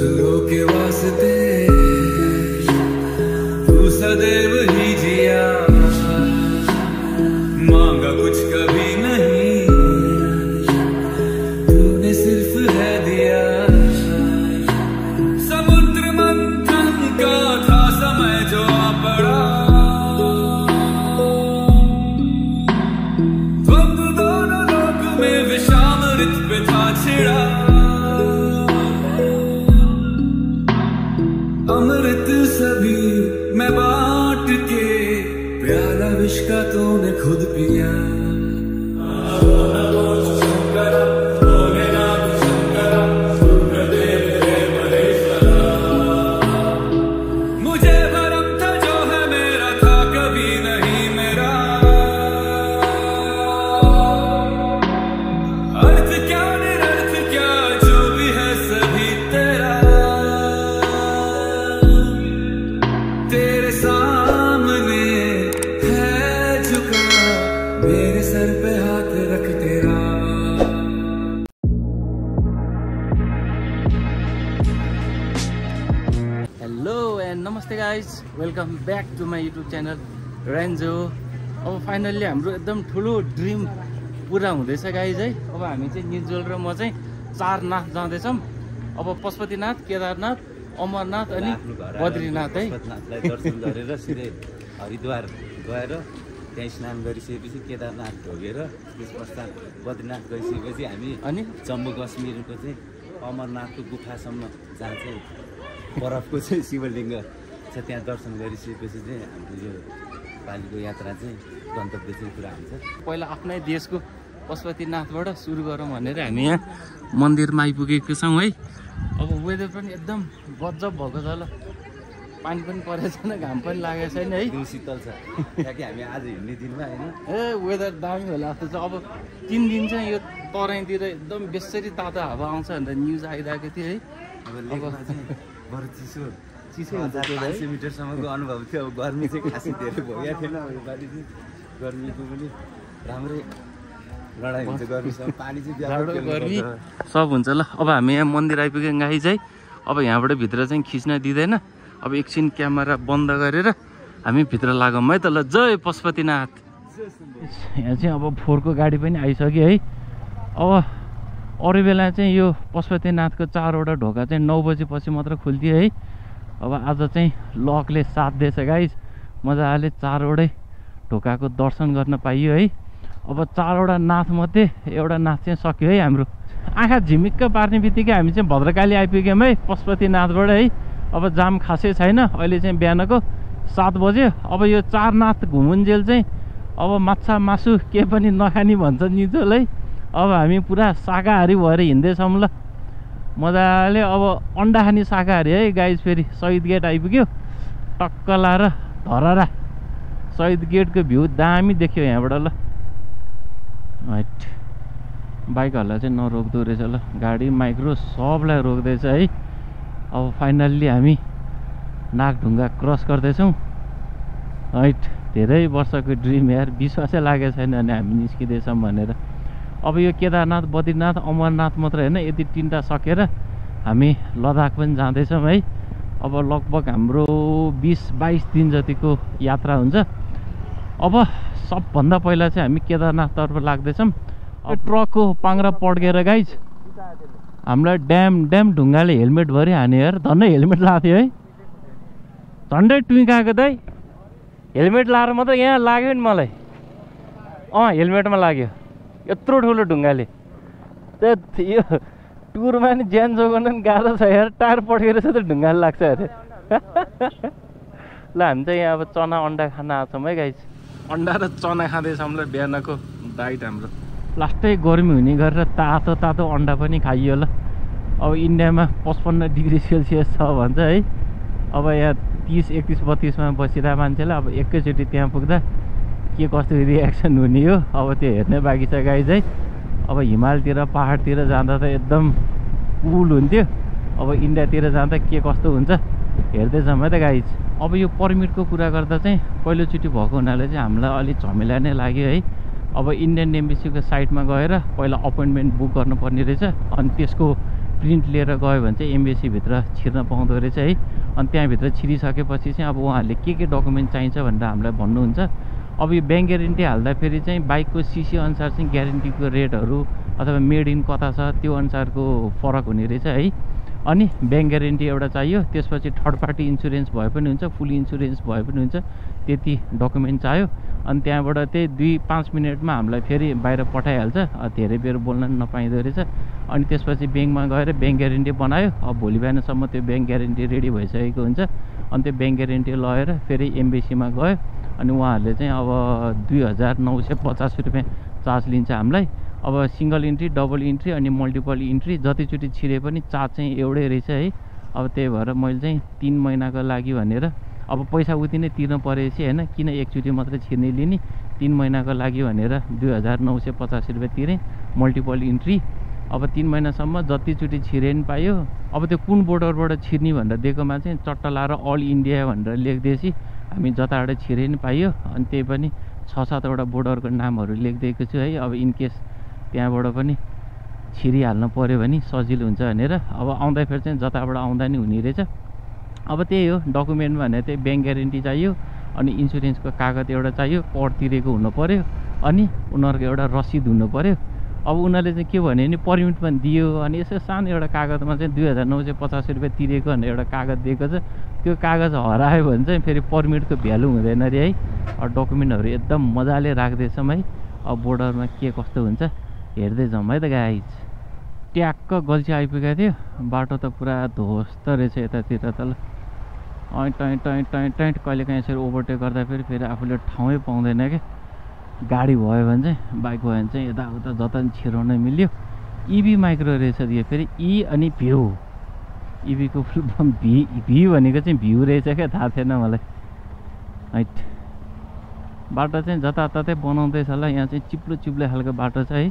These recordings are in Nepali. दूसरों के वास्ते तू सदैव ही जिया, मांगा कुछ कभी नहीं तूने, सिर्फ है दिया। समुद्र मंथन का था समय जो आ पड़ा, तुम दोनों लोक में विषामृत पे था छिड़ा। अमृत सभी मैं बांट के, प्याला विष का तूने खुद पिया। मुझे भरम था जो है मेरा, था कभी नहीं मेरा। अर्थ क्या निरर्थ क्या, जो भी है सभी तेरा। तेरे सामने है झुका, मेरे सर पे हाथ रख तेरा। हेलो एंड नमस्ते guys, welcome back to my YouTube channel रेन्जो। अब फाइनल्ली हाम्रो एकदम ठुलो ड्रिम पुरा हुँदैछ गाइज है। अब हामी चाहिँ निजल र म चाहिँ चारनाथ जाँदैछौँ। अब पशुपतिनाथ, केदारनाथ, अमरनाथ अनि बद्रीनाथ है। दर्शन गरेर सिधै हरिद्वार गएर त्यहाँ स्नान गरिसकेपछि केदारनाथ ढोगेर त्यस पश्चात बद्रीनाथ गइसकेपछि हामी अनि जम्मू कश्मीरको चाहिँ अमरनाथको गुफासम्म जहाँ चाहिँ बरफको चाहिँ शिवलिङ्ग छ त्यहाँ दर्शन गरिसकेपछि चाहिँ हाम्रो यो पालिको यात्रा चाहिँ गन्तव्य चाहिँ पुरा हुन्छ। पहिला आफ्नै देशको पशुपतिनाथबाट सुरु गरौँ भनेर हामी यहाँ मन्दिरमा आइपुगेको छौँ है। अब वेदर पनि एकदम गजब भएको छ ल, पानी पनि परेको छैन, घाम पनि लागेको छैन है, शीतल छ। किनकि हामी आज हिँड्ने दिनमा होइन, ए वेदर दामी होला जस्तो छ। अब 3 दिन चाहिँ यो तराईतिर एकदम बेसरी तातो हावा आउँछ भनेर न्युज आइरहेको थियो है। अब बरु चिसो चिसो 500 मिटरसम्मको अनुभव थियो। अब गर्मी चाहिँ खासै धेरै भइरहेको थिएन, यो पालि चाहिँ गर्मीको पनि राम्रै लडाइँ हुन्छ, गर्मीसँग पानी चाहिँ गर्मी सब हुन्छ ल। अब हामी यहाँ मन्दिर आइपुग्यौँ गाई चाहिँ। अब यहाँबाट भित्र चाहिँ खिच्न दिँदैन। अब एकछिन क्यामेरा बन्द गरेर हामी भित्र लागौँ है त। ल जय पशुपतिनाथ। यहाँ चाहिँ अब 4 को गाडी पनि आइसक्यो है। अब अरू बेला चाहिँ यो पशुपतिनाथको 4वटा ढोका चाहिँ 9 बजेपछि मात्र खुल्थ्यो है। अब आज चाहिँ लकले साथ दिएछ गाइज, मजाले 4वटै ढोकाको दर्शन गर्न पाइयो है। अब 4वटा नाथमध्ये एउटा नाथ चाहिँ सक्यो है हाम्रो। आँखा झिमिक्क पार्ने बित्तिकै हामी चाहिँ भद्रकाली आइपुग्यौँ है पशुपतिनाथबाट है। अब जाम खासै छैन, अहिले चाहिँ बिहानको 7 बज्यो। अब यो 4 नाथ घुमुन्जेल चाहिँ अब माछा मासु के पनि नखानी भन्छ निजोल है। अब हामी पुरा शाकाहारी भएर हिँड्दैछौँ ल मजाले। अब अन्डा खाने शाकाहारी है गाइज। फेरि शहीद गेट आइपुग्यो, टक्क लाएर धरहरा शहीद गेटको भ्यू दामी देख्यो यहाँबाट ल। हट बाइकहरूलाई चाहिँ नरोक्दो रहेछ ल, गाडी माइक्रो सबलाई रोक्दैछ है। अब फाइनल्ली हामी नागढुङ्गा क्रस गर्दैछौँ। हट धेरै वर्षको ड्रिम यार, विश्वासै लागेको छैन अनि हामी निस्किँदैछौँ भनेर। अब यो केदारनाथ, बद्रीनाथ, अमरनाथ मात्र होइन, यति 3टा सकेर हामी लद्दाख पनि जाँदैछौँ है। अब लगभग हाम्रो 20-22 दिन जतिको यात्रा हुन्छ। अब सबभन्दा पहिला चाहिँ हामी केदारनाथतर्फ लाग्दैछौँ। अब ट्रकको पाङ्रा पड्केर गाइज हामीलाई ड्याम ढुङ्गाले हेलमेटभरि हाने यार। धन्न हेलमेट लाएको थियो है, झन्डै टुइकाएको दाइ। हेलमेट लाएर मात्रै यहाँ लाग्यो नि मलाई, अँ हेलमेटमा लाग्यो यत्रो ठुलो ढुङ्गाले। यो टुरमा नि ज्यान जोगाउन नि गाह्रो छ यार, टायर पड्केर छ त ढुङ्गाले लाग्छ अरे ल। हामी चाहिँ यहाँ अब चना अन्डा खान आएछौँ है गाइज, अन्डा र चना खाँदैछौँ ल बिहानको डाइट हाम्रो। लास्टै गर्मी हुने गरेर तातो तातो अन्डा पनि खाइयो ल। अब इन्डियामा 55 डिग्री सेल्सियस छ भन्छ है। अब यहाँ 30, 31, 32मा बसिरहेको मान्छेलाई अब एकैचोटि त्यहाँ पुग्दा के कस्तो रिएक्सन हुने हो अब त्यो हेर्नै बाँकी छ गाई चाहिँ। अब हिमालतिर पाहाडतिर जाँदा त एकदम कुल हुन्थ्यो, अब इन्डियातिर जाँदा के कस्तो हुन्छ हेर्दै जाऊँ है त गाइज। अब यो पर्मिटको कुरा गर्दा चाहिँ पहिलोचोटि भएको हुनाले चाहिँ हामीलाई अलिक झमेला नै लाग्यो है। अब इन्डियन एम्बेसीको साइटमा गएर पहिला अपोइन्टमेन्ट बुक गर्नुपर्ने रहेछ, अनि त्यसको प्रिन्ट लिएर गयो भने चाहिँ एम्बेसीभित्र छिर्न पाउँदो रहेछ है। अनि त्यहाँभित्र छिरिसकेपछि चाहिँ अब उहाँहरूले के डकुमेन्ट चाहिन्छ भनेर हामीलाई भन्नुहुन्छ। अब यो ब्याङ्क ग्यारेन्टी हाल्दाखेरि चाहिँ बाइकको सिसी अनुसार चाहिँ ग्यारेन्टीको रेटहरू अथवा मेड इन कता छ त्यो अनुसारको फरक हुने रहेछ है। अनि ब्याङ्क ग्यारेन्टी एउटा चाहियो, त्यसपछि थर्ड पार्टी इन्सुरेन्स भए पनि हुन्छ, फुल इन्सुरेन्स भए पनि हुन्छ, त्यति डकुमेन्ट चाहियो। अनि त्यहाँबाट त्यही 2-5 मिनटमा हामीलाई फेरि बाहिर पठाइहाल्छ, धेरै बेर बोल्न नपाइँदो रहेछ। अनि त्यसपछि ब्याङ्कमा गएर ब्याङ्क ग्यारेन्टी बनायो, अब भोलि बिहानसम्म त्यो ब्याङ्क ग्यारेन्टी रेडी भइसकेको हुन्छ। अनि त्यो ब्याङ्क ग्यारेन्टी लगेर फेरि एम्बेसीमा गयो अनि उहाँहरूले चाहिँ अब 2,950 रुपियाँ चार्ज लिन्छ हामीलाई। अब सिङ्गल इन्ट्री, डबल इन्ट्री अनि मल्टिपल इन्ट्री जतिचोटि छिरे पनि चार्ज चाहिँ एउटै रहेछ है। अब त्यही भएर मैले चाहिँ 3 महिनाको लागि भनेर अब पैसा उति नै तिर्नु परेपछि हैन, किन एकचोटि मात्रै छिर्ने लिने, 3 महिनाको लागि भनेर 2,950 रुपियाँ तिरेँ मल्टिपल इन्ट्री। अब 3 महिनासम्म जतिचोटि छिरे नि पायो। अब त्यो कुन बोर्डरबाट छिर्ने भनेर दिएकोमा चाहिँ चट्ट लाएर अल इन्डिया भनेर लेखिदिएपछि हामी जताबाट छिरे नि पाइयो। अनि त्यही पनि 6-7 वटा बोर्डरको नामहरू लेखिदिएको छु है। अब इनकेस त्यहाँबाट पनि छिरिहाल्नु पऱ्यो भने सजिलो हुन्छ भनेर अब आउँदाखेरि चाहिँ जताबाट आउँदा नि हुने रहेछ। अब त्यही हो, डकुमेन्ट भने चाहिँ ब्याङ्क ग्यारेन्टी चाहियो, अनि इन्सुरेन्सको कागज एउटा चाहियो, कर तिरेको हुनुपऱ्यो, अनि उनीहरूको एउटा रसिद हुनुपऱ्यो। अब उनीहरूले चाहिँ के भन्यो भने पर्मिट पनि दियो, अनि यसो सानो एउटा कागजमा चाहिँ 2,950 रुपियाँ तिरेको भनेर एउटा कागज दिएको छ, त्यो कागज हरायो भने चाहिँ फेरि पर्मिटको भ्यालु हुँदैन रे है। डकुमेन्टहरू एकदम मजाले राख्दैछौँ है। अब बोर्डरमा के कस्तो हुन्छ हेर्दै जाउँ है त गाइज। ट्याक्क गल्छी आइपुगेको थियो, बाटो त पुरा ध्वस्त रहेछ यतातिर त, ल टैँ टैँ टैँ टैँ कहिलेकाहीँ यसरी ओभरटेक गर्दाखेरि फेरि आफूले ठाउँै पाउँदैन क्या। गाडी भयो भने चाहिँ, बाइक भयो भने चाहिँ यताउता जता पनि छिराउन मिल्यो। इभी माइक्रो रहेछ यो, फेरि ई अनि भ्यू, इभीको फुल फर्म भ्यू भनेको चाहिँ भ्यू रहेछ क्या, थाहा थिएन मलाई। हाइट बाटो चाहिँ जताततै बनाउँदैछ होला, यहाँ चाहिँ चिप्लो चिप्लो खालको बाटो छ है।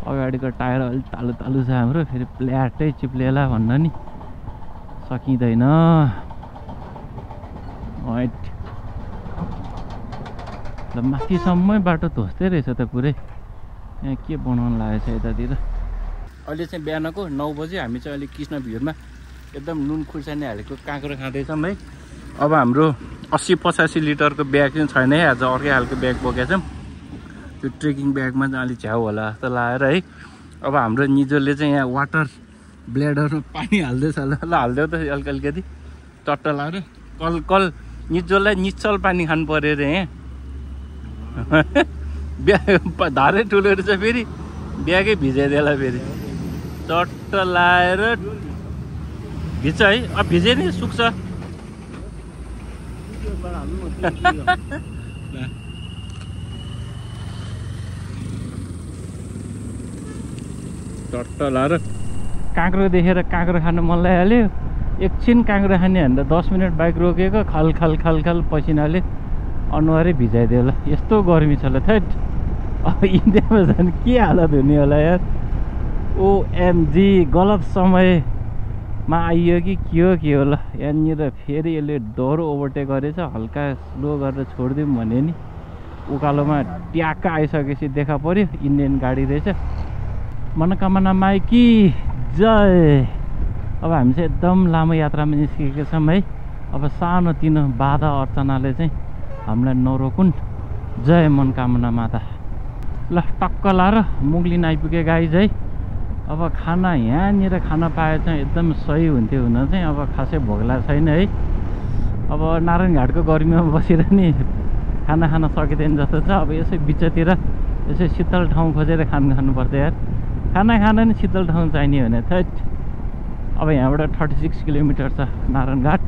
अगाडिको टायर अलिक तालु तालु छ हाम्रो, फेरि प्ल्याटै चिप्लेला भन्न नि सकिँदैन। हाइट ल माथिसम्मै बाटो ध्वस्तै रहेछ त पुरै, यहाँ के बनाउनु लागेको छ यतातिर। अहिले चाहिँ बिहानको 9 बजे हामी चाहिँ अहिले कृष्ण भ्यूमा एकदम नुन खुर्सानी हालेको काँक्रो खाँदैछौँ है। अब हाम्रो 80-85 लिटरको ब्याग चाहिँ छैन है, आज अर्कै खालको ब्याग बोकेछौँ, त्यो ट्रेकिङ ब्यागमा चाहिँ अलिक झ्याउ होला जस्तो लाएर है। अब हाम्रो निजोले चाहिँ यहाँ वाटर ब्ल्याडरमा पानी हाल्दैछ होला, ल हालिदेऊ त अलिक अलिकति चट्ट लाएर कल कल निजोलाई निचल पानी खानु पऱ्यो अरे यहाँ। ब्याग धारै ठुलो रहेछ, फेरि ब्यागै भिजाइदिएला, फेरि चट्ट लाएर भिज्छ है। अब भिजे नि सुक्छ। चट्ट लाएर काँक्रो देखेर काँक्रो खानु मन लागिहाल्यो, एकछिन काँक्रो खाने भन्दा 10 मिनट बाइक रोकेको, खाल खाल खाल खाल पसिनाले अनुहारै भिजाइदियो होला। यस्तो गर्मी छ होला थैट, अब इन्डियामा झन् के हालत हुने होला यार। ओएमजी गलत समयमा आइयो कि के होला। यहाँनिर फेरि यसले डोरो ओभरटेक गरेछ, हल्का स्लो गरेर छोडिदिउँ भने नि उकालोमा ट्याक्क आइसकेपछि देखा पऱ्यो इन्डियन गाडी रहेछ। मनोकामना माइकी जय। अब हामी चाहिँ एकदम लामो यात्रामा निस्केका छौँ है, अब सानोतिनो बाधा अर्चनाले चाहिँ हामीलाई नरोकुन्, जय मनोकामना माता। ल टक्क लाएर मुगलिन आइपुगे गाइज है। अब खाना यहाँनिर खान पाए चाहिँ एकदम सही हुन्थ्यो, हुन चाहिँ अब खासै भोगला छैन है। अब नारायण घाटको गर्मीमा बसेर नि खाना खान सकिँदैन जस्तो छ, अब यसो बिचतिर यसो शीतल ठाउँ खोजेर खानुपर्छ यार। खाना खान नि शीतल ठाउँ चाहिने भने थैट। अब यहाँबाट 36 किलोमिटर छ नारायण घाट।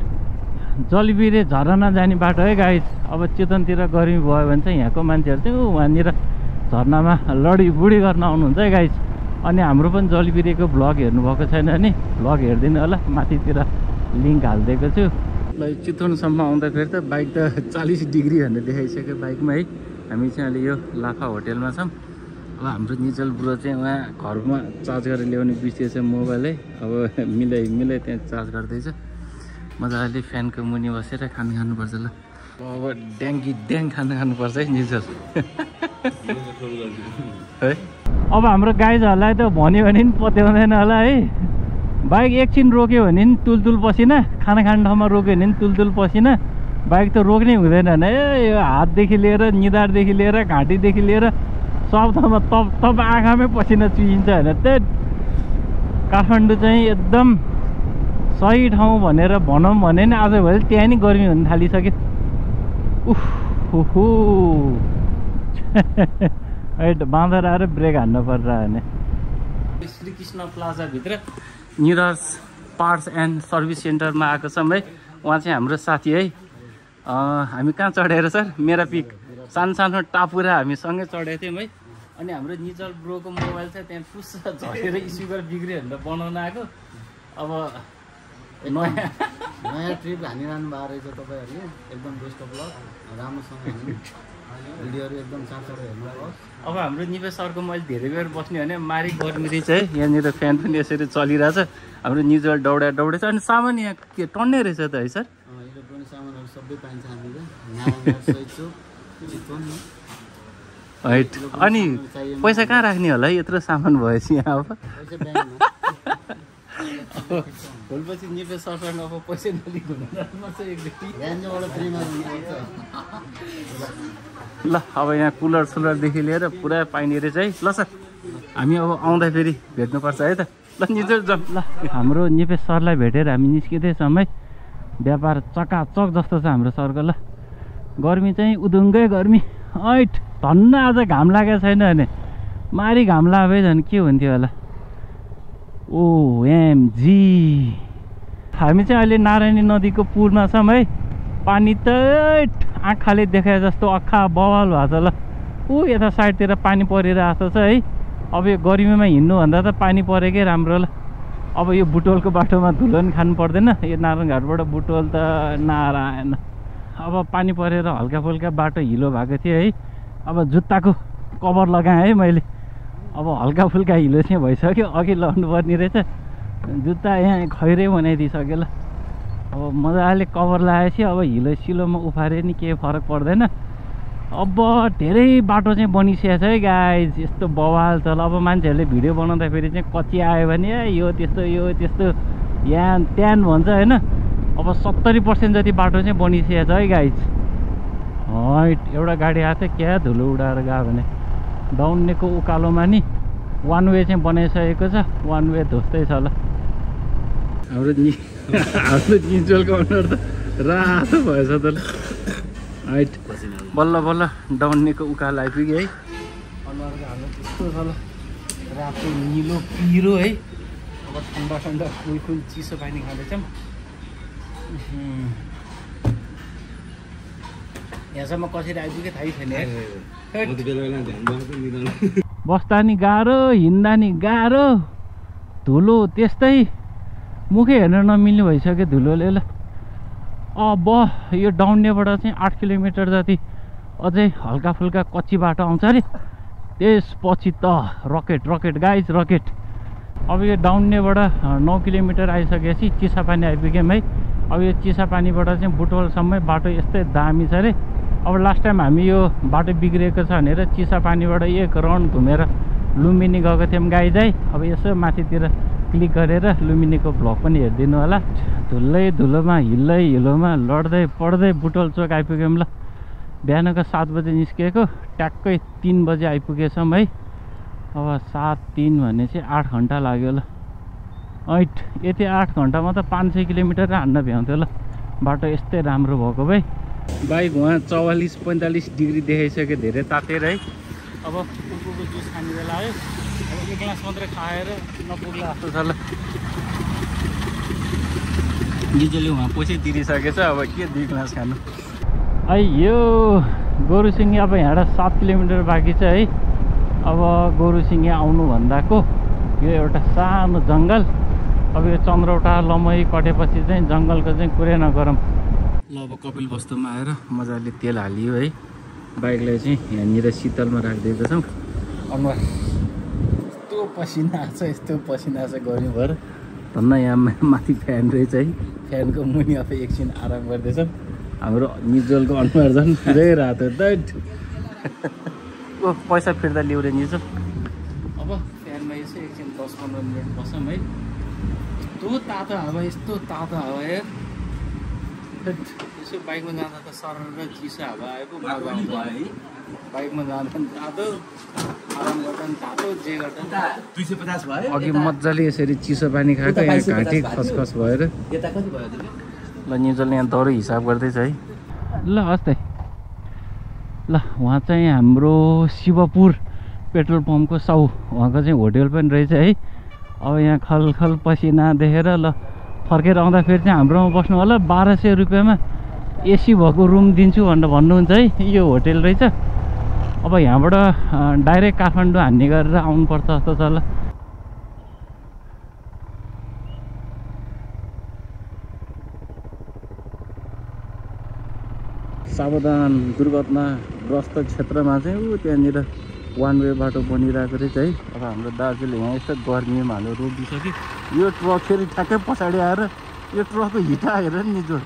जलबिरे झरना जाने बाटो है गाइज। अब चेतनतिर गर्मी भयो भने चाहिँ यहाँको मान्छेहरू चाहिँ उहाँनिर झरनामा लडीबुडी गर्न आउनुहुन्छ है गाइज। अनि हाम्रो पनि जलबिरेको भ्लग हेर्नुभएको छैन नि, भ्लग हेरिदिनु होला, माथितिर लिङ्क हालिदिएको छु। ल चितवनसम्म आउँदाखेरि त बाइक त 40 डिग्री भनेर देखाइसक्यो बाइकमा है। हामी चाहिँ अहिले यो लाफा होटेलमा छौँ। अब हाम्रो निजल ब्रो चाहिँ उहाँ घरमा चार्ज गरेर ल्याउने बिर्सिएछ मोबाइल है, अब मिलाइ मिलाइ त्यहाँ चार्ज गर्दैछ। मजाले फ्यानको मुनि बसेर खाना खानुपर्छ। ल अब ड्याङ्गी ड्याङ खाना खानुपर्छ है निजल है। अब हाम्रो गाइजहरूलाई त भन्यो भने पनि पत्याउँदैन होला है। बाइक एकछिन रोक्यो भने नि तुलतुल पसिना, खाना खाने ठाउँमा रोक्यो भने नि तुलतुल पसिना। बाइक त रोक्नै हुँदैन। ए हातदेखि लिएर निधारदेखि लिएर घाँटीदेखि लिएर सब ठाउँमा तब तब आँखामै पसिना चुहिन्छ हैन। त्यो काठमाडौँ चाहिँ एकदम सही ठाउँ भनेर भनौँ भने नि आजभोलि त्यहाँ नि गर्मी हुन थालिसक्यो। उफ हो बाँदर आएर ब्रेक हान्न पर्छ भने। श्रीकृष्ण प्लाजाभित्र निरज पार्ट्स एन्ड सर्भिस सेन्टरमा आएको छौँ है। उहाँ चाहिँ हाम्रो साथी है। हामी कहाँ चढेर सर? मेरा पिक सानो टापुरा हामी सँगै चढेको थियौँ है। अनि हाम्रो निजल ब्रोको मोबाइल छ त्यहाँ पुस्छ झरेर स्पिकर बिग्रियो भनेर बनाउन आएको। अब नयाँ नयाँ ट्रिप हानिरहनु भएको रहेछ तपाईँहरूले। एकदम बेस्ट अफ लक, राम्रोसँग भिडियोहरू एकदम चाँडै हेर्नुहोस्। अब हाम्रो निवेश सरको मैले धेरै बेर बस्ने भने मारी गर्मी रहेछ है। यहाँनिर फ्यान पनि यसरी चलिरहेछ। हाम्रो निजल दौडा दौडेछ। अनि सामान यहाँ के टन्नै रहेछ त है सर? इलेक्ट्रोनिक सामानहरू सबै पाइन्छ हामीले। अनि पैसा कहाँ राख्ने होला है यत्रो सामान भएछ यहाँ? अब भोलिपछि निवेश सरसँग अब पैसा नलिक हुनुपर्छ एकचोटि। ल अब यहाँ कुलर सुलरदेखि लिएर पुरा पाइने रहेछ है। ल सर हामी अब आउँदा फेरि भेट्नुपर्छ है त। ल निजल जाउँ। ल हाम्रो निवेश सरलाई भेटेर हामी निस्किँदैछौँ है। व्यापार चकाचक जस्तो छ हाम्रो सरको। ल गर्मी चाहिँ उदुङ्गै गर्मी। ऐट धन्न आज घाम लागेको छैन भने मारी घाम लाभै झन् के हुन्थ्यो होला। ओएमजी हामी चाहिँ अहिले नारायणी नदीको पुलमा छौँ है। पानी त आँखाले देखाए जस्तो अक्खा बवाल भएको छ। ल ऊ यता साइडतिर पानी परिरहेको छ है। अब यो गर्मीमा हिँड्नुभन्दा त पानी परेकै राम्रो। ल अब यो बुटोलको बाटोमा धुलो पनि खानु पर्दैन। यो नारायणघाटबाट बुटोल त नारायण। अब पानी परेर हल्का फुल्का बाटो हिलो भएको थियो है। अब जुत्ताको कभर लगाएँ है मैले। अब हल्का फुल्का हिलो चाहिँ भइसक्यो। अघि लगाउनु पर्ने रहेछ जुत्ता। यहाँ खैरै बनाइदिइसक्यो। ल अब मजाले कभर लगाएपछि अब हिलो सिलोमा उफारे नि केही फरक पर्दैन। अब धेरै बाटो चाहिँ बनिसकेको छ है गाइज। यस्तो बवाल छ। अब मान्छेहरूले भिडियो बनाउँदाखेरि चाहिँ कति आयो भने यो त्यस्तो यहाँ त्यान भन्छ होइन। अब 70% जति बाटो चाहिँ बनिसकेको छ है गाइज। हैट एउटा गाडी आएको थियो क्या धुलो उडाएर गयो भने। दौड्नेको उकालोमा नि वान वे चाहिँ बनाइसकेको छ। वान वे ध्वस्तै छ। ल हाम्रो निजलको अनुहार त रातो भएछ त। ल हैट बल्ल बल्ल दौड्नेको उकालो आइपुग्यो है। अनुहारको हाम्रो त्यस्तो छ। ल रातो निलो पिरो है। अब ठन्डा ठन्डा फुलफुल चिसो पानी खाँदैछौँ। यहाँसम्म कसरी आइपुग्यो थाहै छैन है। बस्दा नि गाह्रो, हिँड्दा नि गाह्रो, धुलो त्यस्तै मुखै हेर्न नमिल्ने भइसक्यो धुलोले। ल अब यो डाउनेबाट चाहिँ 8 किलोमिटर जति अझै हल्का फुल्का कच्ची बाटो आउँछ अरे। त्यसपछि त रकेट रकेट गाइज रकेट। अब यो डाउनेबाट 9 किलोमिटर आइसकेपछि चिसापानी आइपुग्यौँ है। अब यो चिसापानीबाट चाहिँ बुटवलसम्मै बाटो यस्तै दामी छ अरे। अब लास्ट टाइम हामी यो बाटो बिग्रिएको छ भनेर चिसापानीबाट एक राउन्ड घुमेर लुम्बिनी गएको थियौँ गाइज है। अब यसो माथितिर क्लिक गरेर लुम्बिनीको भ्लग पनि हेरिदिनु होला। धुलै धुलोमा हिलै हिलोमा लड्दै पढ्दै बुटोल चोक आइपुग्यौँ। ल बिहानको 7 बजे निस्किएको ट्याक्कै 3 बजे आइपुगेछौँ है। अब 7-3 भने चाहिँ 8 घन्टा लाग्यो। ल ऐट यति 8 घन्टामा त 500 किलोमिटर हान्न भ्याउँथ्यो। ल बाटो यस्तै राम्रो भएको भए। बाइक उहाँ 44-45 डिग्री देखाइसक्यो धेरै तातेर है। अब कुकुरको जुस खाने बेला आयो। अब 1 ग्लास मात्रै खाएर नपुग्ला जस्तो छ। ल निजले उहाँ पैसै तिरिसकेछ। अब के 2 ग्लास खानु। है यो गोरुसिङे अब यहाँबाट 7 किलोमिटर बाँकी छ है। अब गोरुसिङे आउनुभन्दाको यो एउटा सानो जङ्गल। अब यो चन्द्रौटा लम्बाइ कटेपछि चाहिँ जङ्गलको चाहिँ कुरै नगरौँ। ल अब कपिल वस्तुमा आएर मजाले तेल हालियो है। बाइकलाई चाहिँ यहाँनिर शीतलमा राखिदिएको छौँ। अनुहार यस्तो पसिना आछ यस्तो पसिना आछ गर्मी भएर। धन्न यहाँ माथि फ्यान रहेछ है। फ्यानको मुनि आफै एकछिन आराम गर्दैछौँ। हाम्रो निजलको अनुहार झन् पुरै रातो। दैट ओ पैसा फिर्ता ल्याउरे निजल। अब फ्यानमा यसो एकछिन 10-15 मिनट बसौँ है। यस्तो तातो हावा, यस्तो तातो हावा यार। यसो बाइकमा जाँदा त सरर चिसो हावा आएको, बाइकमा जाँदा तातो, आराम गर्दा तातो, जे गर्दा 250 भयो। अघि मज्जाले यसरी चिसो पानी खाएको, यहाँ घाँटी खसखस भएर यता कति भयो त? ल न्युजलले यहाँ दरो हिसाब गर्दै छ है। ल अस्ते ल वहाँ चाहिँ हाम्रो शिवपुर पेट्रोल पम्पको साउ वहाँको चाहिँ होटल पनि रहेछ है। अब यहाँ खलखल पसिना देखेर ल फर्केर आउँदाखेरि चाहिँ हाम्रोमा बस्नु होला। 1200 रुपियाँमा एसी भएको रुम दिन्छु भनेर भन्नुहुन्छ है, यो होटेल रहेछ। अब यहाँबाट डाइरेक्ट काठमाडौँ हान्ने गरेर आउनुपर्छ जस्तो छ। ल सावधान दुर्घटनाग्रस्त क्षेत्रमा चाहिँ ऊ त्यहाँनिर वान वे बाटो बनिरहेको रहेछ है। अब हाम्रो दाजुले यहाँ यस्तो गर्मीमा हाम्रो रोकिसक्यो। यो ट्रक फेरि ठ्याक्कै पछाडि आएर यो ट्रकको हिटा हेर नि जो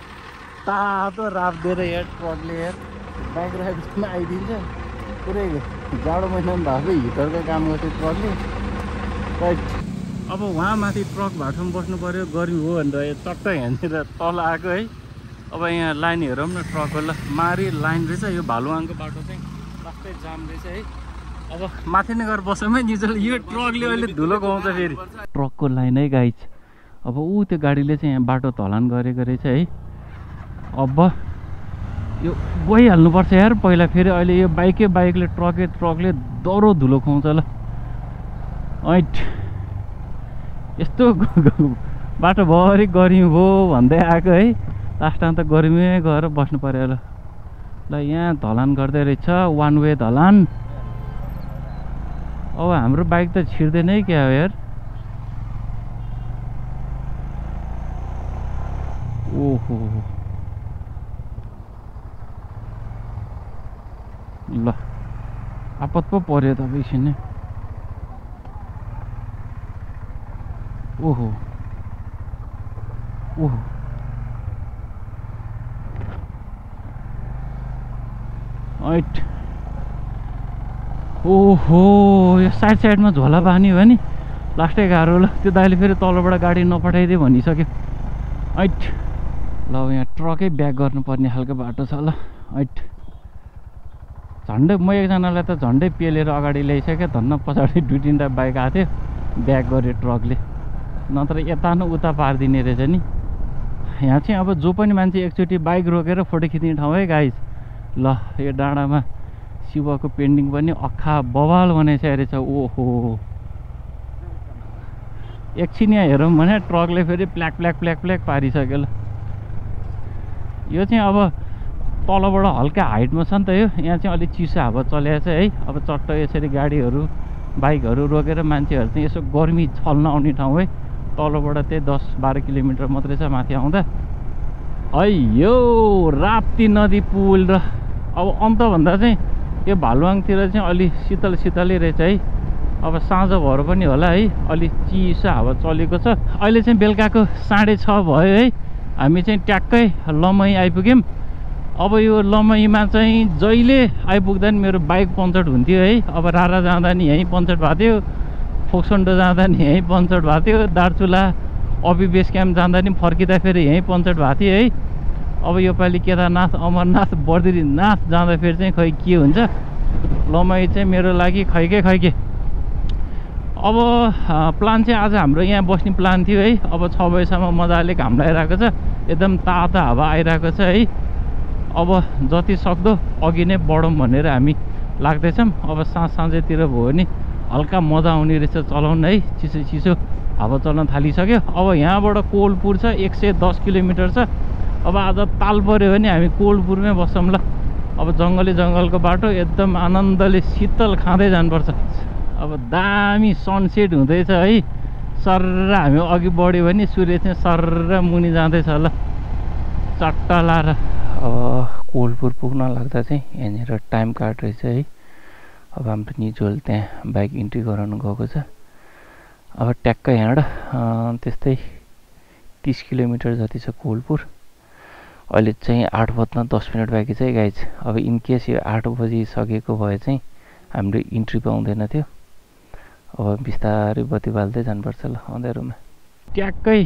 तातो रापिदिएर यहाँ ट्रकले हेर बाइक राखेपछि आइदिन्छ। पुरै जाडो महिनामा भएको हिटरको काम गर्छ ट्रकले। अब उहाँ माथि ट्रक भाटोमा बस्नु पऱ्यो, गर्मी हो भनेर यो चट्ट यहाँनिर तल आएको है। अब यहाँ लाइन हेरौँ न ट्रकको, मारी लाइन रहेछ। यो भालुवाङको बाटो चाहिँ लास्टै जाम रहेछ है। अब माथि नगर बसमै निजल यो ट्रकले अहिले धुलो घुमाउँछ फेरि। ट्रकको लाइन है गाइज। अब ऊ त्यो गाडीले चाहिँ यहाँ बाटो तलान गरेको रहेछ है। अब यो गइहाल्नुपर्छ यार पहिला, फेरि अहिले यो बाइकले ट्रकले डह्रो धुलो खुवाउँछ। ल ऐट यस्तो बाटोभरि गर्मी भयो भन्दै आएको है, लास्ट टाइम त गर्मीमै गएर बस्नु पऱ्यो। ल यहाँ ढलान गर्दै रहेछ, वान वे ढलान। अब हाम्रो बाइक त छिर्दैन है क्या हो यार। ओहो ल आपत पो पऱ्यो त एकछिन। ओहो ओहो आइट ओहो यो साइडमा झोला बानी हो नि, लास्टै गाह्रो। ल त्यो दाइले फेरि तलबाट गाडी नपठाइदिए भनिसक्यो। ऐट ल यहाँ ट्रकै ब्याक गर्नुपर्ने खालको बाटो छ। ल ऐट झन्डै म एकजनालाई त झन्डै पेलेर अगाडि ल्याइसकेँ, धन्न पछाडि 2-3 बाइक आएको थियो, ब्याक गऱ्यो ट्रकले, नत्र यता न उता पारिदिने रहेछ नि। यहाँ चाहिँ अब जो पनि मान्छे एकचोटि बाइक रोकेर फोटो खिच्ने ठाउँ है गाइज। ल यो डाँडामा शिवको पेन्टिङ पनि अक्खा बवाल बनाइस रहेछ। ओहो एकछिन यहाँ हेरौँ भने ट्रकले फेरि प्ल्याक प्ल्याक प्ल्याक प्ल्याक पारिसक्यो। ल यो चाहिँ अब तलबाट हल्का हाइटमा छ नि त, यो यहाँ चाहिँ अलिक चिसो हावा चलेको छ है। अब चट्ट यसरी गाडीहरू बाइकहरू रोकेर मान्छेहरू चाहिँ यसो गर्मी छल्न आउने ठाउँ है। तलबाट त्यही 10-12 किलोमिटर मात्रै छ माथि आउँदा। है यो राप्ती नदी पुल र अब अन्तभन्दा चाहिँ यो भालुवाङतिर चाहिँ अलि शीतलै रहेछ है। अब साँझ भएर पनि होला है, अलिक चिसो हावा चलेको छ। अहिले चाहिँ बेलुकाको 6:30 भयो है। हामी चाहिँ ट्याक्कै लमही आइपुग्यौँ। अब यो लमहीमा चाहिँ जहिले आइपुग्दा नि मेरो बाइक पङ्चर हुन्थ्यो है। अब रारा जाँदा नि यहीँ पङ्चर भएको थियो, फोक्सन्डो जाँदा नि यहीँ पङ्चर भएको थियो, दार्चुला अबी बेस क्याम्प जाँदा नि फर्किँदा फेरि यहीँ पङ्चर भएको थियो है। अब योपालि केदारनाथ, अमरनाथ, बद्रीनाथ जाँदाखेरि चाहिँ खै के हुन्छ, लमही चाहिँ मेरो लागि खैके। अब प्लान चाहिँ आज हाम्रो यहाँ बस्ने प्लान थियो है। अब 6 बजेसम्म मजाले घाम लागिरहेको छ, एकदम तातो हावा आइरहेको छ है। अब जति सक्दो अघि नै बढौँ भनेर हामी लाग्दैछौँ। अब साँझतिर भयो नि हल्का मजा आउने रहेछ चलाउन है, चिसो हावा चल्न थालिसक्यो। अब यहाँबाट कोलपुर छ, 110 किलोमिटर छ। अब आज ताल पऱ्यो भने हामी कोलपुरमै बस्छौँ। ल अब जङ्गलको बाटो एकदम आनन्दले शीतल खाँदै जानुपर्छ। अब दामी सनसेट हुँदैछ है। सर्र हामी अघि बढ्यो भने सूर्य चाहिँ सर्र मुनि जाँदैछ। ल चट्ट लाएर अब कोलपुर पुग्न लाग्दा चाहिँ यहाँनिर टाइम काट रहेछ है। अब हाम्रो निजोल त्यहाँ बाइक इन्ट्री गराउनु गएको छ। अब ट्याक्क यहाँबाट त्यस्तै 30 किलोमिटर जति छ कोलपुर। अहिले चाहिँ 8:10 बाँकी छ है गाइज। अब इनकेस यो 8 बजिसकेको भए चाहिँ हाम्रो इन्ट्री पाउँदैन थियो। अब बिस्तारै बत्ती बाल्दै जानुपर्छ। ल अँध्यारोमा ट्याक्कै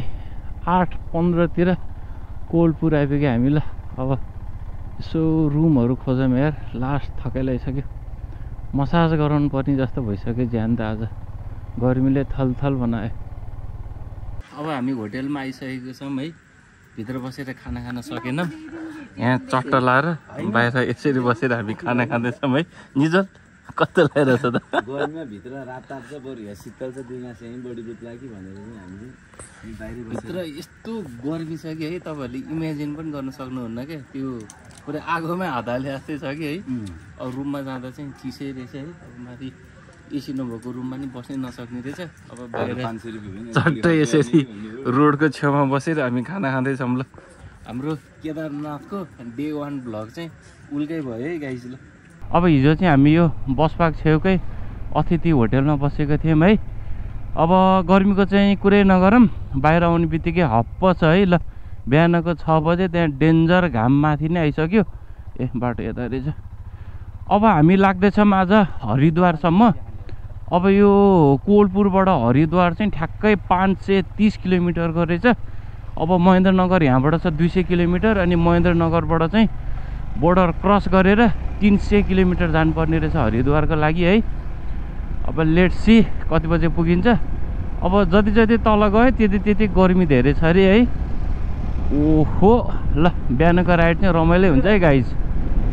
8:15 तिर कोलपुर आइपुग्यो हामी। ल अब यसो रुमहरू खोजौँ यार, लास्ट थकाइ लागिसक्यो। मसाज गराउनु पर्ने जस्तो भइसक्यो ज्यान त आज, गर्मीले थलथल बनायो। अब हामी होटेलमा आइसकेको छौँ है, भित्र बसेर खाना खान सकेनौँ, यहाँ चट्ट लाएर बाहिर यसरी बसेर हामी खाना खाँदैछौँ है। निजल कस्तो लागिरहेछ त गर्मीमा, भित्र रातताप छ बरु यहाँ शीतल छ, दुई मास यहीँ बढी दुध लाग्यो भनेर चाहिँ हामीले बाहिर भित्र यस्तो गर्मी छ कि है, तपाईँहरूले इमेजिन पनि गर्न सक्नुहुन्न क्या, त्यो पुरै आगोमै हात हाले जस्तै छ कि है। अब रुममा जाँदा चाहिँ चिसै रहेछ है, अब माथि एसी नभएको रुममा नि बस्नै नसक्ने रहेछ। अब बाहिर झट्टै यसरी रोडको छेउमा बसेर हामी खाना खाँदैछौँ। ल हाम्रो केदारनाथको डे 1 भ्लग चाहिँ उल्कै भयो है गाइस। ल अब हिजो चाहिँ हामी यो बसपाक छेउकै अतिथि होटेलमा बसेको थियौँ है। अब गर्मीको चाहिँ कुरै नगरौँ, बाहिर आउने बित्तिकै हप्प छ है। ल बिहानको 6 बजे त्यहाँ डेन्जर घाम माथि नै आइसक्यो। ए बाटो यता रहेछ। अब हामी लाग्दैछौँ आज हरिद्वारसम्म। अब यो कोलपुरबाट हरिद्वार चाहिँ ठ्याक्कै 530 किलोमिटरको रहेछ। अब महेन्द्रनगर यहाँबाट छ 200 किलोमिटर, अनि महेन्द्रनगरबाट चाहिँ बोर्डर क्रस गरेर 300 किलोमिटर जानुपर्ने रहेछ हरिद्वारको लागि है। अब लेट्स सी कति बजे पुगिन्छ। अब जति जति तल गयो त्यति त्यति गर्मी धेरै छ अरे है। ओहो ल बिहानको राइड चाहिँ रमाइलो हुन्छ है गाइज।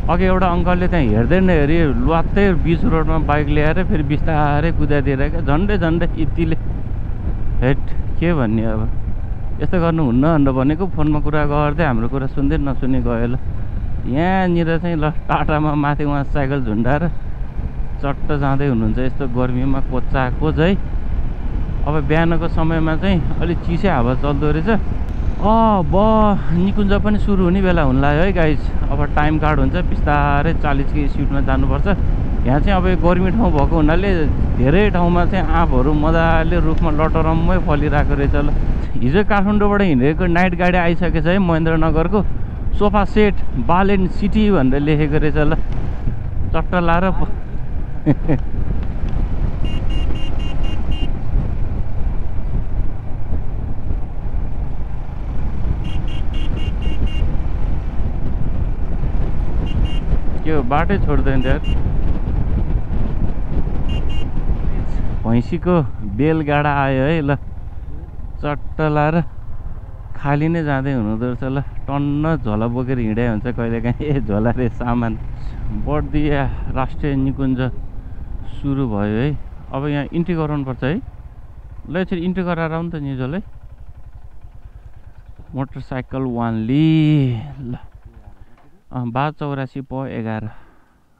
अघि एउटा अङ्कलले त्यहाँ हेर्दै नहेरी ल्वात्तै बिच रोडमा बाइक ल्याएर फेरि बिस्तारै कुदाइदिएर क्या, झन्डै झन्डै यतिले हेट के भन्ने। अब यस्तो गर्नुहुन्न भनेर भनेको फोनमा कुरा गर्दै हाम्रो कुरा सुन्दै नसुने गयो। ल यहाँनिर चाहिँ ल टाटामा माथि उहाँ साइकल झुन्डाएर चट्ट जाँदै हुनुहुन्छ यस्तो गर्मीमा कोचाकोच है। अब बिहानको समयमा चाहिँ अलिक चिसै हावा चल्दो रहेछ। अब निकुञ्ज पनि सुरु हुने बेला हुनला है गाइज। अब टाइम कार्ड हुन्छ, बिस्तारै 40 के स्पिडमा जानुपर्छ। यहाँ चाहिँ अब गर्मी ठाउँ भएको हुनाले धेरै ठाउँमा चाहिँ आँपहरू मजाले रुखमा लटरम्मै फलिरहेको रहेछ। ल हिजो काठमाडौँबाट हिँडेको नाइट गाडी आइसकेछ है, महेन्द्रनगरको sofa set ball and city भनेर लेखेको रहेछ। ल चट्ट लाएर त्यो बाटै छोड्दैन यार। भैँसीको बेलगाडा आयो है। ल चट्ट लाएर खाली नै जाँदै हुनुहुँदो रहेछ। ल टन्न झोला बोकेर हिँडाइ हुन्छ कहिलेकाहीँ। ए झोला रे सामान। बर्दिया राष्ट्रिय निकुञ्ज सुरु भयो है। अब यहाँ इन्ट्री गराउनुपर्छ है। ल यसरी इन्ट्री गराएर आउनु त निजल है। मोटरसाइकल वानली। ल 1284/11।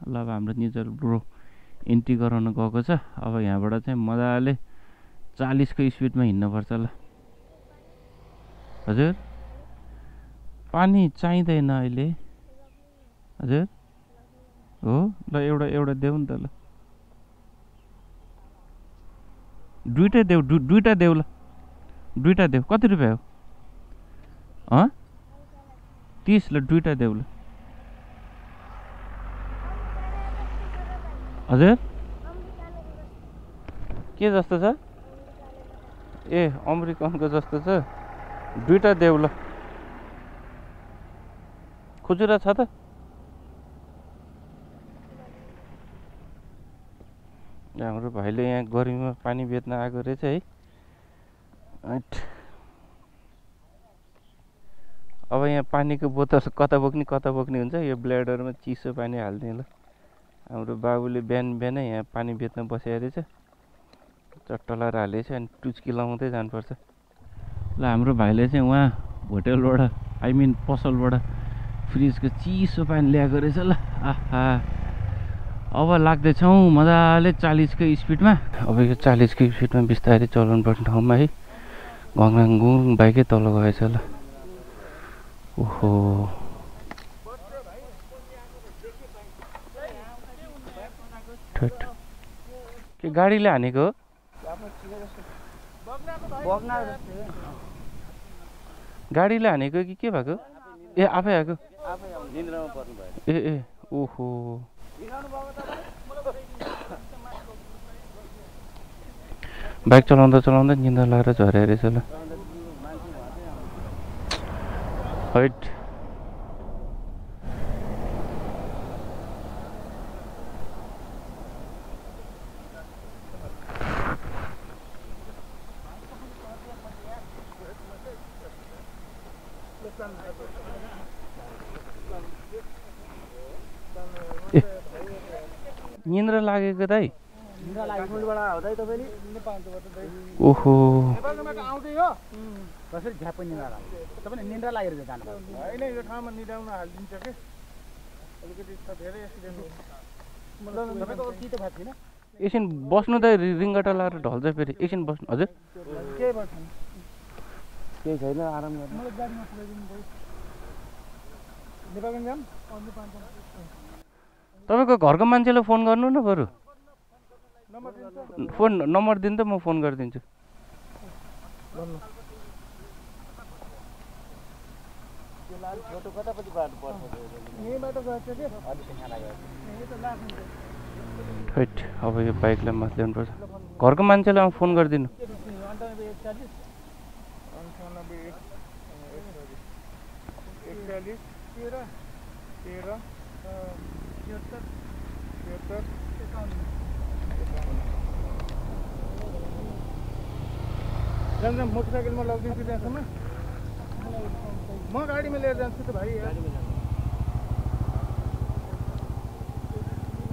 ल अब हाम्रो निजल ब्रो इन्ट्री गराउन गएको छ। अब यहाँबाट चाहिँ मजाले 40 को स्पिडमा हिँड्नुपर्छ। ल हजुर पानी चाहिँदैन अहिले हजुर हो। ल एउटा एउटा देऊ नि त। ल दुईवटा देऊ, दुईवटा देऊ। ल दुईवटा देऊ। कति रुपियाँ हो? 30। ल दुईवटा देऊ। ल हजुर के जस्तो छ? ए अमेरिकनको जस्तो छ। दुईवटा देऊ। ल खुजुरा छ त? हाम्रो भाइले यहाँ गर्मीमा पानी बेच्न आएको रहेछ है। अब यहाँ पानीको बोतल कता बोक्ने हुन्छ, यो ब्ल्याडरमा चिसो पानी हाल्ने। ल हाम्रो बाबुले बिहान बिहानै यहाँ पानी बेच्न बसेको रहेछ। चट्टलाएर हालेछ अनि टुच्की लाउँदै जानुपर्छ। ल हाम्रो भाइले चाहिँ उहाँ होटेलबाट आइमिन पसलबाट फ्रिजको चिसो पानी ल्याएको रहेछ। ल आहा अब लाग्दैछौँ मजाले 40 को स्पिडमा। अब यो 40 को स्पिडमा बिस्तारै चलाउनु पर्ने ठाउँमा है घङाङुङ बाइकै तल गएछ। ल ओहो के गाडीले हानेको हो? गाडीले हानेको कि के भएको? ए आफै आएको। ए ए ओहो बाइक चलाउँदा चलाउँदा निन्द्रा लागेर झरे रहेछ। ल right? निंद्रा लागेको दाइ निंद्रा लागेको मुलबाट आउँदै तपाईले नि 5 वर्ष दाइ ओहो नेपालमा आउँदै हो कसरी झ्याप निन्द्रा लाग्छ तपाईले निन्द्रा लागेर जानु हैन यो ठाउँमा निदाउन हालिदिन्छ के अलिकति छ धेरै एक्सिडेन्ट हुन्छ मतलब तपाईको के त भएको छैन एकछिन बस्नु त रिङगटा लाएर ढल्छ फेरि एकछिन बस्नु हजुर के बस्नु केही छैन आराम गर्नु मलाई गाडीमा पुगाइदिनु भयो नेपालमा जाम 5 तपाईको घरको मान्छेले फोन गर्नु न बरु फोन नम्बर दिन त म फोन गर्दिन्छु अब यो बाइकलाई माथि ल्याउनुपर्छ घरको मान्छेलाई म फोन गरिदिनु मोटरसाइकिल में लगिदिन्छु त्यहाँसम्म म गाड़ी में लिएर जान्छु त भाइ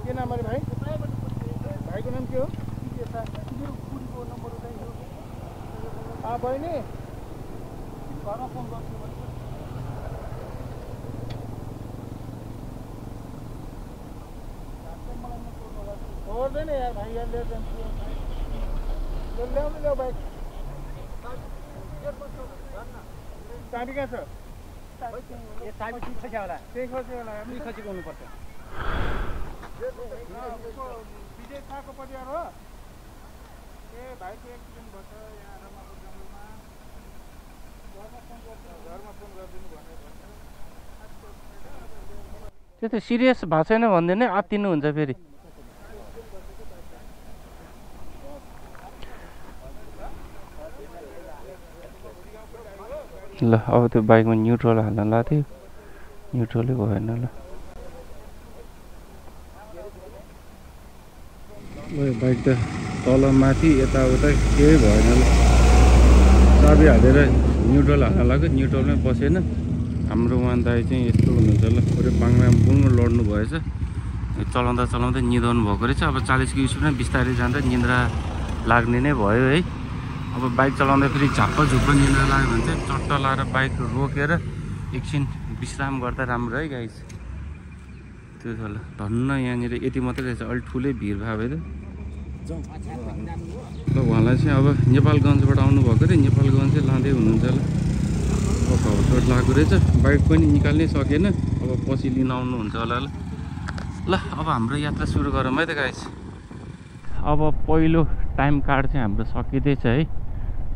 के नाम अरे भाई भाई को नाम के हो बहिनी घर में फोन गर्छु नहीं यार भाई यार ले लें ले लो बाइक चाबी कहाँ सर ये चाबी ठीक से क्या वाला ठीक हो क्या वाला अपनी खर्ची कौन पड़ता है बीजे था को पड़िया रो ये बाइक एक दिन बचा यार हम आपको जंगल में घर में फोन कर देने वाले ये तो सीरियस भाषा ने बंदे ने आप तीनों उनसे फिरी ल अब त्यो बाइकमा न्युट्रल हाल्न लाग्थ्यो न्युट्रलै भएन ल बाइक त तल माथि यताउता केही भएन ल चाबी हालेर न्युट्रल हाल्न लाग्यो न्युट्रलमै बसेन हाम्रो उहाँ दाइ चाहिँ यस्तो हुनुहुन्छ ल अरे पाङराम बुङ लड्नु भएछ चलाउँदा चलाउँदै निदाउनु भएको रहेछ अब 40 को स्पिडमा बिस्तारै जाँदा निन्द्रा लाग्ने नै भयो है अब बाइक चलाउँदा फेरि झाप्प झुप्प निन्द्रा लाग्यो भने चाहिँ चट्ट लाएर बाइक रोकेर एकछिन विश्राम गर्दा राम्रो है गाइस त्यो छ ल धन्न यहाँनिर यति मात्रै रहेछ अलि ठुलै भिड भए त ल उहाँलाई चाहिँ अब नेपालगञ्जबाट आउनुभएको रे नेपालगञ्ज चाहिँ लाँदै हुनुहुन्छ ल अब हाउसोट लागेको रहेछ बाइक पनि निकाल्नै सकेन अब पछि लिन आउनुहुन्छ होला ल अब हाम्रो यात्रा सुरु गरौँ है त गाइस अब पहिलो टाइम कार्ड चाहिँ हाम्रो सकिँदैछ है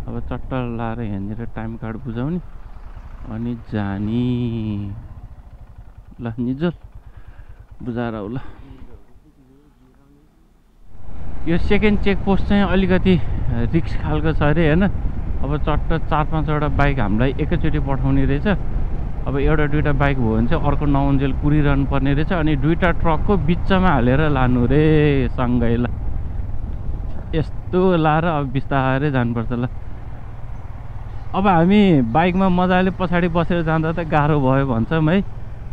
अब चट्ट लाएर यहाँनिर टाइम कार्ड बुझाउने अनि जानी ल निजल बुझाएर ल यो सेकेन्ड चेकपोस्ट चाहिँ अलिकति रिक्स खालको छ अरे होइन अब चट्ट 4-5 वटा बाइक हामीलाई एकैचोटि पठाउने रहेछ अब एउटा दुईवटा बाइक भयो भने चाहिँ अर्को नउन्जेल कुरिरहनु पर्ने रहेछ अनि दुईवटा ट्रकको बिचमा हालेर लानु रे सँगै ल यस्तो लाएर अब बिस्तारै जानुपर्छ ल अब हामी बाइकमा मजाले पछाडि बसेर जाँदा त गाह्रो भयो भन्छौँ है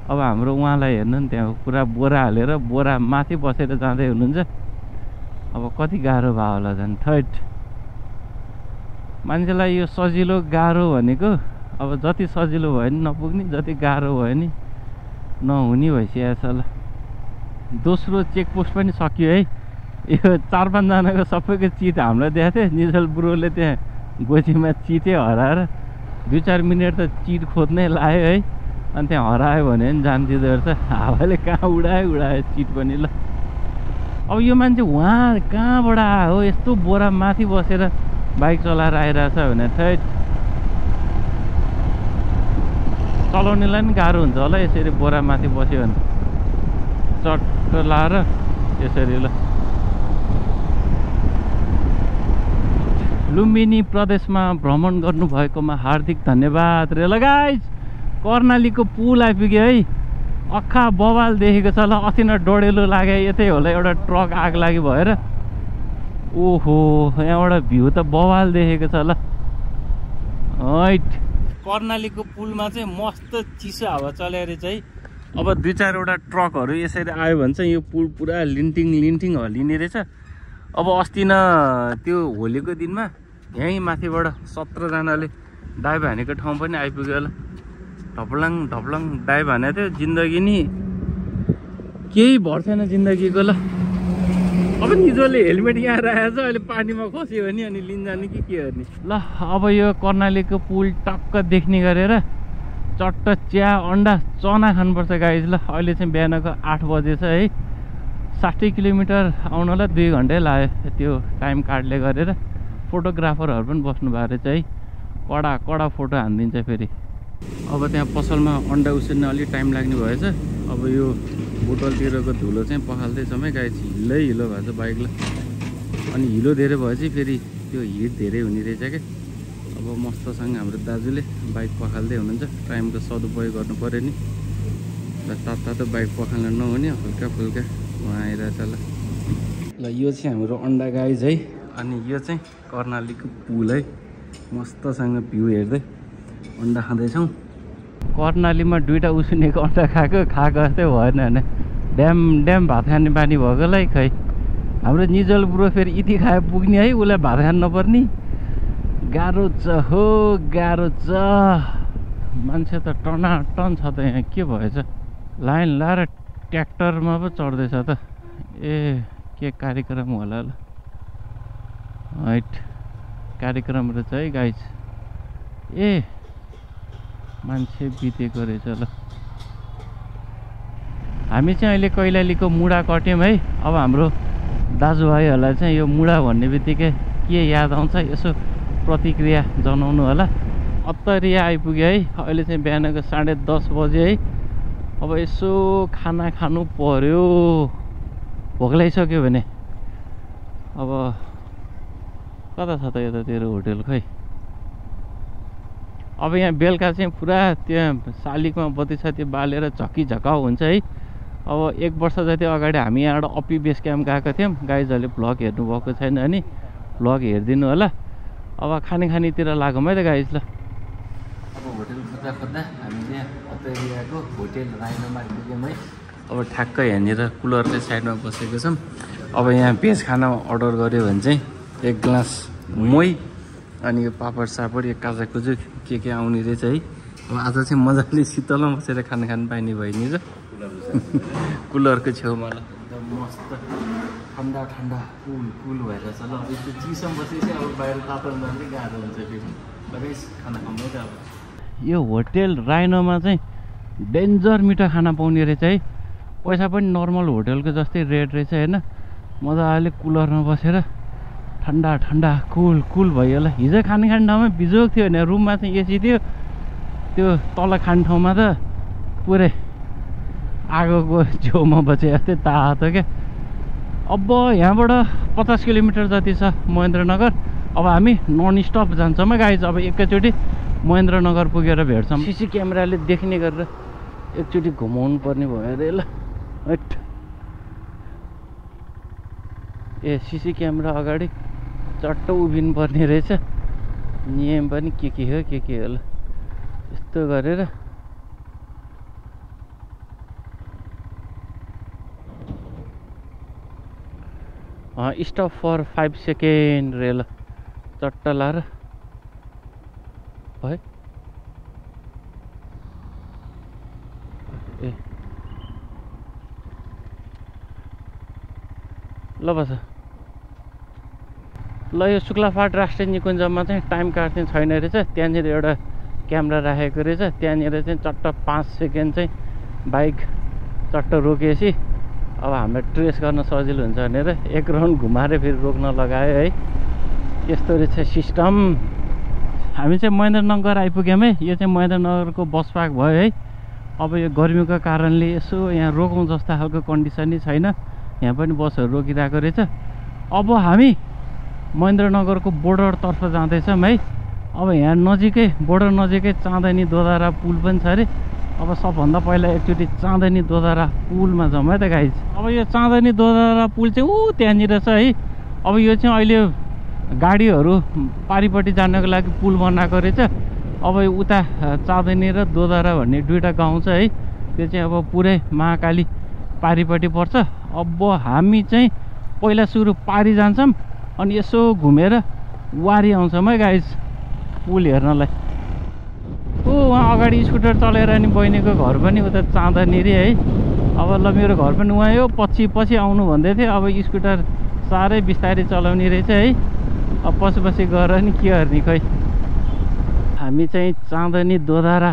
अब हाम्रो उहाँलाई हेर्नु नि त्यहाँ पुरा बोरा हालेर बोरा माथि बसेर जाँदै हुनुहुन्छ अब कति गाह्रो भयो होला झन् थैट मान्छेलाई यो सजिलो गाह्रो भनेको अब जति सजिलो भयो नि नपुग्ने जति गाह्रो भयो नि नहुने भइसकेछ ल दोस्रो चेकपोस्ट पनि सकियो है यो 4-5 जनाको सबैको चिट हामीलाई दिएको थियो निजल ब्रोले त्यहाँ गोजीमा चिटै हराएर 2-4 मिनट त चिट खोज्नै लायो है अनि त्यहाँ हरायो भने पनि जान्दिँदो रहेछ हावाले कहाँ उडायो उडायो चिट पनि ल अब यो मान्छे उहाँ कहाँबाट आयो यस्तो बोरा माथि बसेर बाइक चलाएर आइरहेछ भने चाहिँ चलाउनेलाई पनि गाह्रो हुन्छ होला यसरी बोरा माथि बस्यो भने चट्ट लाएर यसरी ल लुम्बिनी प्रदेशमा भ्रमण गर्नुभएकोमा हार्दिक धन्यवाद रे लगाइज कर्णाली को पुल आइपुग्यो हाई। अक्खा बवाल देखेको छ। ल अस्ति न डडेलो लागे यतै होला एउटा ट्रक आग लागि भएर। ओहो यहाँबाट भ्यू त बवाल देखेको छ। ल हैट कर्णाली को पुलमा चाहिँ मस्त चिसो हावा चलेर चाहिँ अब दुई चारवटा ट्रकहरु यसरी आयो भने चाहिँ यो पुल पुरा लिन्टिङ लिन्टिङ हल्लिने रहेछ। अब अस्ति न त्यो होलीको दिनमा यही माथिबाट 17 जनाले डाइभ हानेको ठाउँ पनि आइपुग्यो। ल ढपलङ ढपलङ डाइभ हाने थियो। जिंदगी नि केही भर्थेन जिंदगी को। ल अब निजोले हेलमेट यहाँ राखेछ। अहिले पानीमा खस्यो भने अनि लिन जाने कि के गर्ने। ल अब यो कर्णालीको पुल टक्क देख्ने गरेर चट्ट चिया अन्डा चना खानुपर्छ गाइज। ल अहिले चाहिँ बिहानको 8 बजे छ है। 60 किलोमिटर आउनलाई 2 घन्टै लाग्यो त्यो टाइम कार्डले गरेर। फोटोग्राफरहरु पनि बस्नु भएको रहेछ है। कडा कडा फोटो हान्दिन्छ फेरि। अब त्यहाँ पसलमा अन्डा उसिर्न अलिक टाइम लाग्ने भएछ। अब यो बोतलतिरको धुलो चाहिँ पखाल्दैछौँ है गाइज। हिलै हिलो भएको छ बाइकलाई। अनि हिलो धेरै भएपछि फेरि त्यो हिट धेरै हुने रहेछ क्या। अब मस्तसँग हाम्रो दाजुले बाइक पखाल्दै हुनुहुन्छ। टाइमको सदुपयोग गर्नु पर्यो नि। तातो तातो बाइक पखाल्न नहुने हल्का फुल्का उहाँ आइरहेछ। ल यो चाहिँ हाम्रो अन्डा गाइज है। अनि यो चाहिँ कर्णालीको पुल है। मस्तसँग भ्यू हेर्दै अन्डा खाँदैछौँ। कर्णालीमा दुईटा उसिनेको अन्डा खाएको जस्तै भएन भने ड्याम ड्याम भात खाने बानी भएकोलाई। खै हाम्रो निजल ब्रो फेरि यति खाए पुग्ने है। उसलाई भात खान नपर्ने। गाह्रो छ हो गाह्रो छ। मान्छे त टनाटन छ त। यहाँ के भएछ? लाइन लाएर ट्र्याक्टरमा पो चढ्दैछ त। ए के कार्यक्रम होला ल। हैट कार्यक्रम रहेछ है गाइज। ए मान्छे बितेको रहेछ। ल हामी चाहिँ अहिले कैलालीको मुढा कट्यौँ है। अब हाम्रो दाजुभाइहरूलाई चाहिँ यो मुढा भन्ने बित्तिकै के याद आउँछ यसो प्रतिक्रिया जनाउनु होला। अत्तरिया आइपुग्यो है। अहिले चाहिँ बिहानको 10:30 बजे है। अब यसो खाना खानु पर्यो। भोक लागिसक्यो भने अब कता छ त यता तेरो होटल? खै अब यहाँ बेलुका चाहिँ पुरा त्यो शालिकमा बत्ती साथी बालेर झकी झकाउ हुन्छ है। अब 1 वर्ष जति अगाडि हामी यहाँबाट अपी बेस क्याम्प गएको थियौँ। गाइजहरूले भ्लग हेर्नुभएको छैन अनि भ्लग हेरिदिनु होला। अब खानेतिर लागौँ है त गाइज। ल अब होटेल खोज्दा खोज्दा हामी यहाँ अत्तरियाको होटेल राइनोमा पुग्यौँ है। अब ठ्याक्क यहाँनिर कुलरकै साइडमा बसेको छौँ। अब यहाँ भेज खाना अर्डर गऱ्यो भने चाहिँ 1 ग्लास मोही अनि यो पापड सापड यो काजाकुजु के आउने रहेछ है। अब आज चाहिँ मजाले शीतलमा बसेर खाना खानु पाइने भयो नि। र कुलरको छेउमा ल एकदम मस्त ठन्डा ठन्डा कुल कुल भइरहेको छ। ल अब यस्तो चिसोमा बसेपछि अब बाहिर तातोमा पनि गाह्रो हुन्छ। फेरि खाना खाउँ है त। अब यो होटेल राइनोमा चाहिँ डेन्जर मिठो खाना पाउने रहेछ है। पैसा पनि नर्मल होटेलको जस्तै रेट रहेछ होइन। मजाले कुलरमा बसेर ठन्डा ठन्डा कुल कुल भयो। ल हिजो खाने ठाउँमा बिजोग थियो भने रुममा चाहिँ एसी थियो। त्यो तल खाने ठाउँमा त पुरै आगोको छेउमा बसे जस्तै तातो क्या। अब यहाँबाट 50 किलोमिटर जति छ महेन्द्रनगर। अब हामी ननस्टप जान्छौँ है गाइज। अब एकैचोटि महेन्द्रनगर पुगेर भेट्छौँ। सिसी क्यामेराले देख्ने गरेर एकचोटि घुमाउनु पर्ने भयो अरे। ल हैट ए सिसी क्यामेरा अगाडि चट्ट उभिनु पर्ने रहेछ। नियम पनि के हो के हो। ल यस्तो गरेर स्टप फर 5 सेकेन्ड रे। ल चट्ट लाएर है। ए ल बस। ल यो शुक्लाफाट राष्ट्रिय निकुञ्जमा चाहिँ टाइम कार्ड चाहिँ छैन रहेछ। त्यहाँनिर एउटा क्यामेरा राखेको रहेछ। त्यहाँनिर चाहिँ चट्ट 5 सेकेन्ड चाहिँ बाइक चट्ट रोकेपछि अब हामीलाई ट्रेस गर्न सजिलो हुन्छ भनेर 1 राउन्ड घुमाएर फेरि रोक्न लगायो है। यस्तो रहेछ सिस्टम। हामी चाहिँ महेन्द्रनगर आइपुग्यौँ है। यो चाहिँ महेन्द्रनगरको बस पार्क भयो है। अब यो गर्मीको कारणले यसो यहाँ रोकौँ जस्तो खालको कन्डिसनै छैन। यहाँ पनि बसहरू रोकिरहेको रहेछ। अब हामी महेन्द्रनगरको बोर्डरतर्फ जाँदैछौँ है। अब यहाँ नजिकै बोर्डर नजिकै चाँदनी दोधारा पुल पनि छ अरे। अब सबभन्दा पहिला एकचोटि चाँदनी दोधारा पुलमा जाउँ है त गाइज। अब यो चाँदनी दोधारा पुल चाहिँ ऊ त्यहाँनिर छ है। अब यो चाहिँ अहिले गाडीहरू पारिपट्टि जानको लागि पुल बनाएको रहेछ। अब उता चाँदनी र दोधारा भन्ने दुईवटा गाउँ छ है, त्यो चाहिँ अब पुरै महाकाली पारिपट्टि पर्छ। अब हामी चाहिँ पहिला सुरु पारी जान्छौँ अनि यसो घुमेर वारी आउँछौँ है गाइज पुल हेर्नलाई। ओ उहाँ अगाडि स्कुटर चलाएर नि बहिनीको घर पनि उता चाँदनी रे है। अब ल मेरो घर पनि उहाँ हो, पछि पछि आउनु भन्दै थिएँ। अब स्कुटर साह्रै बिस्तारै चलाउने रहेछ है। अब पछि पछि गएर नि के गर्ने खै। हामी चाहिँ चाँदनी दोधारा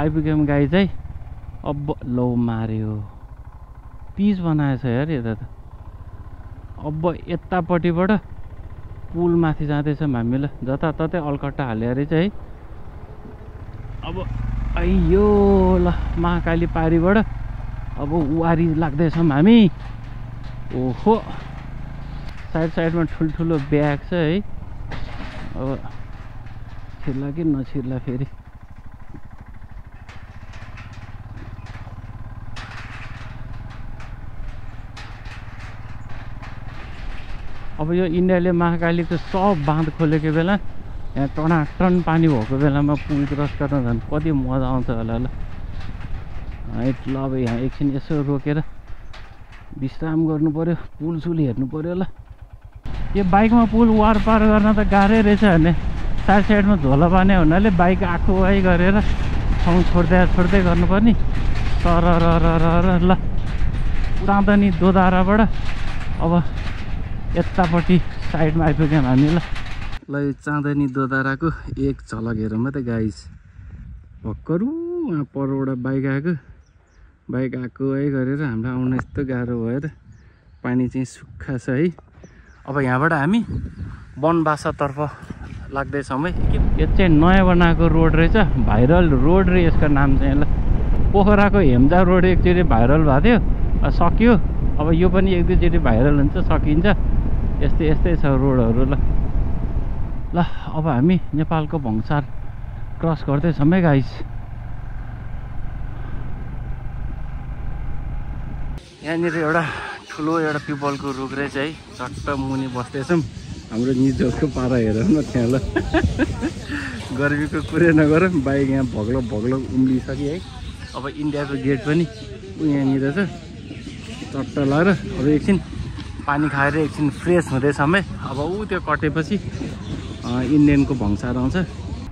आइपुग्यौँ गाइज है। अब लौ मार्यो पिच बनाएछ यार यता त। अब यतापट्टिबाट पुल माथि जाँदैछौँ हामी। ल जताततै अलकट्टा हालेर रहेछ है। अब अयो ल महाकाली पारीबाट अब वारी लाग्दैछौँ हामी। ओहो साइड साइडमा ठुल्ठुलो ब्याग छ है। अब छिर्ला कि नछिर्ला फेरि। अब यो इन्डियाले महाकालीको सब बाँध खोलेको बेला यहाँ टनाटन पानी भएको बेलामा पुल क्रस गर्न झन् कति मजा आउँछ होला। ल हाइट ल अब यहाँ एकछिन यसो रोकेर विश्राम गर्नुपऱ्यो, पुलसुल हेर्नु पऱ्यो। ल यो बाइकमा पुल वार पार गर्न त गाह्रै रहेछ भने साइड साइडमा झोला बाने हुनाले बाइक आँखो वाइ गरेर ठाउँ छोड्दै छोड्दै गर्नुपर्ने। तर ल चाँदनी दोधाराबाट अब यतापट्टि साइडमा आइपुग्यौँ हामी। ल यो चाँदनी दोधाराको एक झलक हेरौँ मात्रै गाइस। भर्खरु उहाँ परबाट बाइक आएको है गरेर हामीलाई आउन यस्तो गाह्रो भएर पानी चाहिँ सुक्खा छ है। अब यहाँबाट हामी बनबासातर्फ लाग्दैछौँ है। यो चाहिँ नयाँ बनाएको रोड रहेछ, भाइरल रोड रे यसको नाम चाहिँ। ल पोखराको हेम्जा रोड एकचोटि भाइरल भएको थियो, सकियो। अब यो पनि एक दुईचोटि भाइरल हुन्छ, सकिन्छ। यस्तै यस्तै छ रोडहरू। ल अब हामी नेपालको भङसार क्रस गर्दैछौँ है गाइस। यहाँनिर एउटा ठुलो एउटा पिपलको रुख रहेछ है, चट्ट मुनि बस्दैछौँ। हाम्रो निजोको पारा हेरौँ न त्यहाँ। ल गर्मीको कुरै नगरौँ, बाइक यहाँ भग्लो भग्लो उम्लिसक्यो है। अब इन्डियाको गेट पनि यहाँनिर छ, चट्ट लगाएर अब एकछिन पानी खाएर एकछिन फ्रेस हुँदैछौँ है। अब ऊ त्यो कटेपछि इन्डियनको भङसार आउँछ।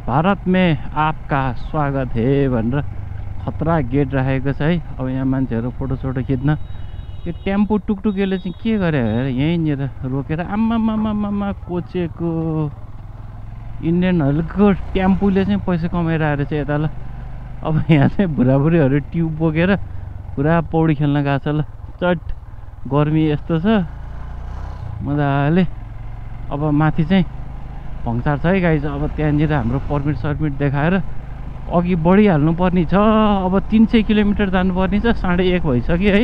भारत में आपका स्वागत है भनेर खतरा गेट राखेको छ है। अब यहाँ मान्छेहरू फोटोसोटो खिच्न यो टेम्पो टुकटुकले चाहिँ के गरे हेर यहीँनिर रोकेर। आम्मामामामा कोचेको इन्डियनहरूको टेम्पोले चाहिँ पैसा कमाएर आएर चाहिँ यता। ल अब यहाँ चाहिँ बुढाबुढीहरू ट्युब बोकेर पुरा पौडी खेल्न गएको छ। ल चट गर्मी यस्तो छ मजाले। अब माथि चाहिँ भङसार छ है गाई। अब त्यहाँनिर हाम्रो पर्मिट सर्मिट देखाएर अघि बढिहाल्नुपर्ने छ। अब 300 किलोमिटर जानुपर्ने छ। 1:30 भइसक्यो है।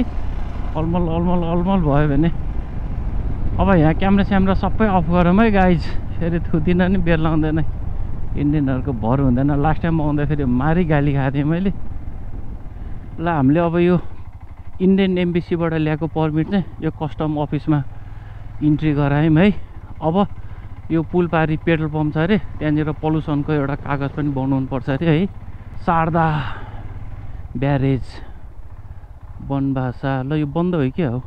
अलमल भयो भने अब यहाँ क्यामेरा सबै अफ गरौँ है गाइज, फेरि थुदिन नि बेर लाउँदैन, इन्डियनहरूको भर हुँदैन। लास्ट टाइम आउँदाखेरि मारी गाली खाएको थिएँ मैले। ल हामीले अब यो इन्डियन एम्बेसीबाट ल्याएको पर्मिट चाहिँ यो कस्टम अफिसमा इन्ट्री गरायौँ है। अब यो पुलपारी पेट्रोल पम्प छ अरे, त्यहाँनिर पल्युसनको एउटा कागज पनि बनाउनु पर्छ अरे है। शारदा ब्यारेज बनभाषा। ल यो बन्द हो क्या हो?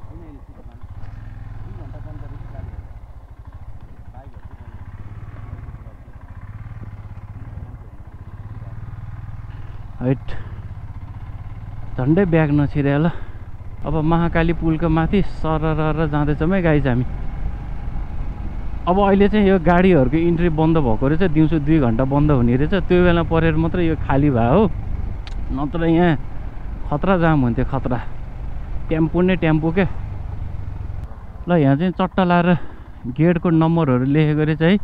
हैट झन्डै ब्याग नछिरे। ल अब महाकाली पुलको माथि सरर जाँदैछौँ है गाइज हामी। अब अहिले चाहिँ यो गाडीहरूको इन्ट्री बन्द भएको रहेछ, दिउँसो 2 घन्टा बन्द हुने रहेछ। त्यो बेला परेर मात्रै यो खाली भयो हो, नत्र यहाँ खतरा जाम हुन्थ्यो। खतरा टेम्पो नै टेम्पो क्या। ल यहाँ चाहिँ चट्ट लाएर गेटको नम्बरहरू लेखेको रहेछ है।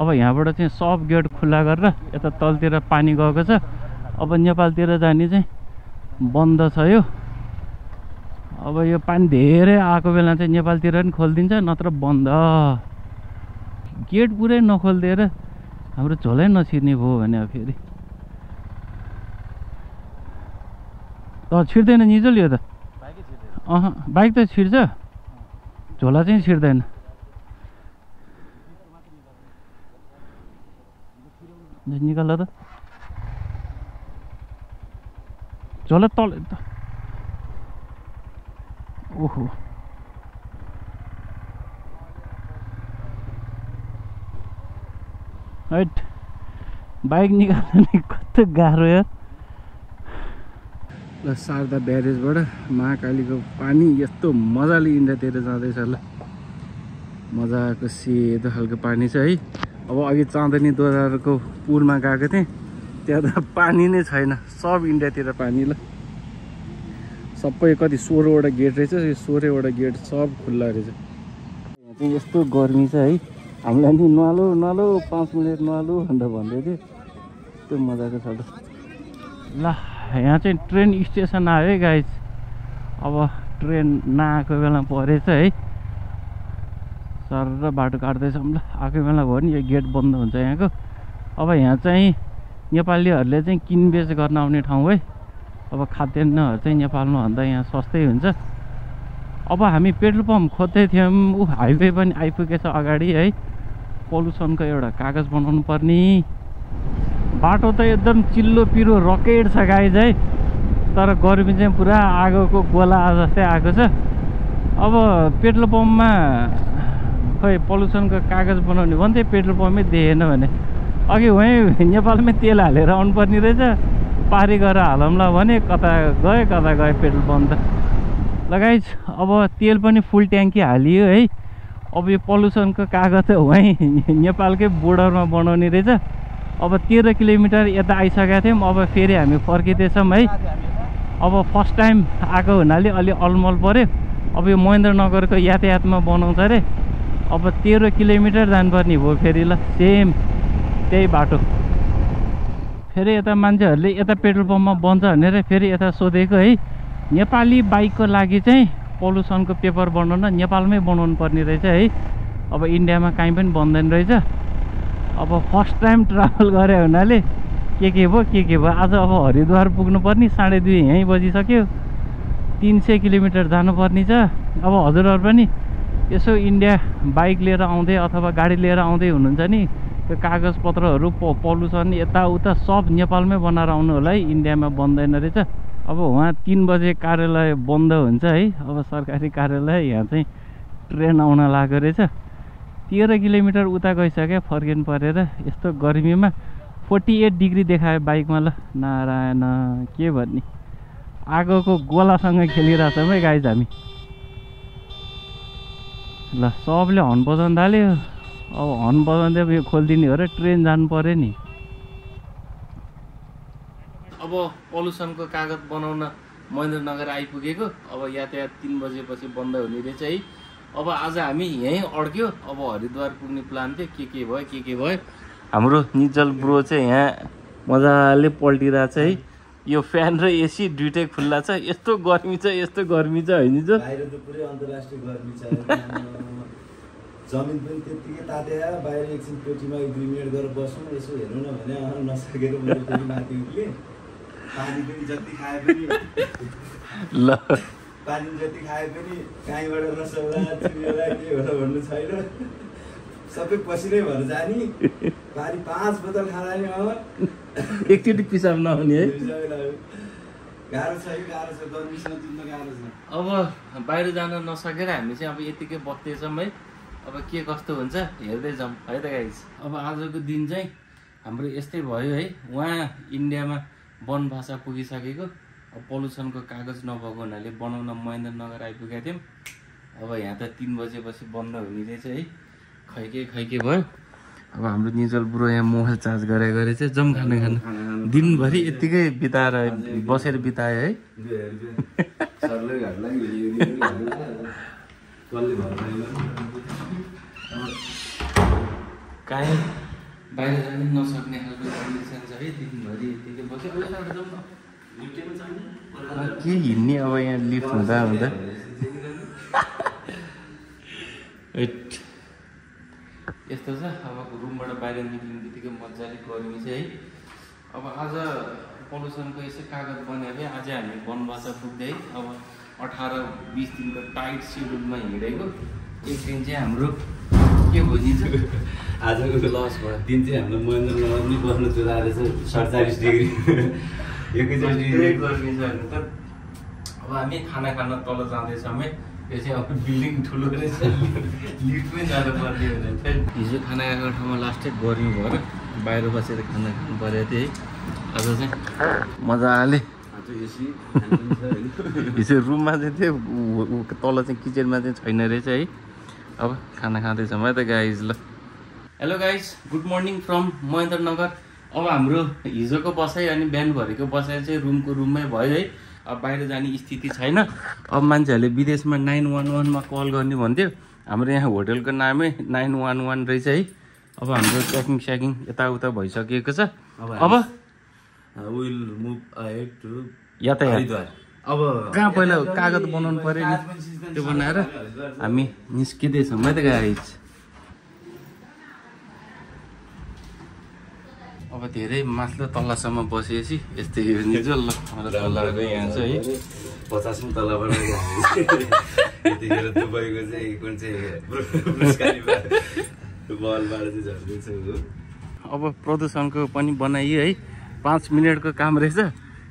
अब यहाँबाट चाहिँ सब गेट खुल्ला गरेर यता तलतिर पानी गएको छ। अब नेपालतिर जाने चाहिँ बन्द छ यो। अब यो पानी धेरै आएको बेला चाहिँ नेपालतिर पनि खोलिदिन्छ, नत्र बन्द। गेट पुरै नखोलिदिएर हाम्रो झोलै नछिर्ने भयो भने फेरि त छिर्दैन निजल यो त बाइक त छिर्छ झोला चाहिँ छिर्दैन। निकाल त झोला तल। ओहो हट बाइक निकाल्ने कति गाह्रो यार। ल शारदा ब्यारेजबाट महाकालीको पानी यस्तो मजाले इन्डियातिर जाँदैछ ल। मजाको सेतो खालको पानी छ है। अब अघि चाँदनी दोधारको पुलमा गएको थिएँ त्यहाँ त पानी नै छैन सब इन्डियातिर पानी ल। सबै कति 16 वटा गेट रहेछ यो 16 वटा गेट सब खुल्ला रहेछ। यहाँ चाहिँ यस्तो गर्मी छ है हामीलाई नि नुहालो नुहालो 5 मिनट नुहालो भनेर भन्दै थिएँ त्यो मजाको छ ल। यहाँ चाहिँ ट्रेन स्टेसन आयो है गाइज। अब ट्रेन नआएको बेला परेछ है सर र बाटो काट्दैछौँ ल। आएको बेला भयो नि यो गेट बन्द हुन्छ यहाँको। अब यहाँ चाहिँ नेपालीहरूले चाहिँ किनबेच गर्न आउने ठाउँ है। अब खाद्यान्नहरू चाहिँ नेपालमा भन्दा यहाँ सस्तै हुन्छ। अब हामी पेट्रोल पम्प खोज्दै थियौँ ऊ हाइवे पनि आइपुगेछ अगाडि है। पल्युसनको एउटा कागज बनाउनु पर्ने। बाटो त एकदम चिल्लो पिरो रकेट छ गाइज है तर गर्मी चाहिँ पुरा आगोको गोला जस्तै आएको छ। अब पेट्रोल पम्पमा खै पल्युसनको कागज बनाउने भने त्यो पेट्रोल पम्पमै देखेन भने अघि वहीँ नेपालमै तेल हालेर आउनुपर्ने रहेछ। पारी गएर हालौँला भने कता गयो पेट्रोल पम्प त लगाइज। अब तेल पनि फुल ट्याङ्की हालियो है। अब यो पल्युसनको कागज त वहीँ नेपालकै बोर्डरमा बनाउने रहेछ। अब 13 किलोमिटर यता आइसकेका थियौँ अब फेरि हामी फर्किँदैछौँ है। अब फर्स्ट टाइम आएको हुनाले अलि अलमल पऱ्यो। अब यो महेन्द्रनगरको यातायातमा बनाउँछ अरे। अब 13 किलोमिटर जानुपर्ने भयो फेरि ल सेम त्यही बाटो। फेरि यता मान्छेहरूले यता पेट्रोल पम्पमा बन्छ भनेर फेरि यता सोधेको है। नेपाली बाइकको लागि चाहिँ पल्युसनको पेपर बनाउन नेपालमै बनाउनु पर्ने रहेछ है। अब इन्डियामा काहीँ पनि बन्दैन रहेछ। अब फर्स्ट टाइम ट्राभल गरे हुनाले के के भयो आज। अब हरिद्वार पुग्नुपर्ने 2:30 यहीँ बजिसक्यो। 300 किलोमिटर जानुपर्ने छ। अब हजुरहरू पनि यसो इन्डिया बाइक लिएर आउँदै अथवा गाडी लिएर आउँदै हुनुहुन्छ नि त्यो कागजपत्रहरू पल्युसन यताउता सब नेपालमै बनाएर आउनु होला है। इन्डियामा बन्दैन रहेछ। अब वहाँ 3 बजे कार्यालय बन्द हुन्छ है। अब सरकारी कार्यालय यहाँ चाहिँ ट्रेन आउन लागेको रहेछ। 13 किलोमिटर उता गइसक्यो फर्किनु परेर। यस्तो गर्मीमा 48 डिग्री देखायो बाइकमा ल नारायण के भन्ने। आगोको गोलासँग खेलिरहेछौँ है गाइज हामी ल। सबले हर्न बजाउन थाल्यो। अब हर्न बजाउँदै यो खोलिदिने हो र ट्रेन जानु पऱ्यो नि। अब पल्युसनको कागज बनाउन महेन्द्रनगर आइपुगेको। अब यातायात 3 बजेपछि बन्द हुने रहेछ है। अब आज हामी यहीँ अड्क्यो। अब हरिद्वार पुग्ने प्लान थियो के के भयो। हाम्रो निजल ब्रो चाहिँ यहाँ मजाले पल्टिरहेछ है। यो फ्यान र एसी दुइटै खुल्ला छ। यस्तो गर्मी छ होइन जो जमिन पनि त्यतिकै ताते आयो बाहिर एकछिन पेटीमा 1-2 मिनट गरेर बस्नु यसो हेर्नु न भने नसकेको माथि उठ्ले। पानी पनि जति खाए पनि ल कहीँबाट नसौला चिरेला के होला भन्नु छैन। सबै पसिनै भएर जाने पानी 5 बोतल खाँदा नि अब एकचोटि पिसाब नहुने है। गाह्रो छ। अब बाहिर जान नसकेर हामी चाहिँ अब यतिकै बस्दैछौँ है। अब के कस्तो हुन्छ हेर्दै जाउँ है त गाइज। अब आजको दिन चाहिँ हाम्रो यस्तै भयो है। उहाँ इन्डियामा वनभाषा पुगिसकेको। अब पल्युसनको कागज नभएको हुनाले बनाउन महेन्द्रनगर आइपुगेका थियौँ। अब यहाँ त 3 बजेपछि बन्द हुने रहेछ है। खैके भयो। अब हाम्रो निजल ब्रो यहाँ मोबाइल चार्ज गरेको रहेछ। जम खाना दिनभरि यतिकै बिताएर बसेर बितायो है। काहीँ बाहिर जानु नसक्ने खालको कन्डिसन छ है। दिनभरि यतिकै बस्यो के हिँड्ने। अब यहाँ लिफ्ट हुँदा यस्तो छ। अब रुमबाट बाहिर निस्किने बित्तिकै मजाले गर्मी चाहिँ है। अब आज पोल्युसनको यसो कागज बनेर आज हामी वनवास पुग्दै अब 18-20 दिनको टाइट सेड्युलमा हिँडेको एक दिन चाहिँ हाम्रो के भनिन्छ आजको लस भयो दिन चाहिँ हाम्रो महेन्द्र नगरमै बस्नु चुरा रहेछ 47 डिग्री एकैचोटि गर्मी छ। अब हामी खाना खान तल जाँदैछौँ। यो चाहिँ अब बिल्डिङ ठुलो रहेछ, लिफ्टमै जानुपर्ने हुने। हिजो खाना खाएको ठाउँमा लास्ट गर्मी भएर बाहिर बसेर खाना खानु परेको थियो है। आज चाहिँ मजाले हिजो रुममा चाहिँ थियो, तल चाहिँ किचनमा चाहिँ छैन रहेछ है। अब खाना खाँदैछौँ है त गाइज। ल hello guys, good morning from Mahendranagar. अब हाम्रो हिजोको बसाइ अनि बिहानभरिको बसाइ चाहिँ रुममै भयो है। अब बाहिर जाने स्थिति छैन। अब मान्छेहरूले विदेशमा 911मा कल गर्ने भन्थ्यो, हाम्रो यहाँ होटलको नामै 911 रहेछ है। अब हाम्रो ट्रेकिङ स्याकिङ यताउता भइसकेको छ। अब विल मुभ अहेड टु यातायात। अब कहाँ पहिला कागज बनाउनु पर्यो नि, त्यो बनाएर हामी निस्किँदैछौँ है त गाइज। अब धेरै माथिल्लो तल्लासम्म बसेपछि यस्तै हेर्ने जो ल तल्लाकै यहाँ छ है। 50औं तल्लाबाट दुबईको चाहिँ कुन चाहिँ बलबाट चाहिँ झर्दैछ। अब प्रदूषणको पनि बनाइयो है, 5 मिनटको काम रहेछ।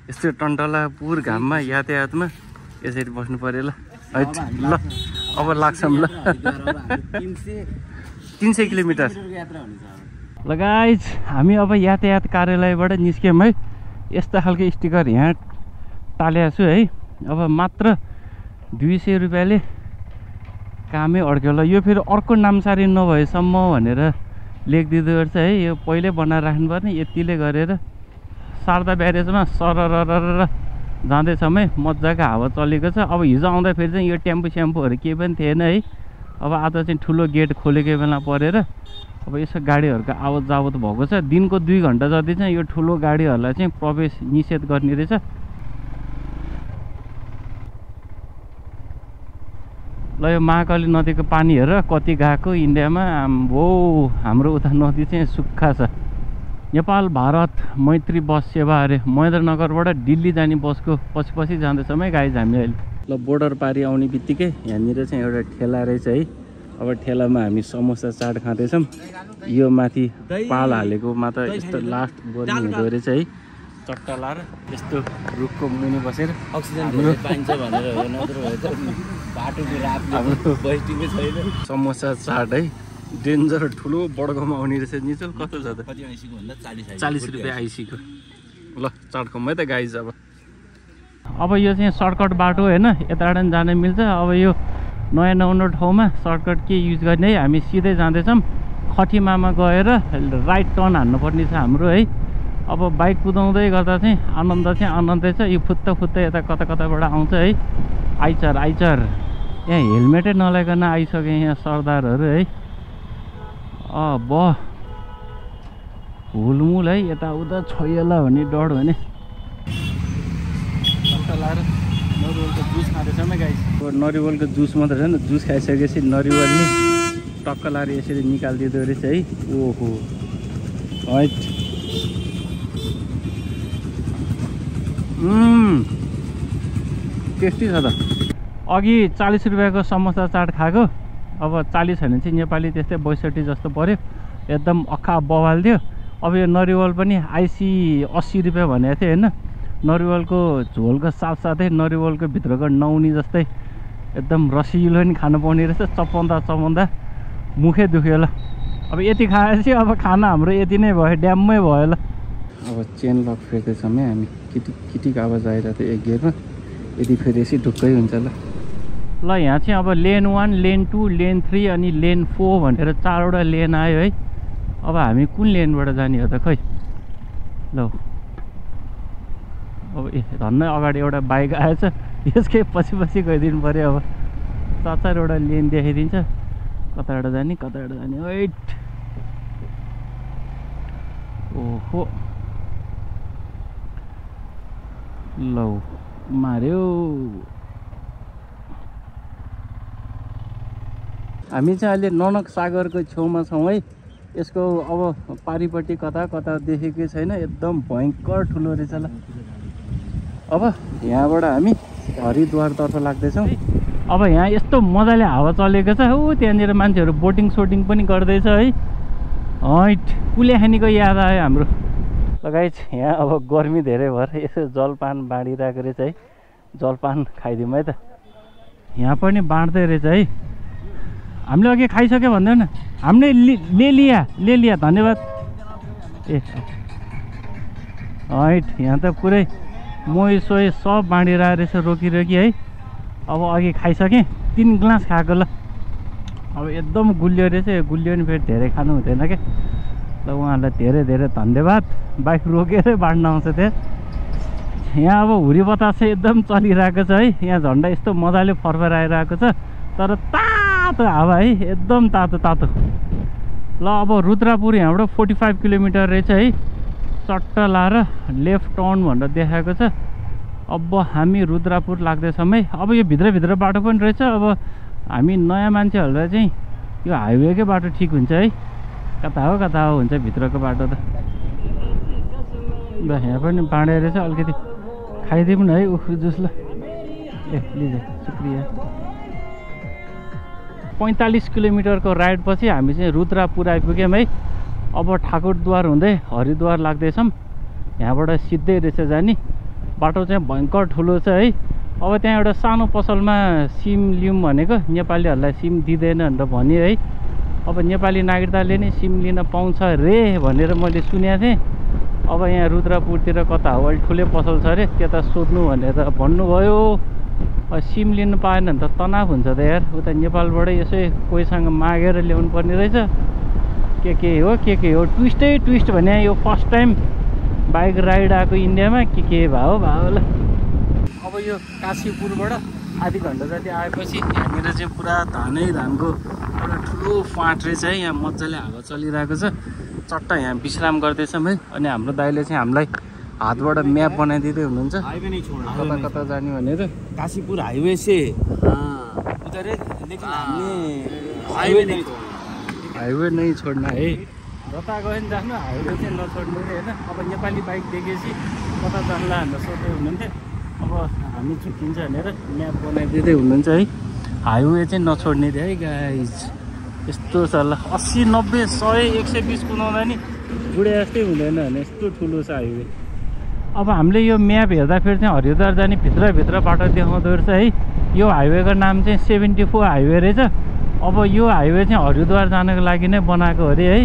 यस्तो टन्टलापुर घाममा यातायातमा यसरी बस्नु पऱ्यो। ल ल अब लाग्छौँ। ल 300 किलोमिटर यात्रा हुनेछ। ल गाइज, हामी अब यातायात कार्यालयबाट निस्क्यौँ है। यस्ता खालको स्टिकर यहाँ टालेको छु है। अब मात्र 200 रुपियाँले कामै अड्क्यो। ल यो फेरि अर्को नामसारी नभएसम्म भनेर लेखिदिँदो रहेछ है। यो पहिल्यै बनाएर राख्नुपर्ने। यतिले गरेर शारदा ब्यारेजमा सरररर जाँदैछौँ है। मजाको हावा चलेको छ। अब हिजो आउँदाखेरि चाहिँ यो टेम्पो स्याम्पोहरू केही पनि थिएन है। अब आज चाहिँ ठुलो गेट खोलेको बेला परेर अब यसो गाडीहरूको आवत जावत भएको छ। दिनको 2 घन्टा जति चाहिँ यो ठुलो गाडीहरूलाई चाहिँ प्रवेश निषेध गर्ने रहेछ। ल यो महाकाली नदीको पानी हेर कति गएको इन्डियामा। आम्बो, हाम्रो उता नदी चाहिँ सुक्खा छ। नेपाल भारत मैत्री बस सेवा अरे महेन्द्रनगरबाट दिल्ली जाने बसको पछि पछि जाँदैछौँ है गाइज हामी अहिले। ल बोर्डर पारी आउने बित्तिकै यहाँनिर चाहिँ एउटा ठेला रहेछ है। अब ठेलामा हामी समोसा चाट खाँदैछौँ। यो माथि पाल हालेकोमा त यस्तो लास्ट गर्मी हुँदो रहेछ है। चट्टा लाएर यस्तो रुखको मुनि बसेर अक्सिजन पाइन्छ भनेर छैन समोसा चाट है। डेन्जर ठुलो बडगाउँमा आउने रहेछ। निचल कस्तो छ त? 40 रुपियाँ आइसीको। ल चाट खाउँ है त गाइज। अब यो चाहिँ सर्टकट बाटो होइन, यताबाट पनि जान मिल्छ। अब यो नयाँ नौलो ठाउँमा सर्टकट के युज गर्ने है। हामी सिधै जाँदैछौँ। खटीमामा गएर राइट टर्न हान्नुपर्ने छ हाम्रो है। अब बाइक कुदाउँदै गर्दा चाहिँ आनन्दै छ। यो फुत्ता फुत्ता यता कता कताबाट आउँछ है। आइचर आइचर, यहाँ हेलमेटै नलाइकन आइसक्यो यहाँ सरदारहरू है। अब हुलमुल है, यताउता छोइएला भन्ने डर भने नरिवलको जुस खाँदैछौँ है गाइस। नरिवलको जुस मात्र छैन, जुस खाइसकेपछि नरिवल नि टक्क लाएर यसरी निकालिदिँदो रहेछ है। ओहो हैट, टेस्टी छ त। अघि 40 रुपियाँको समोसा चाट खाएको। अब 40 होइन चाहिँ नेपाली त्यस्तै 62 जस्तो पऱ्यो। एकदम अक्खा बवाल थियो। अब यो नरिवल पनि आइसी 80 रुपियाँ भनेको थियो होइन। नरिवलको झोलको साथसाथै नरिवलको भित्रको नौनी जस्तै एकदम रसिलो नि खानु पाउने रहेछ। चपाउँदा चपाउँदा मुखै दुख्यो। ल अब यति खाएपछि अब खाना हाम्रो यति नै भयो, ड्याम्मै भयो। ल अब चेन लक फेर्दैछौँ है हामी। किटिक किटिक आवाज आइरहेको थियो एक गेयरमा। यदि फेरेपछि ढुक्कै हुन्छ। ल ल यहाँ चाहिँ अब लेन 1, लेन 2, लेन 3 अनि लेन 4 भनेर 4वटा लेन आयो है। अब हामी कुन लेनबाट जाने हो त खै? ल अब झन्नै अगाडि एउटा बाइक आएछ, यसकै पछि पछि गइदिनु पऱ्यो। अब 4-4 वटा लेन देखाइदिन्छ, कताबाट जाने कताबाट जाने। वेट, ओहो लौ मार्यो। हामी चाहिँ अहिले ननक सागरको छेउमा छौँ है। यसको अब पारिपट्टि कता कता देखेकै छैन, एकदम भयंकर ठुलो रहेछ ल। अब यहाँबाट हामी हरिद्वारतर्फ लाग्दैछौँ। अब यहाँ यस्तो मजाले हावा चलेको छ हो, त्यहाँनिर मान्छेहरू बोटिङ सोटिङ पनि गर्दैछ है। हैट कुलेखानीको याद आयो हाम्रो। लगाइज यहाँ अब गर्मी धेरै भएर यसो जलपान बाँडिरहेको रहेछ है, जलपान खाइदिउँ है त। यहाँ पनि बाँड्दै रहेछ है, हामीले अघि खाइसक्यो भन्दैन, हामीले ले लिया धन्यवाद। ए हैट यहाँ त पुरै मोही सोही सब बाँडिरहेको रहेछ रोकी है। अब अघि खाइसकेँ, 3 ग्लास खाएको ल। अब एकदम गुलियो रहेछ, गुलियो नि फेरि धेरै खानु हुँदैन क्या। ल उहाँहरूलाई धेरै धेरै धन्यवाद, बाइक रोकेरै बाँड्न आउँछ त्यहाँ। यहाँ अब हुरी बतासे एकदम चलिरहेको छ है, यहाँ झन्डा यस्तो मजाले फरफर आइरहेको छ, तर तातो हावा है, एकदम तातो तातो। ल अब रुद्रपुर यहाँबाट 45 किलोमिटर रहेछ है। चट्ट लाएर लेफ्ट टर्न भनेर देखाएको छ। अब हामी रुद्रपुर लाग्दैछौँ है। अब यो भित्रभित्र बाटो पनि रहेछ। अब हामी नयाँ मान्छेहरूलाई चाहिँ यो हाइवेकै बाटो ठिक हुन्छ है, कता हो हुन्छ भित्रको बाटो त। ल यहाँ पनि बाँडेर रहेछ, अलिकति खाइदिउँ न है उख्रु जुस ल। ए लिज शुक्रिया। 45 किलोमिटरको राइड पछि हामी चाहिँ रुद्रपुर आइपुग्यौँ है। अब ठाकुरद्वार हुँदै हरिद्वार लाग्दैछौँ। यहाँबाट सिधै रहेछ जाने बाटो, चाहिँ भयङ्कर ठुलो छ है। अब त्यहाँ एउटा सानो पसलमा सिम लिउँ भनेको, नेपालीहरूलाई सिम दिँदैन भनेर भन्यो है। अब नेपाली नागरिकताले नै सिम लिन पाउँछ रे भनेर मैले सुनेको थिएँ। अब यहाँ रुद्रपुरतिर कता हो अहिले ठुलै पसल छ अरे, त्यता सोध्नु भनेर भन्नुभयो। सिम लिनु पाएन भने त तनाव हुन्छ त यार, उता नेपालबाटै यसै कोहीसँग मागेर ल्याउनु पर्ने रहेछ। के हो ट्विस्टै भने यो फर्स्ट टाइम बाइक राइड आएको इन्डियामा के भाव ल। अब यो काशीपुरबाट आधी घन्टा जति आएपछि यहाँनिर चाहिँ पुरा धानको एउटा ठुलो फाँट रहेछ है। यहाँ मजाले हावा चलिरहेको छ। चट्ट यहाँ विश्राम गर्दैछौँ है। अनि हाम्रो दाइले चाहिँ हामीलाई हातबाट म्याप बनाइदिँदै हुनुहुन्छ कता कता जाने भनेर। काशीपुर हाइवे से हाइवे नै छोड्न है, जता गयो नि जानु, हाइवे चाहिँ नछोड्नु होइन। अब नेपाली बाइक देखेपछि कता जानला भनेर सोध्दै हुनुहुन्थ्यो। अब हामी छुट्टिन्छ भनेर म्याप बनाइदिँदै हुनुहुन्छ है। हाइवे चाहिँ नछोड्ने थियो है गाइज। यस्तो छ ल, 80, 90, 100, 120 कुदाउँदा नि बुढे जस्तै हुँदैन भने यस्तो ठुलो छ हाइवे। अब हामीले यो म्याप हेर्दाखेरि चाहिँ हरिद्वार जाने भित्रभित्र बाटो देखाउँदो रहेछ है। यो हाइवेको नाम चाहिँ 74 हाइवे रहेछ। अब यो हाइवे चाहिँ हरिद्वार जानको लागि नै बनाएको अरे है।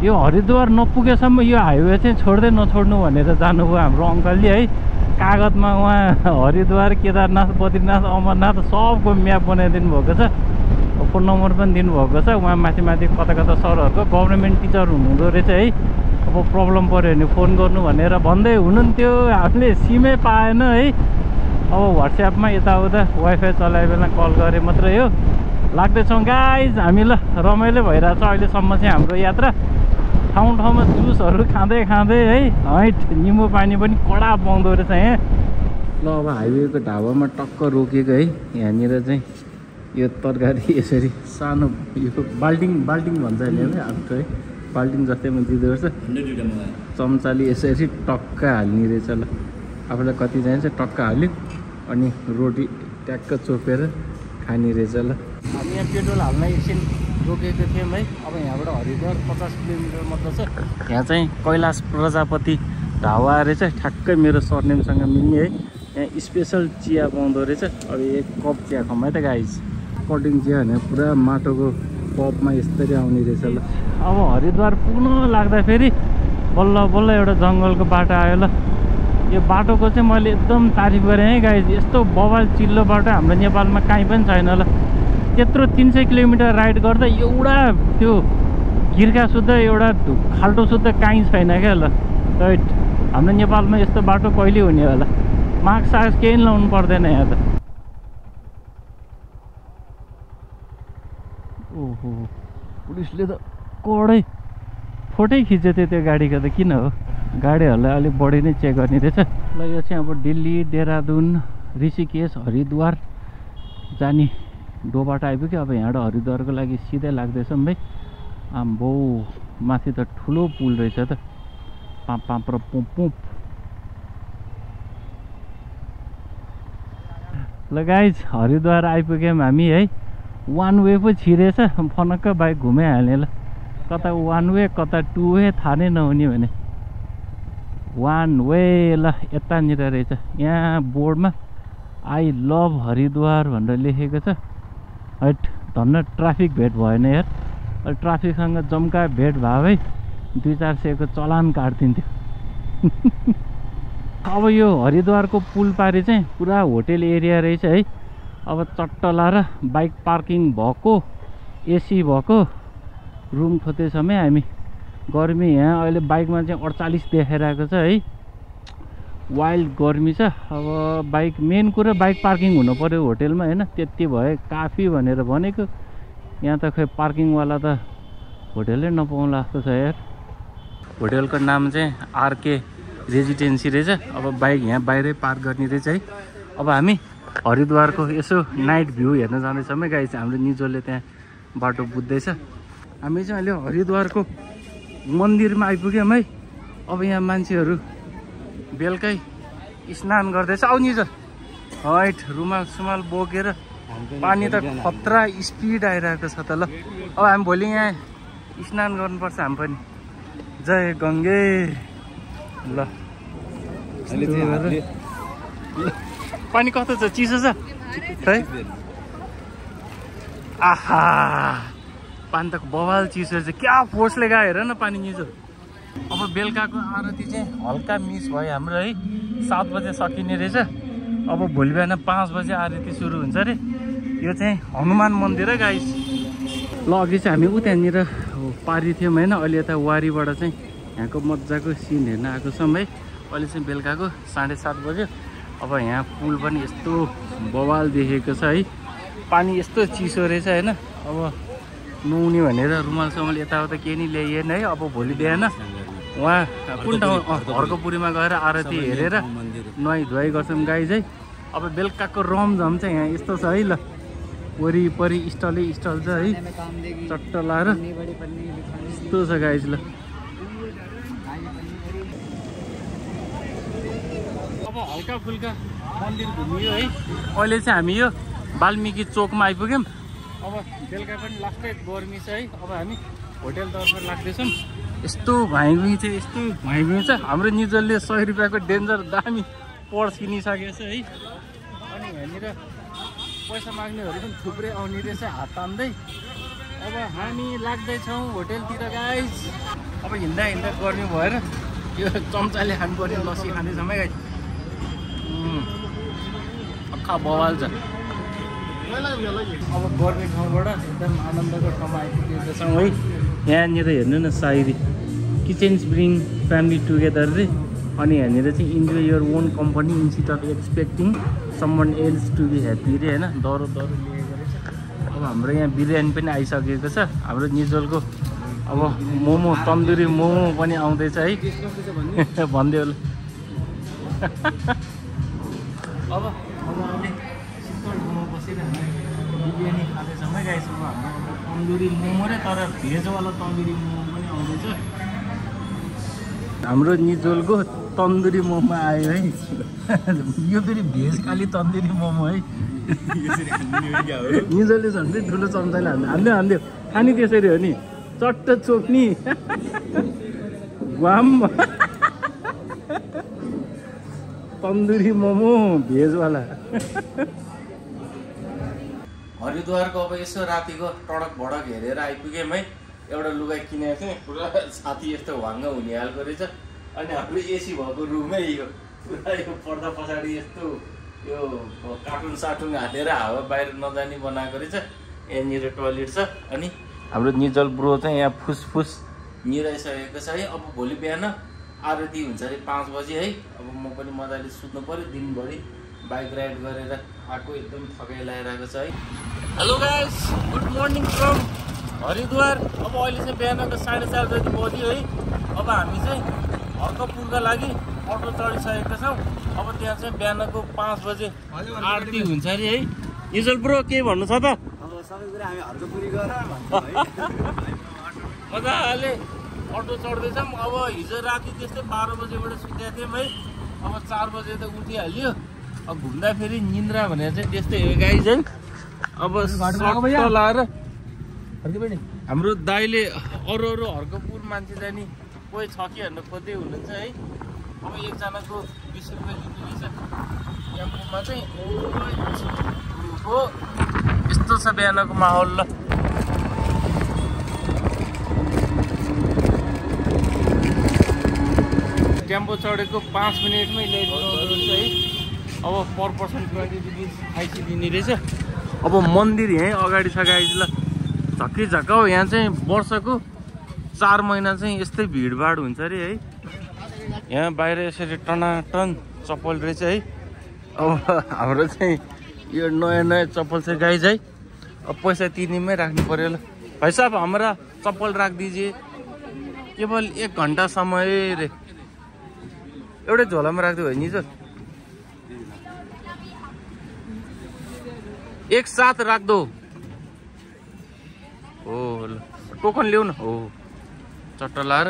यो हरिद्वार नपुगेसम्म यो हाइवे चाहिँ छोड्दै नछोड्नु भनेर जानुभयो हाम्रो अङ्कलले है। कागजमा उहाँ हरिद्वार, केदारनाथ, बद्रीनाथ, अमरनाथ सबको म्याप बनाइदिनु भएको छ। फोन नम्बर पनि दिनुभएको छ। उहाँ माथि कता कता सरहरूको गभर्मेन्ट टिचर हुनुहुँदो रहेछ है। अब प्रब्लम पऱ्यो भने फोन गर्नु भनेर भन्दै हुनुहुन्थ्यो। हामीले सिमै पाएन है। अब वाट्सएपमा यताउता वाइफाई चलाए बेला कल गरेँ मात्रै हो। लाग्दैछौँ गाइज हामी ल, रमाइलो भइरहेछ अहिलेसम्म चाहिँ हाम्रो यात्रा। ठाउँ ठाउँमा जुसहरू खाँदै है। हैट निम्बु पानी पनि कडा पाउँदो रहेछ यहाँ ल। अब हाइवेको ढाबामा टक्क रोकेको है। यहाँनिर चाहिँ यो तरकारी यसरी सानो यो बाल्टिङ भन्छ अहिले है, आफू है बाल्टिङ जस्तैमा दिँदो रहेछ। चम्चाले यसरी टक्क हाल्ने रहेछ ल। आफूलाई कति चाहिन्छ टक्क हाल्यो, अनि रोटी ट्याक्क चोपेर खाने रहेछ ल। हामी यहाँ पेट्रोल हाल्न एकछिन रोकेको थियौँ है। अब यहाँबाट हरिद्वार 50 किलोमिटर मात्र छ। यहाँ चाहिँ कैलाश प्रजापति ढाबा रहेछ, ठ्याक्कै मेरो सरनेमसँग मिल्ने है। यहाँ स्पेसल चिया पाउँदो रहेछ। अब 1 कप चिया खाऊँ है त गाइज। कटिङ चिया भने पुरा माटोको कपमा यसरी आउने रहेछ ल। अब हरिद्वार पुग्न लाग्दाखेरि बल्ल बल्ल एउटा जङ्गलको बाटो आयो ल। यो बाटोको चाहिँ मैले एकदम तारिफ गरेँ है गाइज। यस्तो बवाल चिल्लो बाटो हाम्रो नेपालमा काहीँ पनि छैन ल। त्यत्रो 300 किलोमिटर राइड गर्दा एउटा त्यो गिर्खा सुद्धा, एउटा खाल्टो सुद्धा काहीँ छैन क्या ल। राइट हाम्रो नेपालमा यस्तो बाटो कहिले हुने होला। मास्क केही लाउनु पर्दैन यहाँ त। ओहो पुलिसले त कडै फोटै खिच्यो त्यो गाडीको त। किन हो गाडीहरूलाई अलिक बढी नै चेक गर्ने रहेछ ल। यो चाहिँ अब दिल्ली, देहरादुन, ऋषिकेश, हरिद्वार जाने डो बाटो आइपुग्यो कि अब यहाँ हरिद्वारको लागि सिधै लाग्दैछ भाइ। आम्बो माथि त ठुलो पुल रहेछ त, पाप पाप र पुप पुप। ल गाइज हरिद्वार आइपुग्यौँ हामी है। वान वे पो छिरेछ, फनक्क बाइक घुमाइहाल्ने। ल कता वान वे कता टु वे थाहा नै नहुने भने वान वे। ल यतानिर रहेछ, यहाँ बोर्डमा आई लभ हरिद्वार भनेर लेखेको छ। हट धन्न ट्राफिक भेट भएन यार, ट्राफिकसँग जम्का भेट भावै 200-400 को चलान काटिन्थ्यो। अब यो हरिद्वारको पुल पारी चाहिँ पुरा होटल एरिया रहेछ है। अब चट्टला र बाइक पार्किङ भएको, एसी भएको रुम खोज्दैछौँ हामी। गर्मी यहाँ अहिले बाइकमा चाहिँ 48 देखाइरहेको छ है, वाइल्ड गर्मी छ। अब बाइक मेन कुरा बाइक पार्किङ हुनुपर्यो होटलमा हैन, त्यति भए काफी भनेर भनेको। यहाँ त खै पार्किङवाला त होटलै नपाउला जस्तो छ यार। होटलको नाम चाहिँ आरके रेजिडेन्सी रहेछ। अब बाइक यहाँ बाहिरै पार्क गर्ने रहेछ है। अब हामी हरिद्वारको यसो नाइट भ्यू हेर्न जाँदैछौँ है गाइस। हाम्रो निजोले त्यहाँ बाटो बुझ्दैछ। हामी चाहिँ अहिले हरिद्वारको मन्दिरमा आइपुग्यौँ है। अब यहाँ मान्छेहरू बेलुकै स्नान गर्दैछ। आउ निजो हैट रुमाल सुमाल बोकेर, पानी त खतरा स्पिड आइरहेको छ त। ल अब हामी भोलि यहाँ स्नान गर्नुपर्छ हामी पनि। जय गङ्गे। ल पानी कस्तो छ, चिसो छ है? आहा पानी त बवाल चिसो छ, क्या फोर्सले गयो हेर न पानी निजो। अब बेलुकाको आरती चाहिँ हल्का मिस भयो हाम्रो है, 7 बजे सकिने रहेछ। अब भोलि बिहान 5 बजे आरती सुरु हुन्छ अरे। यो चाहिँ हनुमान मन्दिर है गाइस। ल अघि चाहिँ हामी त्यहाँनिर पारी थियौँ होइन, अहिले यता वारीबाट चाहिँ यहाँको मजाको सिन हेर्न आएको छौँ है। अहिले चाहिँ बेलुकाको 7:30 बज्यो। अब यहाँ पुल पनि यस्तो बवाल देखेको छ है, पानी यस्तो चिसो रहेछ होइन। अब नुहाउने भनेर रुमाल सुमाल यताउता केही नि ल्याइएन है। अब भोलि बिहान उहाँ कुन ठाउँ हर्कपुरीमा गएर आरती हेरेर नुहाइ धुवाइ गर्छौँ गाइज है। अब बेलुकाको रमझम चाहिँ यहाँ यस्तो छ है। ल वरिपरि स्टलै स्टल छ है, चट्टला र यस्तो छ गाइज। ल अब हल्का फुल्का मन्दिर घुमियो है। अहिले चाहिँ हामी यो वाल्मीकि चोकमा आइपुग्यौँ। अब बेलुका पनि लास्टै गर्मी छ है। अब हामी होटेलतर्फ लाग्दैछौँ। यस्तो भाइभुई चाहिँ यस्तो भाइभुई छ। हाम्रो निजलले 100 रुपियाँको डेन्जर दामी पर्स किनिसकेको छ है। अनि यहाँनिर पैसा माग्नेहरू पनि थुप्रै आउने रहेछ हात तान्दै। अब हामी लाग्दैछौँ होटेलतिर गाइज। अब हिँड्दा हिँड्दा गर्मी भएर यो चम्चाले खानुपर्ने लस्सी खाँदैछौँ है गाइज। अक्खा बवाल छ। अब गर्ने ठाउँबाट एकदम आनन्दको ठाउँमा आइपुगेका छौँ है। यहाँनिर हेर्नु न सायरी, किचन्स ब्रिङ फ्यामिली टुगेदर रे। अनि यहाँनिर चाहिँ enjoy your own company instead of expecting someone else to be happy रे होइन। डह्रो डह्रो लिएको रहेछ। अब हाम्रो यहाँ बिरयानी पनि आइसकेको छ। हाम्रो निजोलको अब मोमो तन्दुरी मोमो पनि आउँदैछ है, भनिदियो होला। अब बिरयानी खाँदैछौँ है गाइस। अब हाम्रो तन्दुरी मोमो र तर भेजवाला तन्दुरी मोमो पनि आउँदैछ। हाम्रो निजोलको तन्दुरी मोमो आयो है। यो फेरि भेज खाली तन्दुरी मोमो है। निजोलले झन् ठुलो चम्चाले हान्दै हान्दै खानी त्यसरी हो नि, चट्ट चोक्नी वाम। तन्दुरी मोमो भेजवाला। हरिद्वारको अब यसो रातिको टडक भडक हेरेर आइपुग्यौँ है। एउटा लुगा किनेको थिएँ, पुरा छाती यस्तो वाङ्ग हुने हालको रहेछ। अनि हाम्रो एसी भएको रुमै यो पुरा यो पर्दा पछाडि यस्तो यो कार्टुन सार्टुन हालेर हावा बाहिर नजाने बनाएको रहेछ। यहाँनिर टोयलेट छ। अनि हाम्रो निजल ब्रो चाहिँ यहाँ फुसफुस निराइसकेको छ है। अब भोलि बिहान आरती हुन्छ अरे 5 बजे है। अब म पनि मजाले सुत्नु पऱ्यो, दिनभरि बाइक राइड गरेर आएको एकदम थकाइ लगाइरहेको छ है। Hello guys, good morning from Haridwar. अब अहिले चाहिँ बिहानको 4:30 बजी बज्यो है। अब हामी चाहिँ हर्कपुरका लागि अटो चढिसकेका छौँ। अब त्यहाँ चाहिँ बिहानको 5 बजे आरती हुन्छ अरे है। निजल ब्रो के भन्नु छ त? अब सबै कुरा हामी हरको पूरी गरेर भन्छौं है। मजाले अटो चढ्दैछौं। अब हिजो राति त्यस्तै 12 बजेबाट सुतेको थिएँ है। अब 4 बजे त उठिहाल्यो। अब घुम्दा फेरि निन्द्रा भनेर चाहिँ त्यस्तै हो गाइज है। अब सटो लाएर हरको पनि हाम्रो दाइले अरु हरकोपुर मान्छे जानी कोही छ कि भन्नु खोज्दै हुनुहुन्छ है। अब एकजनाको 20 रुपैयाँ लिनुहुन्छ। यहाँमा चाहिँ हो यस्तो छ बिहानको माहौल। ल टेम्पो चढेको 5 मिनटमै ल्याइदिनु है। अब पर पर्सन 20 रुपियाँ 25 दिने रहेछ। अब मन्दिर यहीँ अगाडि छ गाइज। ल झक्की झक्का हो। यहाँ चाहिँ वर्षको 4 महिना चाहिँ यस्तै भिडभाड हुन्छ अरे है। यहाँ बाहिर यसरी टनाटन चप्पल रहेछ है। अब हाम्रो चाहिँ यो नयाँ नयाँ चप्पल से गाइज है। अब पैसा तिनीमै राख्नु पर्यो। ल भाइ साहब हमारा चप्पल राख दीजिए, केवल 1 घंटा समय रे। एउटै झोलामा राख्दै हो नि जो एक साथ राख दो। हो ल टोकन ल्याउ न। हो चट्ट लाएर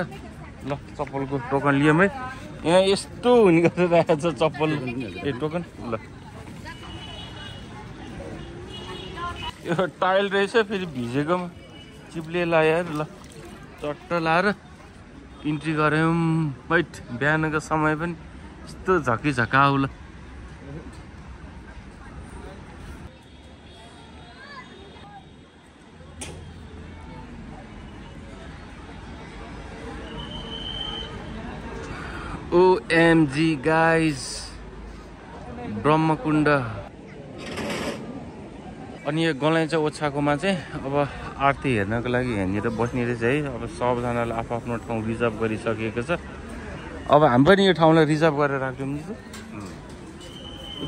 ल चप्पलको टोकन लियौँ है। यहाँ यस्तो हुने गरिरहेको छ चप्पल ए टोकन। ल यो टाइल रहेछ फेरि भिजेकोमा चिप्ले लाएर। ल चट्ट लाएर इन्ट्री गऱ्यौँ। बैठ बिहानको समय पनि यस्तो झकी झका आउला। OMG गाइज ब्रह्मकुण्ड अनि यो गलैँचा ओछाकोमा चाहिँ अब आरती हेर्नको लागि यहाँनिर बस्ने रहेछ है। अब सबजनाले आफ्नो ठाउँ रिजर्भ गरिसकेको छ। अब हामी पनि यो ठाउँलाई रिजर्भ गरेर राख्यौँ नि।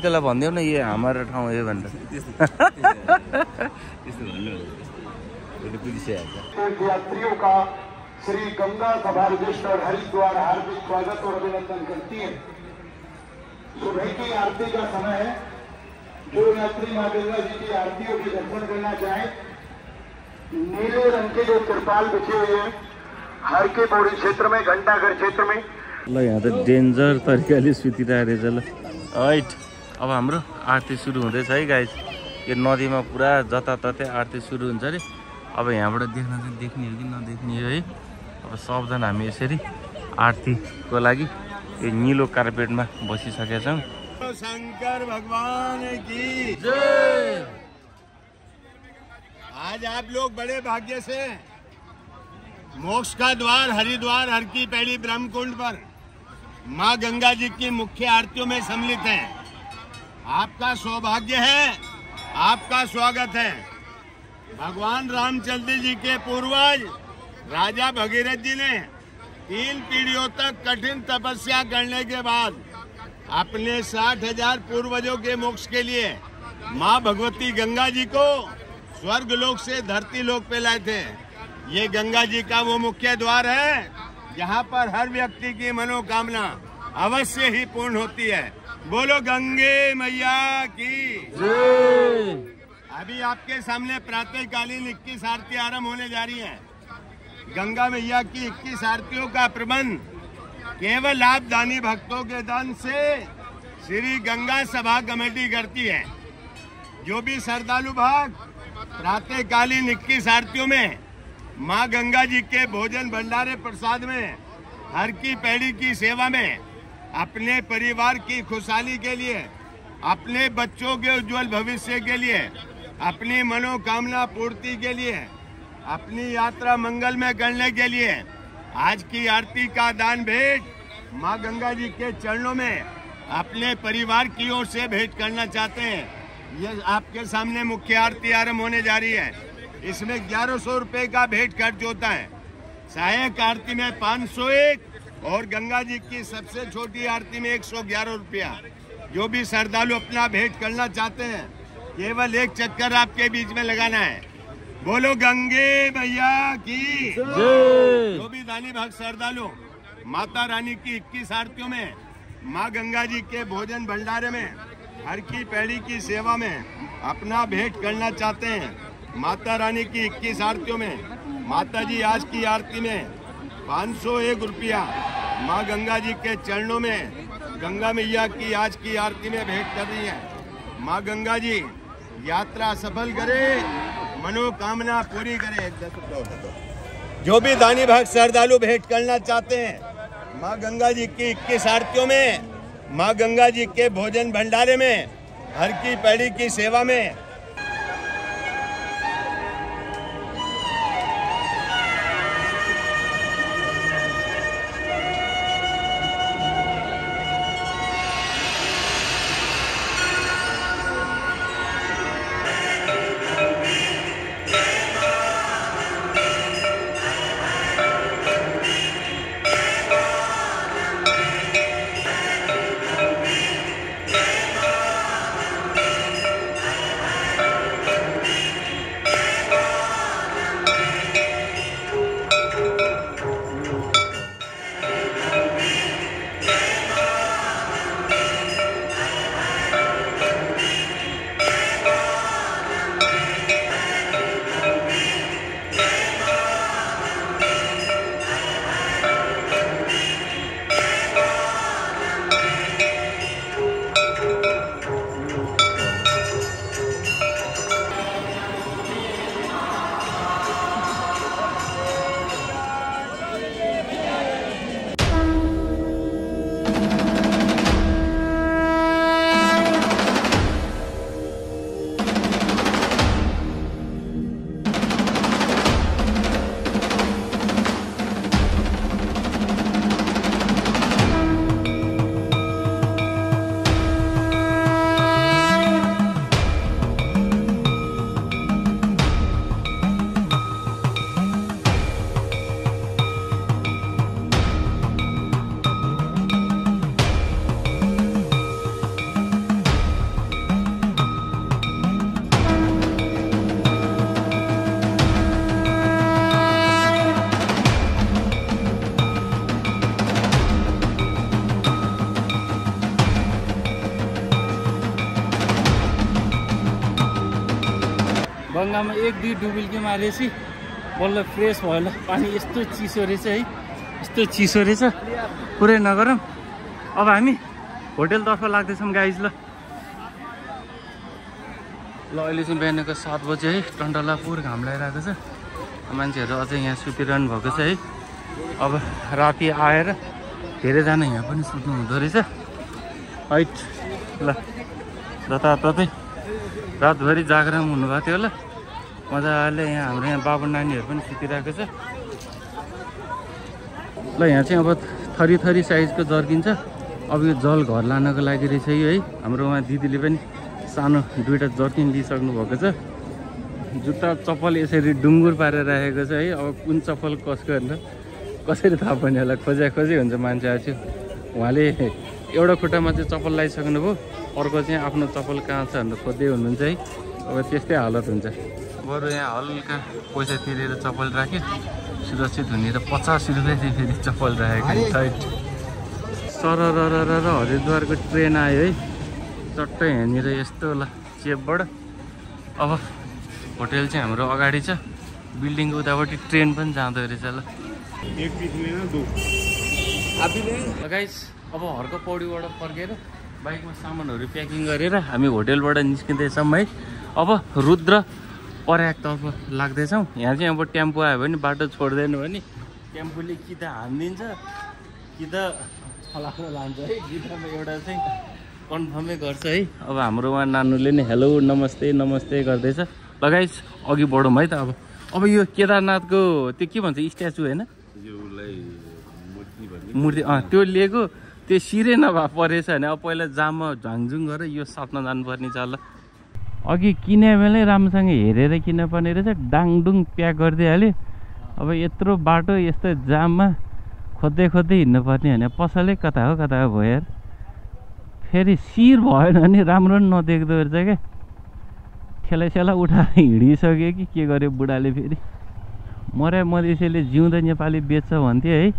त्यसलाई भनिदेऊ न यो हाम्रो ठाउँ हो भनेर। त्यस्तो भन्नु। श्री गंगा सभार विष्णु और हरिद्वार हार्दिक स्वागत और अभिनंदन करती है। सुबह की आरती का समय है। जो यात्री माँ गंगा जी की आरतियों के दर्शन करना चाहे, नीले रंग के जो तिरपाल बिछे हुए हैं हर के पौड़ी क्षेत्र में, घंटाघर क्षेत्र में। ल यहाँ तो डेन्जर तरिकाले सुतिरहेको रहेछ। राइट अब हाम्रो आरती सुरु हुँदैछ है गाइस। यो नदीमा पुरा जताततै आरती सुरु हुन्छ अरे। अब यहाँबाट देख्न चाहिँ देख्ने हो कि नदेख्ने हो है। अब सबजना हामी यसरी आरतीको लागि यो नीलो कार्पेटमा बसिसकेका छौँ। शंकर भगवान की जय। आज आप लोग बड़े भाग्य से मोक्ष का द्वार हरिद्वार हर की पहली ब्रह्मकुंड पर माँ गंगा जी की मुख्य आरतियों में सम्मिलित हैं। आपका सौभाग्य है, आपका स्वागत है। भगवान रामचंद्र जी के पूर्वज राजा भगीरथ जी ने 3 पीढ़ियों तक कठिन तपस्या करने के बाद अपने 60,000 पूर्वजों के मोक्ष के लिए माँ भगवती गंगा जी को स्वर्ग लोक से धरती लोक पे लाए थे। ये गंगा जी का वो मुख्य द्वार है जहाँ पर हर व्यक्ति की मनोकामना अवश्य ही पूर्ण होती है। बोलो गंगे मैया की जय। अभी आपके सामने प्रातःकालीन 21 आरती आरंभ होने जा रही है। गंगा मैया की 21 आरतियों का प्रबंध केवल आप दानी भक्तों के दान से श्री गंगा सभा कमेटी करती है। जो भी श्रद्धालु भक्त प्रातःकालीन 21 आरतियों में माँ गंगा जी के भोजन भंडारे प्रसाद में हर की पैड़ी की सेवा में अपने परिवार की खुशहाली के लिए, अपने बच्चों के उज्जवल भविष्य के लिए, अपनी मनोकामना पूर्ति के लिए, अपनी यात्रा मंगल में करने के लिए आज की आरती का दान भेंट माँ गंगा जी के चरणों में अपने परिवार की ओर से भेंट करना चाहते हैं। ये आपके सामने मुख्य आरती आरंभ होने जा रही है। इसमें 1100 रुपये का भेंट खर्च होता है। सहायक आरती में 501 और गंगा जी की सबसे छोटी आरती में 111 रुपया। जो भी श्रद्धालु अपना भेंट करना चाहते हैं केवल एक चक्कर आपके बीच में लगाना है। बोलो गंगे भैया की। जो भी दानी भक्त श्रद्धालु माता रानी की 21 आरतियों में माँ गंगा जी के भोजन भंडारे में हर की पैड़ी की सेवा में अपना भेंट करना चाहते हैं। माता रानी की 21 आरतियों में माता जी आज की आरती में 501 रुपया माँ गंगा जी के चरणों में गंगा मैया की आज की आरती में भेंट कर रही है। माँ गंगा जी यात्रा सफल करे, मनोकामना पूरी करे। जो भी दानी भक्त श्रद्धालु भेंट करना चाहते हैं माँ गंगा जी की 21 आरतियों में माँ गंगा जी के भोजन भंडारे में हर की पैड़ी की सेवा में गंगा में एक दुई डुबिल्की मारे बल्ल फ्रेश भयो। पानी यस्तो चिसो रहेछ है, यस्तो चिसो रहेछ, पुरै नगरौँ। अब हामी होटलतर्फ लाग्दैछौँ गाइज। ल अहिले चाहिँ बिहानको 7 बजे है, टन्डला पुर घाम लागिरहेको छ। मान्छेहरू अझै यहाँ सुतिरहनु भएको छ है। अब राति आएर धेरैजना यहाँ पनि सुत्नु हुँदो रहेछ हैट। ल जताततै रातभरि जागरण हुनुभएको थियो होला। मजाले यहाँ हाम्रो यहाँ बाबु नानीहरू पनि सुतिरहेको छ। ल यहाँ चाहिँ अब थरी थरी साइजको जर्किन छ। अब यो जल घर लानको लागि रहेछ यो है। हाम्रो उहाँ दिदीले पनि सानो दुईवटा जर्किन लिइसक्नु भएको छ। जुत्ता चप्पल यसरी डुङ्गुर पारेर राखेको छ है। अब कुन चप्पल कसको भनेर कसरी थाहा पाउने होला, खोजे हुन्छ मान्छे। आज उहाँले एउटा खुट्टामा चाहिँ चप्पल लगाइसक्नुभयो, अर्को चाहिँ आफ्नो चप्पल कहाँ छ भनेर खोज्दै हुनुहुन्छ है। अब त्यस्तै हालत हुन्छ। बरु यहाँ हल्का पैसा तिरेर चप्पल राख्यो सुरक्षित हुने र 50 रुपियाँ चाहिँ फेरि चप्पल राखेको साइड। सररररर हरिद्वारको ट्रेन आयो है। चट्टै यहाँनिर यस्तो होला चेपबाट। अब होटेल चाहिँ हाम्रो अगाडि छ, बिल्डिङ उतापट्टि ट्रेन पनि जाँदो रहेछ। ल गाइस अब हर्क पौडीबाट फर्केर बाइकमा सामानहरू प्याकिङ गरेर हामी होटेलबाट निस्किँदैछौँ है। अब रुद्र पर्यागतर्फ लाग्दैछौँ। यहाँ चाहिँ अब टेम्पो आयो भने बाटो छोड्दैन भने टेम्पोले कि त हानिदिन्छ कि त फलाफल लान्छ है। गीतामा एउटा चाहिँ कन्फर्मै गर्छ है। अब हाम्रो उहाँ नानुले नै हेलो नमस्ते नमस्ते गर्दैछ। लगाइस अघि बढौँ है त। अब यो केदारनाथको त्यो के भन्छ स्ट्याचु होइन, मूर्ति त्यो लिएको त्यो सिरे नभए परेछ भने अब पहिला जाममा झाङझुङ गरेर यो साथमा जानुपर्ने छ। ल अघि किने बेलै राम्रोसँग हेरेर किन्नुपर्ने रहेछ। डाङडुङ प्याक गरिदिइहाल्यो। अब यत्रो बाटो यस्तो जाममा खोज्दै खोज्दै हिँड्नुपर्ने होइन, पसलै कता हो भयो यार। फेरि शिर भएन भने राम्रो नदेख्दो रहेछ क्या। ठेलासेला उठाएर हिँडिसक्यो कि के गर्यो बुढाले। फेरि मराइ मधेसीले जिउँदै नेपाली बेच्छ भन्थ्यो है।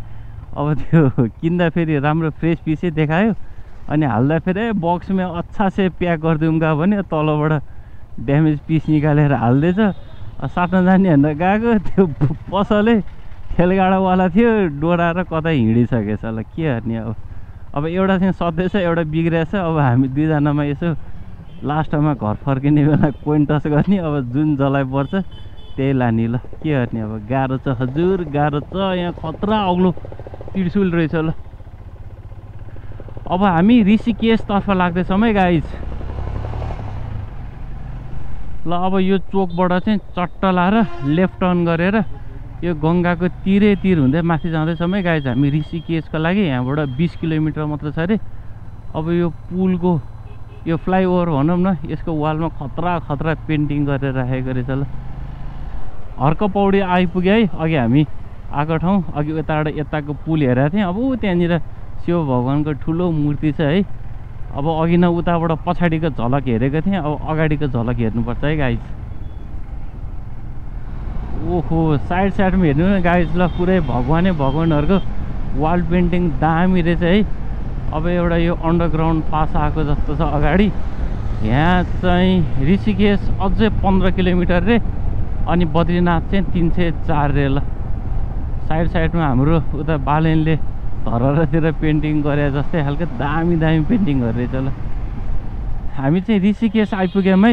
अब त्यो किन्दा फेरि राम्रो फ्रेस पिसै देखायो, अनि हाल्दा फेरि बक्स में अच्छा से प्याक कर दूंगा भने तलबाट डैमेज पीस निकालेर हाल्दैछ। साट्न जाने भनेर गएको त्यो पसले ठेलगाडा वाला थियो डोराएर कतै हिँडिसकेछ। ल के गर्ने अब एउटा चाहिँ सधैछ एउटा बिग्रेछ। अब हामी दुईजनामा यसो लास्टमा घर फर्किने बेला कोइन टच गर्ने। अब जुन जलाई पर्छ त्यही लाने। ल के गर्ने अब गाह्रो छ हजुर, गाह्रो छ। यहाँ खतरा अग्लो त्रिशुल रहेछ। ल अब हामी ऋषिकेशतर्फ लाग्दैछौँ है गाइज। ल अब यो चोकबाट चाहिँ चट्ट लाएर लेफ्ट टर्न गरेर यो गङ्गाको तिरै तिर हुँदै माथि जाँदैछौँ है गाइज। हामी ऋषिकेशको लागि यहाँबाट 20 किलोमिटर मात्र छ अरे। अब यो पुलको यो फ्लाइओभर भनौँ न, यसको वालमा खतरा खतरा पेन्टिङ गरेर राखेको रहेछ। ल हर्क पौडी आइपुग्यो है। अघि हामी आएको ठाउँ अघि यताबाट यताको पुल हेरेको थियौँ। अब त्यहाँनिर शिव भगवानको ठुलो मूर्ति छ है। अब अघि न उताबाट पछाडिको झलक हेरेको थिएँ, अब अगाडिको झलक हेर्नुपर्छ है गाइज। ओहो साइड साइडमा हेर्नु न गाइज। ल पुरै भगवानै भगवानहरूको वाल पेन्टिङ दामी रहेछ है। अब एउटा यो अन्डरग्राउन्ड पास आएको जस्तो छ अगाडि। यहाँ चाहिँ ऋषिकेश अझै 15 किलोमिटर रे, अनि बद्रीनाथ चाहिँ 304 रे। ल साइड साइडमा हाम्रो उता बालेनले धरहरतिर पेन्टिङ गरे जस्तै खालको दामी दामी पेन्टिङ गरेछ। ल हामी चाहिँ ऋषिकेश आइपुग्यौँ है।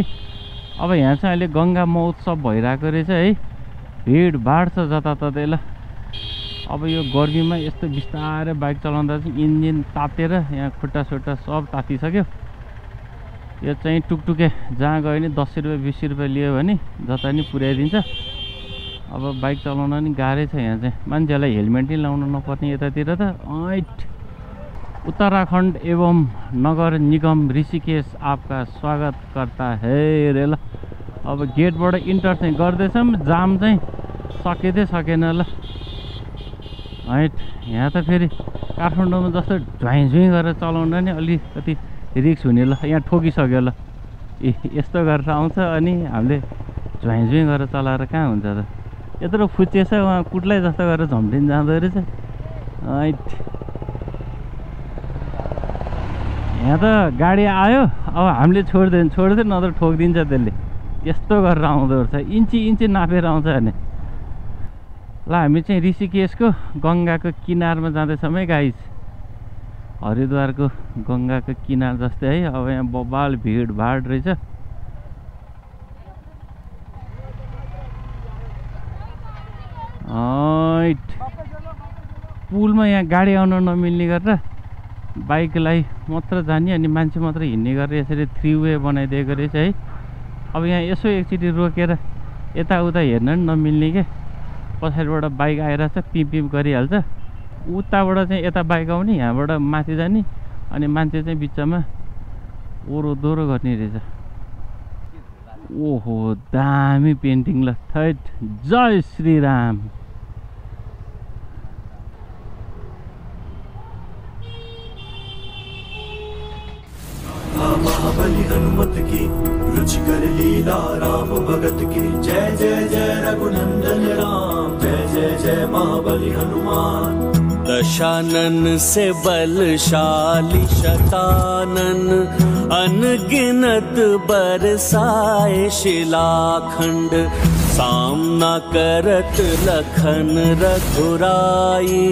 अब यहाँ चाहिँ अहिले गङ्गा महोत्सव भइरहेको रहेछ है। भिडभाड छ जताततै। ल अब यो गर्मीमा यस्तो बिस्तारै बाइक चलाउँदा चाहिँ इन्जिन तातेर यहाँ खुट्टासुट्टा सब तातिसक्यो। यो चाहिँ टुकटुके जहाँ गयो नि 10 रुपियाँ 20 रुपियाँ लियो भने जता नि पुर्याइदिन्छ। अब बाइक चलाउन नि गाह्रै छ यहाँ चाहिँ। मान्छेलाई हेलमेट नै लाउन नपर्ने यतातिर त ऐट। उत्तराखण्ड एवं नगर निगम ऋषिकेश आपका स्वागत करता है रे। ल अब गेटबाट इन्टर चाहिँ गर्दैछौँ। जाम चाहिँ सकेदै सकेन। ल ऐट यहाँ त फेरि काठमाडौँमा जस्तो झुइँ झुइँ गरेर चलाउन नि अलिकति रिक्स हुने। ल यहाँ ठोकिसक्यो। ल यस्तो गरेर आउँछ अनि हामीले झुइँ झुइँ गरेर चलाएर कहाँ हुन्छ त। यत्रो फुच्चेछ उहाँ कुट्लै जस्तो गरेर झम्टिन जाँदो रहेछ। यहाँ त गाडी आयो अब हामीले छोड्दैन नत्र ठोकिदिन्छ त्यसले। यस्तो गरेर आउँदो रहेछ, इन्ची इन्ची नापेर आउँछ भने। ल हामी चाहिँ ऋषिकेशको गङ्गाको किनारमा जाँदैछौँ है गाइज। हरिद्वारको गङ्गाको किनार जस्तै है। अब यहाँ बबाल भिडभाड रहेछ। पुलमा यहाँ गाडी आउन नमिल्ने गरेर बाइकलाई मात्र जाने अनि मान्छे मात्र हिँड्ने गरेर यसरी 3 वे बनाइदिएको रहेछ है। अब यहाँ यसो एकचोटि रोकेर यताउता हेर्न नि नमिल्ने के। पछाडिबाट बाइक आएर चाहिँ पिपिप गरिहाल्छ। उताबाट चाहिँ यता बाइक आउने, यहाँबाट माथि जाने, अनि मान्छे चाहिँ बिचमा ओह्रो दोहोरो गर्ने रहेछ। ओहो दामी पेन्टिङ। ल थैट जय श्रीराम। महाबली हनुमत की रुचि कर लीला राम भगत की। जय जय जय रघुनंदन राम जय जय जय महाबली हनुमान। दशानन से बलशाली शतानन अनगिनत बरसाए शिलाखंड। सामना करत लखन रघुराई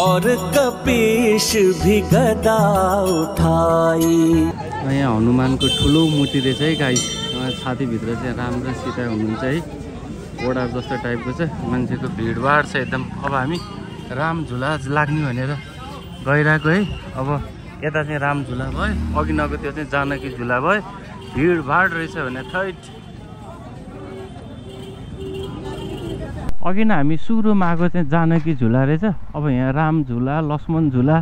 और कपीश भी गदा उठाई। यहाँ हनुमानको ठुलो मूर्ति रहेछ है गाइस। छातीभित्र चाहिँ राम र सीता हुनुहुन्छ है। ओडा जस्तो टाइपको छ। मान्छेको भिडभाड छ एकदम। अब हामी राम झुला लाग्ने भनेर गइरहेको है। अब यता चाहिँ राम झुला भयो, अघि नगएको त्यो चाहिँ जानकी झुला भयो। भिडभाड रहेछ भने थैट। अघि न हामी सुरुमा आएको चाहिँ जानकी झुला रहेछ। अब यहाँ राम झुला, लक्ष्मण झुला,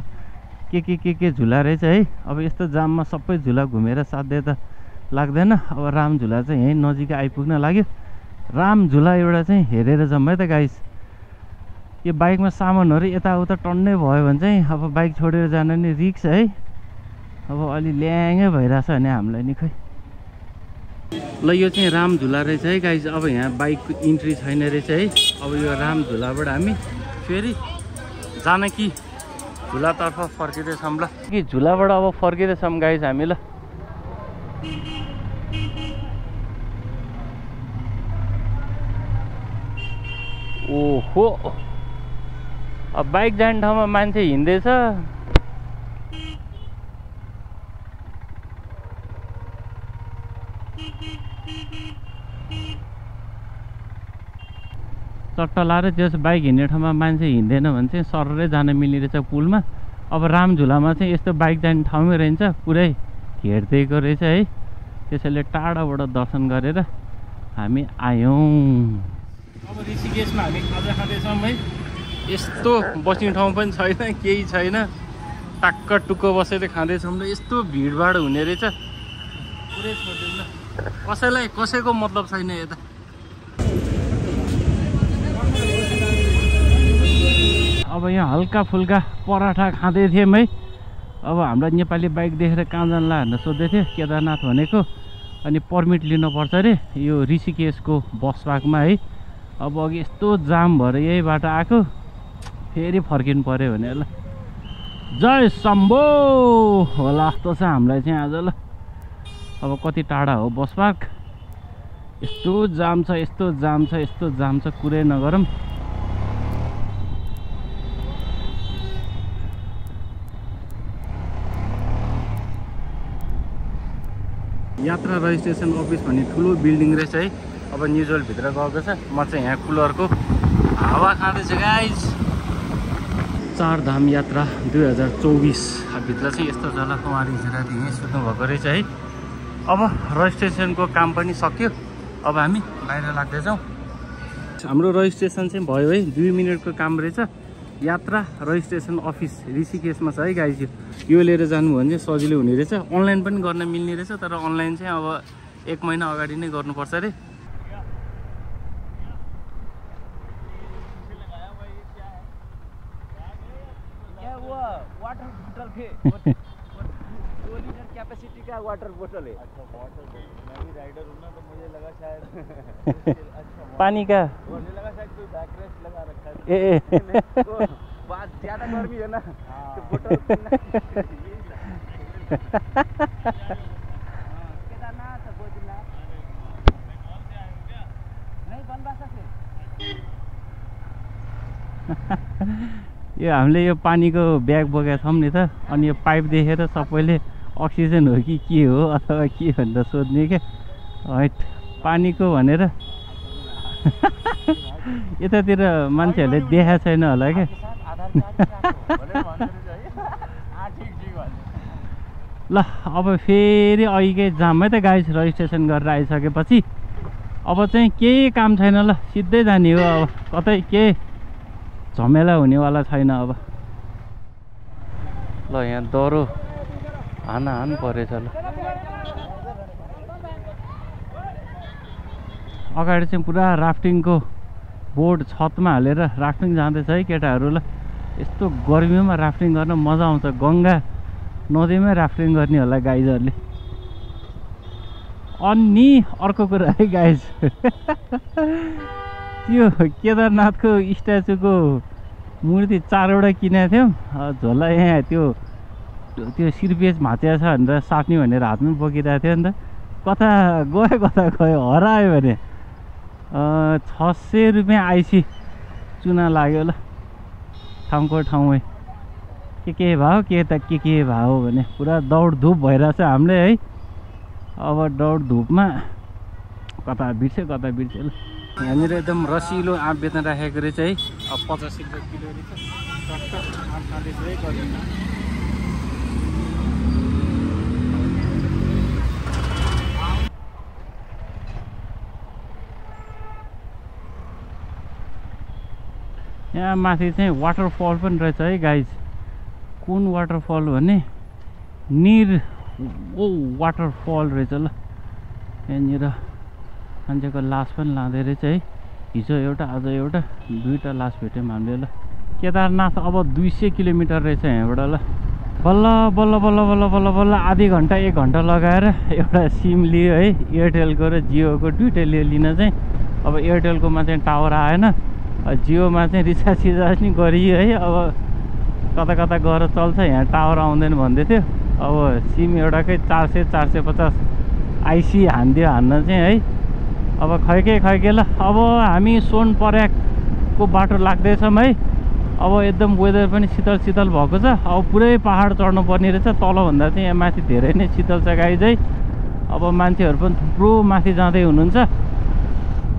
के झुला रहेछ है। अब यस्तो जाममा सबै झुला घुमेर साध्यै त लाग्दैन। अब राम झुला चाहिँ यहीँ नजिकै आइपुग्न लाग्यो। राम झुला एउटा चाहिँ हेरेर जाऊँ है त गाइस। यो बाइकमा सामानहरू यताउता टन्नै भयो भने चाहिँ अब बाइक छोडेर जान नि रिक्स है। अब अलि ल्याङ्गै भइरहेछ भने हामीलाई नि खै। ल यो चाहिँ राम झुला रहेछ है गाइज। अब यहाँ बाइकको इन्ट्री छैन रहेछ है। अब यो राम झुलाबाट हामी फेरि जानकी झुलातर्फ फर्किँदैछौँ ल कि झुलाबाट अब फर्किँदैछौँ गाइस हामी ल। ओहो अब बाइक जाने ठाउँमा मान्छे हिँड्दैछ। चट्टा लाएर त्यस बाइक हिँड्ने ठाउँमा मान्छे हिँड्दैन भने चाहिँ सररै जान मिल्ने रहेछ पुलमा। अब रामझुलामा चाहिँ यस्तो बाइक जाने ठाउँमै रहन्छ, पुरै घेर्दै गएको रहेछ है। त्यसैले टाढाबाट दर्शन गरेर हामी आयौँ। अब ऋषिकेशमा हामी खाजा खाँदैछौँ है। यस्तो बस्ने ठाउँ पनि छैन, केही छैन, टाक्क टुक्क बसेर खाँदैछौँ। यस्तो भिडभाड हुने रहेछ, पुरै छोडिदिनु कसैलाई, कसैको मतलब छैन यता। अब यहाँ हल्का फुल्का पराठा खाँदै थियौँ है। अब हामीलाई नेपाली बाइक देखेर कहाँ जानला भनेर सोध्दै थिएँ, केदारनाथ भनेको, अनि पर्मिट लिनुपर्छ अरे यो ऋषिकेशको बस पार्कमा है। अब अघि यस्तो जाम भएर यही बाटो आएको, फेरि फर्किनु पऱ्यो भने ल। जय शम्भो होला जस्तो छ हामीलाई चाहिँ आज ल। अब कति टाढा हो बस पार्क, यस्तो जाम छ, यस्तो जाम छ, यस्तो जाम छ, कुरै नगरौँ। यात्रा रजिस्ट्रेसन अफिस भन्ने ठुलो बिल्डिङ रहेछ है। अब न्युजल भित्र गएको छ। म चाहिँ यहाँ कुलरको हावा खाँदैछु गाइज। चारधाम यात्रा 2024 भित्र चाहिँ यस्तो जला कुमारी झिरादी यहीँ सुत्नुभएको रहेछ है। अब रजिस्ट्रेसनको काम पनि सक्यो, अब हामी बाहिर लाग्दैछौँ। हाम्रो रजिस्ट्रेसन चाहिँ भयो है, 2 मिनटको काम रहेछ। यात्रा रजिस्ट्रेसन अफिस ऋषिकेशमा छ है गाइज। यो लिएर जानुभयो भने चाहिँ सजिलो हुने रहेछ। अनलाइन पनि गर्न मिल्ने रहेछ, तर अनलाइन चाहिँ अब 1 महिना अगाडि नै गर्नुपर्छ अरे। वाटर बोतल है। अच्छा वाटर बोतल, मैं भी राइडर हूं ना, तो मुझे लगा शायद अच्छा पानी का, मुझे लगा शायद कोई बैकरेस्ट लगा रखा है। ए तो बात ज्यादा गर्मी है ना, तो बोतल केदारनाथ बोतल नहीं बनवा सके। यो हामीले यो पानीको ब्याग बोकेका छौँ नि त, अनि यो पाइप देखेर सबैले अक्सिजन हो कि के हो अथवा के भनेर सोध्ने क्या, हैट पानीको भनेर। यतातिर मान्छेहरूले देखा छैन होला क्या। ल अब फेरि अघिकै जाममै त गाइस, रजिस्ट्रेसन गरेर आइसकेपछि अब चाहिँ केही काम छैन ल, सिधै जाने हो। अब कतै केही झमेला हुनेवाला छैन अब ल। यहाँ डरो आना आन परेछ ल। अगाडि चाहिँ पुरा राफ्टिङको बोर्ड छतमा हालेर राफ्टिङ जाँदैछ है केटाहरू ल। यस्तो गर्मीमा राफ्टिङ गर्न मजा आउँछ। गङ्गा नदीमै राफ्टिङ गर्ने होला गाइजहरूले। अनि अर्को कुरा है गाइज, त्यो केदारनाथको स्ट्याचुको मूर्ति 4वटा किनेको थियौँ। झोला यहाँ त्यो सिरपेज भाँचिया छ भनेर साट्ने भनेर हातमा बोकिरहेको थियो नि त। कता गयो हरायो भने 600 रुपियाँ आइसी चुना लाग्यो ल। ठाउँको ठाउँमै के भाव, के त के भाव भने पुरा दौडधुप भइरहेछ हामीले है। अब दौडधुपमा कता बिर्स्यो ल। यहाँनिर एकदम रसिलो आँप बेच्न राखेको रहेछ है। अब 50 रुपियाँ किलो रहेछ। यहाँ माथि चाहिँ वाटरफल पनि रहेछ है गाइज। कुन वाटरफल भने निर ओ वाटरफल रहेछ ल। यहाँनिर मान्छेको लास पनि लाँदै रहेछ है। हिजो एउटा आज एउटा 2टा लास भेट्यौँ हामीले ल। केदारनाथ अब 200 किलोमिटर रहेछ यहाँबाट ल। बल्ल बल्ल बल्ल बल्ल बल्ल बल्ल आधी घन्टा 1 घन्टा लगाएर एउटा सिम लियो है, एयरटेलको र जियोको 2टै लिन चाहिँ। अब एयरटेलकोमा चाहिँ टावर आएन, जियोमा चाहिँ रिचार्ज सिचार्ज नि गरियो है। अब कता कता गएर चल्छ, यहाँ टावर आउँदैन भन्दै थियो। अब सिम एउटाकै 400 450 आइसी हान्दियो हान्न चाहिँ है। अब खैके ल। अब हामी सोनपराको बाटो लाग्दैछौँ है। अब एकदम वेदर पनि शीतल शीतल भएको छ। अब पुरै पहाड चढ्नुपर्ने रहेछ, तलभन्दा चाहिँ यहाँ माथि धेरै नै शीतल छ गाइज है। अब मान्छेहरू पनि थुप्रो माथि जाँदै हुनुहुन्छ।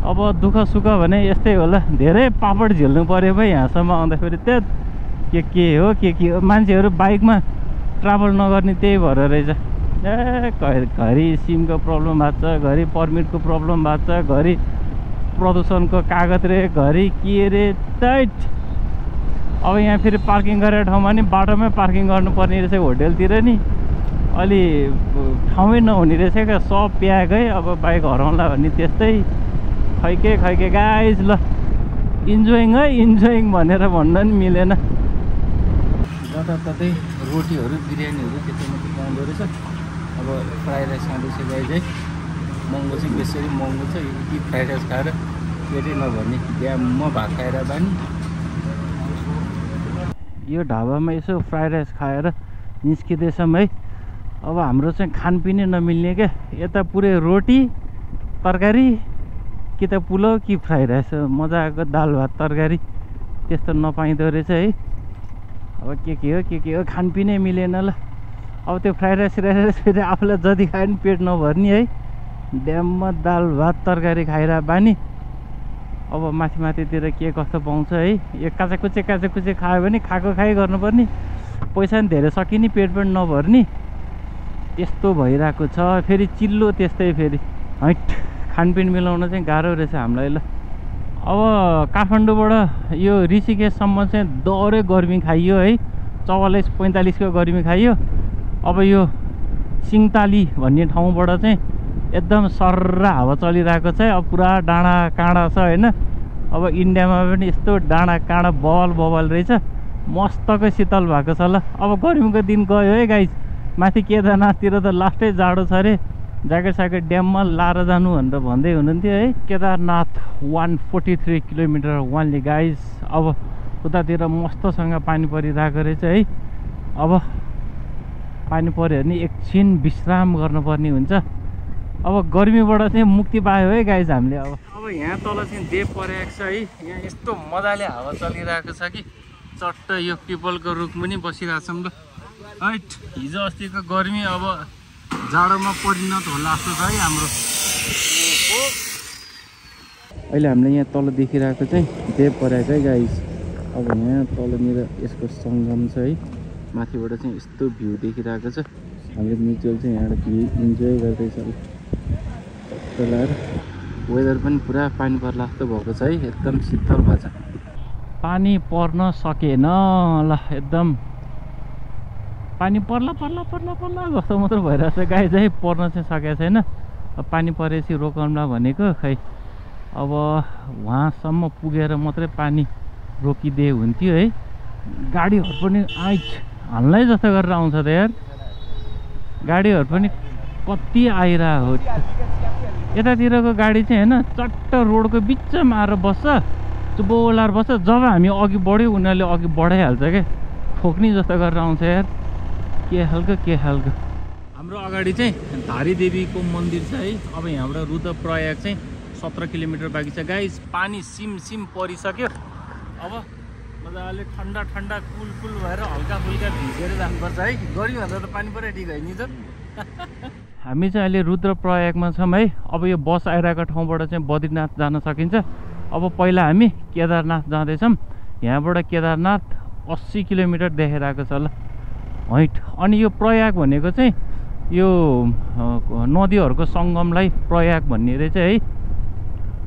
अब दुःख सुख भने यस्तै होला, धेरै पापड झेल्नु पऱ्यो भाइ यहाँसम्म आउँदाखेरि। त्यो के हो मान्छेहरू बाइकमा ट्राभल नगर्ने त्यही भएर रहेछ। घरि सिमको प्रब्लम भएको छ, घरि पर्मिटको प्रब्लम भएको छ, घरि प्रदूषणको कागज रे, घरि के रे टाइट। अब यहाँ फेरि पार्किङ गर्ने ठाउँमा नि बाटोमै पार्किङ गर्नुपर्ने रहेछ, होटेलतिर नि अलि ठाउँै नहुने रहेछ क्या, सब प्याकै। अब बाइक हराउँला भन्ने त्यस्तै खैके गाइज। ल इन्जोइङ है, इन्जोइङ भनेर भन्न नि मिलेन। जताततै रोटीहरू बिरयानीहरू त्यति मात्रै पाउँदो रहेछ। अब फ्राइड राइस खाँदैछ गाइज है। महँगो चाहिँ बेसरी महँगो छ, यति फ्राइड राइस खाएर पेटै नभर्ने, बिहामा भात खाएर बानी। यो ढाबामा यसो फ्राइड राइस खाएर निस्किँदैछौँ है। अब हाम्रो चाहिँ खानपिनै नमिल्ने क्या, यता पुरै रोटी तरकारी कि त पुलाउ कि फ्राइड राइस, मजाको दाल भात तरकारी त्यस्तो नपाइँदो रहेछ है। अब के हो खानपिनै मिलेन ल। अब त्यो फ्राइड राइस फेरि आफूलाई जति खायो नि पेट नभर्ने है, ड्याममा दाल भात तरकारी खाएर बानी। अब माथि माथितिर के कस्तो पाउँछ है। यो काँचाकुच्चे खायो भने खाएको खाइ गर्नुपर्ने, पैसा नि धेरै सकिने, पेट पनि नभर्ने, त्यस्तो भइरहेको छ। फेरि चिल्लो त्यस्तै, फेरि हैट खानपिन मिलाउन चाहिँ गाह्रो रहेछ हामीलाई ल। अब काठमाडौँबाट यो ऋषिकेशसम्म चाहिँ दोहोरै गर्मी खाइयो है, 44-45 को गर्मी खाइयो। अब यो सिङताली भन्ने ठाउँबाट चाहिँ एकदम सर्रा हावा चलिरहेको छ। अब पुरा डाँडा काँडा छ होइन। अब इन्डियामा पनि यस्तो डाँडा काँडा बबल रहेछ, मस्तकै शीतल भएको छ ल। अब गर्मीको दिन गयो है गाइज। माथि केदारनाथतिर त लास्टै जाडो छ अरे, जाकेट साकेट ड्याममा लाएर जानु भनेर भन्दै हुनुहुन्थ्यो है। Kedarnath 143 kilometre 1 guys. अब उतातिर मस्तसँग पानी परिरहेको रहेछ है। अब पानी पऱ्यो भने एकछिन विश्राम गर्नुपर्ने हुन्छ। अब गर्मीबाट चाहिँ मुक्ति पायो है गाइज हामीले। अब यहाँ तल चाहिँ देव परेको छ है। यहाँ यस्तो मजाले हावा चलिरहेको छ कि चट्ट यो पिपलको रुख पनि बसिरहेको छौँ ल। हैट हिजो अस्तिको गर्मी अब जाडोमा परिणत होला जस्तो छ है हाम्रो। अहिले हामीले यहाँ तल देखिरहेको चाहिँ देव परेको है गाइज। अब यहाँ तल मेरो यसको सङ्गम छ है। माथिबाट चाहिँ यस्तो भ्यू देखिरहेको छ। हामीले म्युचुअल चाहिँ यहाँबाट भ्यू इन्जोय गर्दैछ ल। वेदर पनि पुरा पानी पर्ला जस्तो भएको छ है, एकदम शीतल भएको छ। पानी पर्न सकेन ल, एकदम पानी पर्ला जस्तो मात्र भइरहेछ गाइज है। पर्न चाहिँ सकेको छैन। अब पानी परेपछि रोकौँला भनेको, खै अब वहाँसम्म पुगेर मात्रै पानी रोकिदिए हुन्थ्यो है। गाडीहरू पनि आइज हाल्नै जस्तो गरेर आउँछ त यार, गाडीहरू पनि कति आइरहेको। यतातिरको गाडी चाहिँ होइन चट्ट रोडको बिचमा आएर बस्छ, चुबो लाएर बस्छ। जब हामी अघि बढ्यौँ उनीहरूले अघि बढाइहाल्छ क्या, ठोक्ने जस्तो गरेर आउँछ यार। के खालको हाम्रो अगाडि चाहिँ धारीदेवीको मन्दिर छ है। अब यहाँबाट रुद्रप्रयाग चाहिँ 17 किलोमिटर बाँकी छ गाइज। पानी सिमसिम परिसक्यो। अब मजाले ठन्डा कुल भएर हल्का भिजेर जानुपर्छ है। गर्मीभन्दा त पानी परे ठिक होइन नि त। हामी चाहिँ अहिले रुद्रप्रयागमा छौँ है। अब यो बस आइरहेको ठाउँबाट चाहिँ बद्रीनाथ जान सकिन्छ। अब पहिला हामी केदारनाथ जाँदैछौँ। यहाँबाट केदारनाथ 80 किलोमिटर देखाइरहेको छ ल। हैट अनि यो प्रयाग भनेको चाहिँ यो नदीहरूको सङ्गमलाई प्रयाग भन्ने रहेछ है।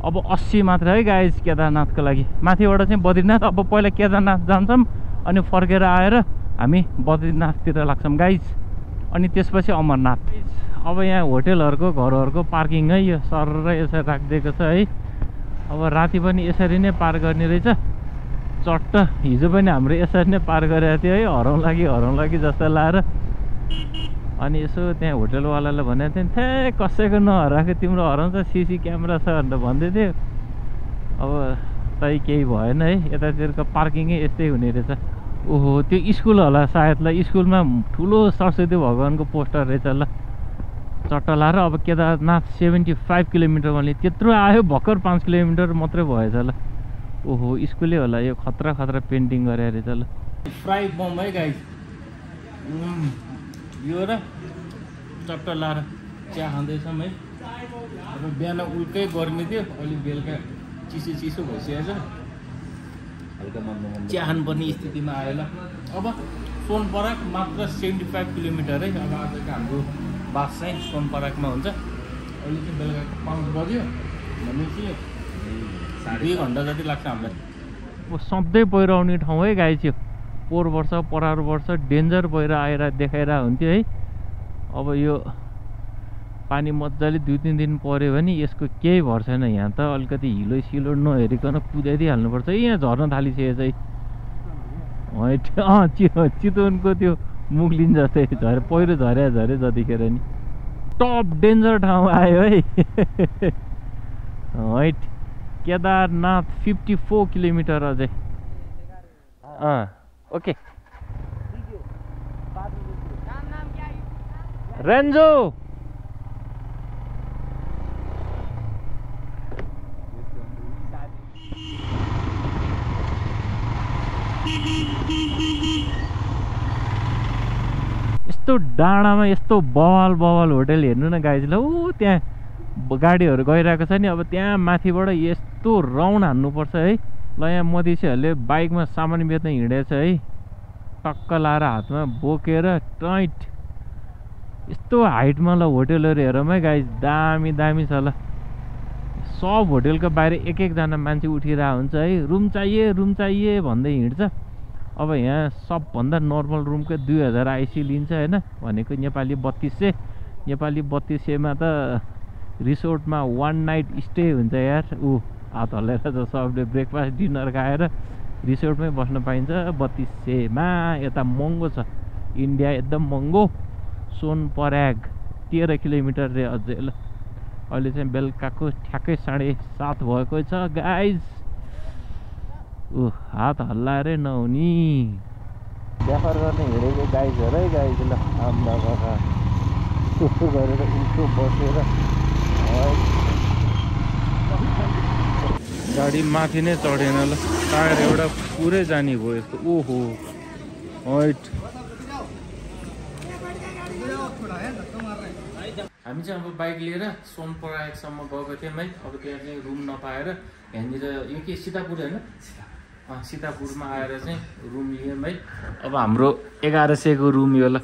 अब 80 मात्र है गाइज केदारनाथको लागि। माथिबाट चाहिँ बद्रीनाथ। अब पहिला केदारनाथ जान्छौँ अनि फर्केर आएर हामी बद्रीनाथतिर लाग्छौँ गाइज, अनि त्यसपछि अमरनाथ। अब यहाँ होटेलहरूको घरहरूको पार्किङ है, यो सर यसरी राखिदिएको छ है। अब राति पनि यसरी नै पार गर्ने रहेछ। चट्ट हिजो पनि हाम्रो यसरी नै पार गरेको थियो है, हराउँ लागि जस्तो लाएर। अनि यसो त्यहाँ होटेलवालालाई भनेको थियो नि, थ्या कसैको नहराएको तिम्रो हराउँछ, सिसी क्यामेरा छ भनेर भन्दै थियो। अब चाहिँ केही भएन है। यतातिरको पार्किङै यस्तै हुने रहेछ। ओहो त्यो स्कूल होला सायद ल, स्कूलमा ठुलो सरस्वती भगवानको पोस्टर रहेछ ल चट्टला। र अब केदारनाथ 75 किलोमिटर भन्ने त्यत्रो आयो, भर्खर 5 किलोमिटर मात्रै भएछ ल। ओहो स्कूलै होला यो, खतरा खतरा पेन्टिङ गरे रहेछ ल। फ्राई बम है गाइस यो र चट्टला र चिया खाँदैछौँ है। अब बिहान उल्टै गर्मी थियो, अलि बेलुका चिसो चिसो भइसकेछ, चिया खानुपर्ने स्थितिमा आयो ल। अब सोनपराक मात्र 75 किलोमिटर है। अब आजको हाम्रो बास चाहिँ सोनपराकमा हुन्छ। अहिले चाहिँ बेलुका 5 बज्यो, भनेपछि 2 घन्टा जति लाग्छ हामीलाई। अब सधैँ पहिरो आउने ठाउँ है गाई थियो, पोहोर वर्ष परारो वर्ष डेन्जर पहिरो आएर देखाएर हुन्थ्यो है। अब यो पानी मजाले 2-3 दिन पर्यो भने यसको केही भर छैन। यहाँ त अलिकति हिलो सिलो नहेरिकन कुदाइदिइहाल्नुपर्छ। यहाँ झर्न थालिसकेछ है, चितवनको त्यो मुगलिन जस्तै झरे पहिरो झरे जतिखेर नि टप डेन्जर ठाउँ आयो है। हैट केदारनाथ 54 किलोमिटर अझै। ओके रेन्जो यो डाँडामा यस्तो बवाल बवाल होटल हेर्नु न गाइज ल। ऊ त्यहाँ गाडीहरू गइरहेको छ नि, अब त्यहाँ माथिबाट यस्तो राउन्ड हान्नुपर्छ है ल। यहाँ मधेसीहरूले बाइकमा सामान बेच्न हिँडेछ है, टक्क लाएर हातमा बोकेर टैट। यस्तो हाइटमा ल होटलहरू हेरौँ है गाइज, दामी दामी छ ल। सब होटलको बाहिर एकजना मान्छे उठिरहेको हुन्छ है, रुम चाहिए भन्दै हिँड्छ। अब यहाँ सबभन्दा नर्मल रुमको 2000 आइसी लिन्छ हैन, भनेको नेपाली 3200। नेपाली 3200मा त रिसोर्टमा 1 नाइट स्टे हुन्छ यार। ऊ हात हल्लेर त सबले ब्रेकफास्ट डिनर खाएर रिसोर्टमै बस्न पाइन्छ 3200मा। यता महँगो छ, इन्डिया एकदम महँगो। सोनपराग 13 किलोमिटर रे अझै ल। अहिले चाहिँ बेलुकाको ठ्याक्कै 7:30 भएको छ गाइज। ऊ हात हल्लाएर नहुने व्यापार गर्ने हिँडेको गाइजहरू है गाइज ल। आम्बा बाबा त्यस्तो गरेर उल्टो बसेर गाडी माथि नै चढेन ल, टायर एउटा पुरै जाने भयो यस्तो। ओहो हैट हामी चाहिँ अब बाइक लिएर सोनपराकसम्म गएको थियौँ है। अब त्यहाँ चाहिँ रुम नपाएर यहाँनिर यो के सीतापुर होइन, सीतापुरमा आएर चाहिँ रुम लियौँ है। अब हाम्रो 1100 को रुम यो ल।